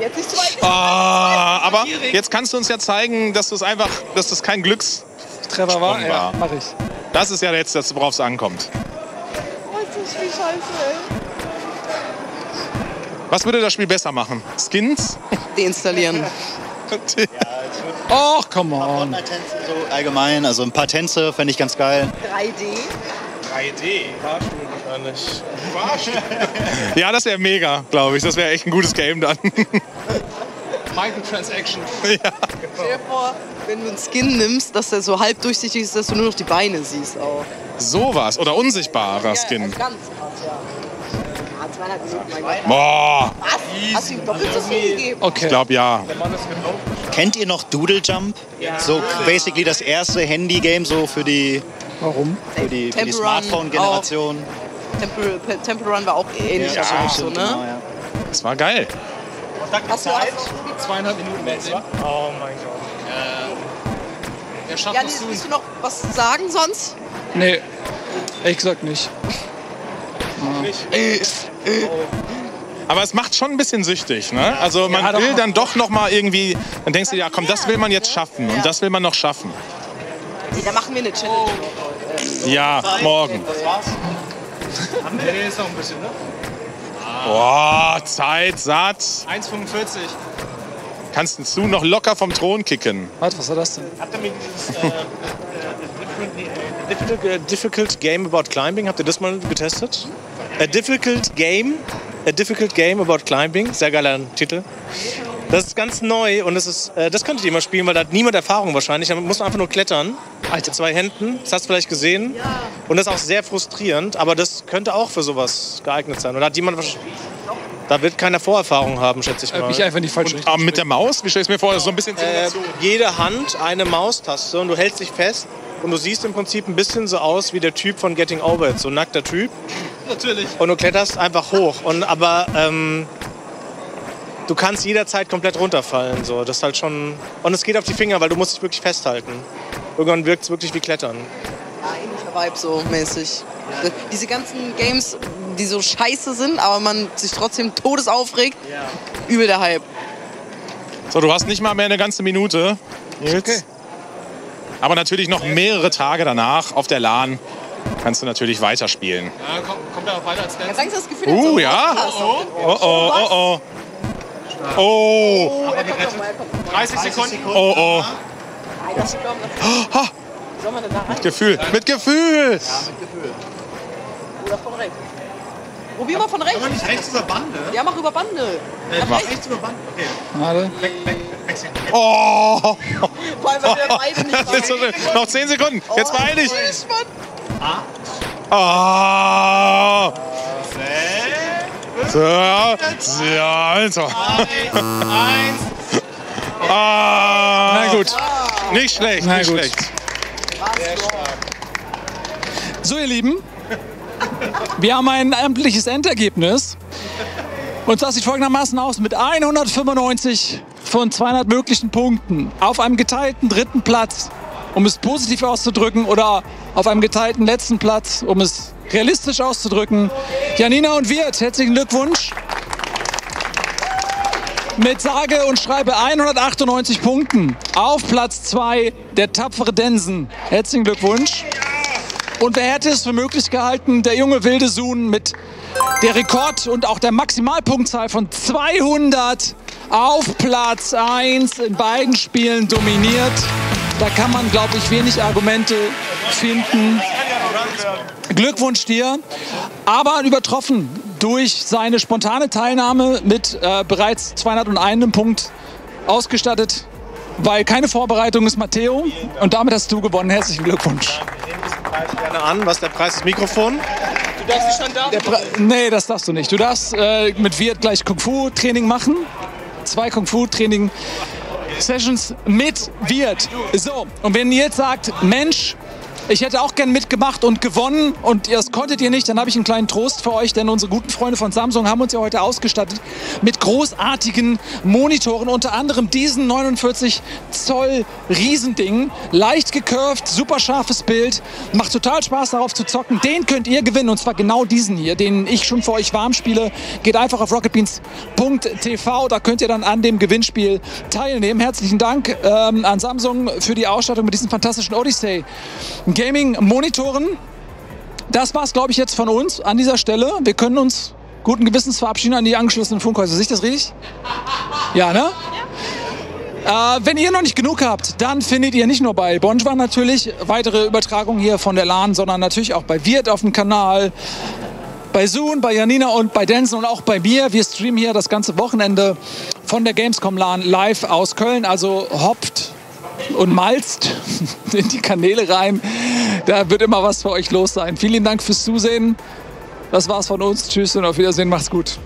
Jetzt nicht zu weit. Aber jetzt kannst du uns ja zeigen, dass das kein Glückstreffer war. Ja, mach ich. Das ist ja jetzt das, worauf es ankommt. Das ist wie scheiße, ey. Was würde das Spiel besser machen? Skins? Deinstallieren. Och, come on. So allgemein, also ein paar Tänze fände ich ganz geil. 3D? 3D? Wahrscheinlich. Ja, das wäre mega, glaube ich. Das wäre echt ein gutes Game dann. Microtransaction. Ja. Stell dir vor, wenn du einen Skin nimmst, dass der so halb durchsichtig ist, dass du nur noch die Beine siehst auch. Sowas oder unsichtbarer Skin. Ja, ganz krass, ja. Boah! Was? Hast du ihm doppelt so viel gegeben? Okay. Ich glaube, ja. Kennt ihr noch Doodle Jump? Ja. So basically das erste Handy-Game so für die, für die Smartphone-Generation. Temple Run war auch ähnlich. Ja. So, ne? Genau, ja. Das war geil. Hast du 2,5 Minuten mehr? Oh mein Gott. Er schafft das suuN. Willst du noch was sagen sonst? Nee, ehrlich gesagt nicht. Aber es macht schon ein bisschen süchtig, ne? Also man will dann doch noch mal irgendwie, dann denkst du, ja komm, das will man jetzt schaffen und das will man noch schaffen. Nee, da machen wir eine Challenge. Ja, morgen. Das war's. Nee, ist noch ein bisschen, ne? Boah, Zeit, satt. 1,45. Kannst du noch locker vom Thron kicken. Warte, was war das denn? Habt ihr mir dieses difficult game about climbing, habt ihr das mal getestet? A difficult game about climbing, sehr geiler Titel. Das ist ganz neu und das ist, das könntet ihr mal spielen, weil da hat niemand Erfahrung wahrscheinlich. Da muss man einfach nur klettern. Alter, zwei Händen, das hast du vielleicht gesehen. Ja. Und das ist auch sehr frustrierend, aber das könnte auch für sowas geeignet sein. Und da hat jemand da wird keiner Vorerfahrung haben, schätze ich mal. Ich einfach nicht falsch. Und, mit der Maus? Wie stelle ich es mir vor? So ein bisschen jede Hand eine Maustaste und du hältst dich fest und du siehst im Prinzip ein bisschen so aus wie der Typ von Getting Over It, so ein nackter Typ. Natürlich. Und du kletterst einfach hoch. Und aber du kannst jederzeit komplett runterfallen. So. Das ist halt schon. Und es geht auf die Finger, weil du musst dich wirklich festhalten. Irgendwann wirkt es wirklich wie Klettern. Ja, ähnlicher Vibe so mäßig. Diese ganzen Games, die so scheiße sind, aber man sich trotzdem todesaufregt, übel der Hype. So, du hast nicht mal mehr eine ganze Minute. Jetzt. Okay. Aber natürlich noch mehrere Tage danach auf der LAN. Kannst du natürlich weiterspielen. Ja, kommt ja auch weiter als Dennsen. Jetzt das Gefühl, so ja. Oh. Aber 30 Sekunden. Oh. Mit Gefühl. Mit Gefühl. Ja, mit Gefühl. Oder von rechts. Probier mal von rechts. Aber nicht rechts über Bande. Ja, mach über Bande. Mach rechts über Bande. Okay. Warte. Oh. Vor allem, weil wir beide nicht waren. Noch 10 Sekunden. Jetzt beeil dich. Ah. So, also. 1, 1. Na gut. Nicht schlecht, nicht schlecht. Sehr stark. So, ihr Lieben, wir haben ein amtliches Endergebnis. Und das sieht folgendermaßen aus: mit 195 von 200 möglichen Punkten auf einem geteilten dritten Platz, um es positiv auszudrücken, oder auf einem geteilten letzten Platz, um es realistisch auszudrücken. Janina und Viet, herzlichen Glückwunsch. Mit sage und schreibe 198 Punkten auf Platz 2 der tapfere Dennsen. Herzlichen Glückwunsch. Und wer hätte es für möglich gehalten, der junge wilde suuN mit der Rekord- und auch der Maximalpunktzahl von 200 auf Platz 1 in beiden Spielen dominiert. Da kann man, glaube ich, wenig Argumente finden. Glückwunsch dir, aber übertroffen durch seine spontane Teilnahme mit bereits 201 Punkt ausgestattet, weil keine Vorbereitung ist, Matteo. Und damit hast du gewonnen. Herzlichen Glückwunsch. Gerne an. Was ist der Preis des Mikrofons? Du darfst nicht schon da? Nee, das darfst du nicht. Du darfst mit Viet gleich Kung-Fu-Training machen. 2 Kung-Fu-Training-Sessions mit Viet. So, und wenn ihr jetzt sagt, Mensch, ich hätte auch gern mitgemacht und gewonnen und das konntet ihr nicht, dann habe ich einen kleinen Trost für euch, denn unsere guten Freunde von Samsung haben uns ja heute ausgestattet mit großartigen Monitoren, unter anderem diesen 49 Zoll Riesending, leicht gecurved, super scharfes Bild, macht total Spaß darauf zu zocken, den könnt ihr gewinnen und zwar genau diesen hier, den ich schon für euch warm spiele. Geht einfach auf rocketbeans.tv, da könnt ihr dann an dem Gewinnspiel teilnehmen. Herzlichen Dank an Samsung für die Ausstattung mit diesen fantastischen Odyssey Gaming-Monitoren. Das war's, glaube ich, jetzt von uns an dieser Stelle. Wir können uns guten Gewissens verabschieden an die angeschlossenen Funkhäuser. Sehe ich das richtig? Ja, ne? Ja. Wenn ihr noch nicht genug habt, dann findet ihr nicht nur bei Bonjwa natürlich weitere Übertragungen hier von der LAN, sondern natürlich auch bei Viet auf dem Kanal, bei suuN, bei Janina und bei Dennsen und auch bei mir. Wir streamen hier das ganze Wochenende von der gamescomLAN live aus Köln. Also hoppt und malzt in die Kanäle rein. Da wird immer was für euch los sein. Vielen Dank fürs Zusehen. Das war's von uns. Tschüss und auf Wiedersehen. Macht's gut.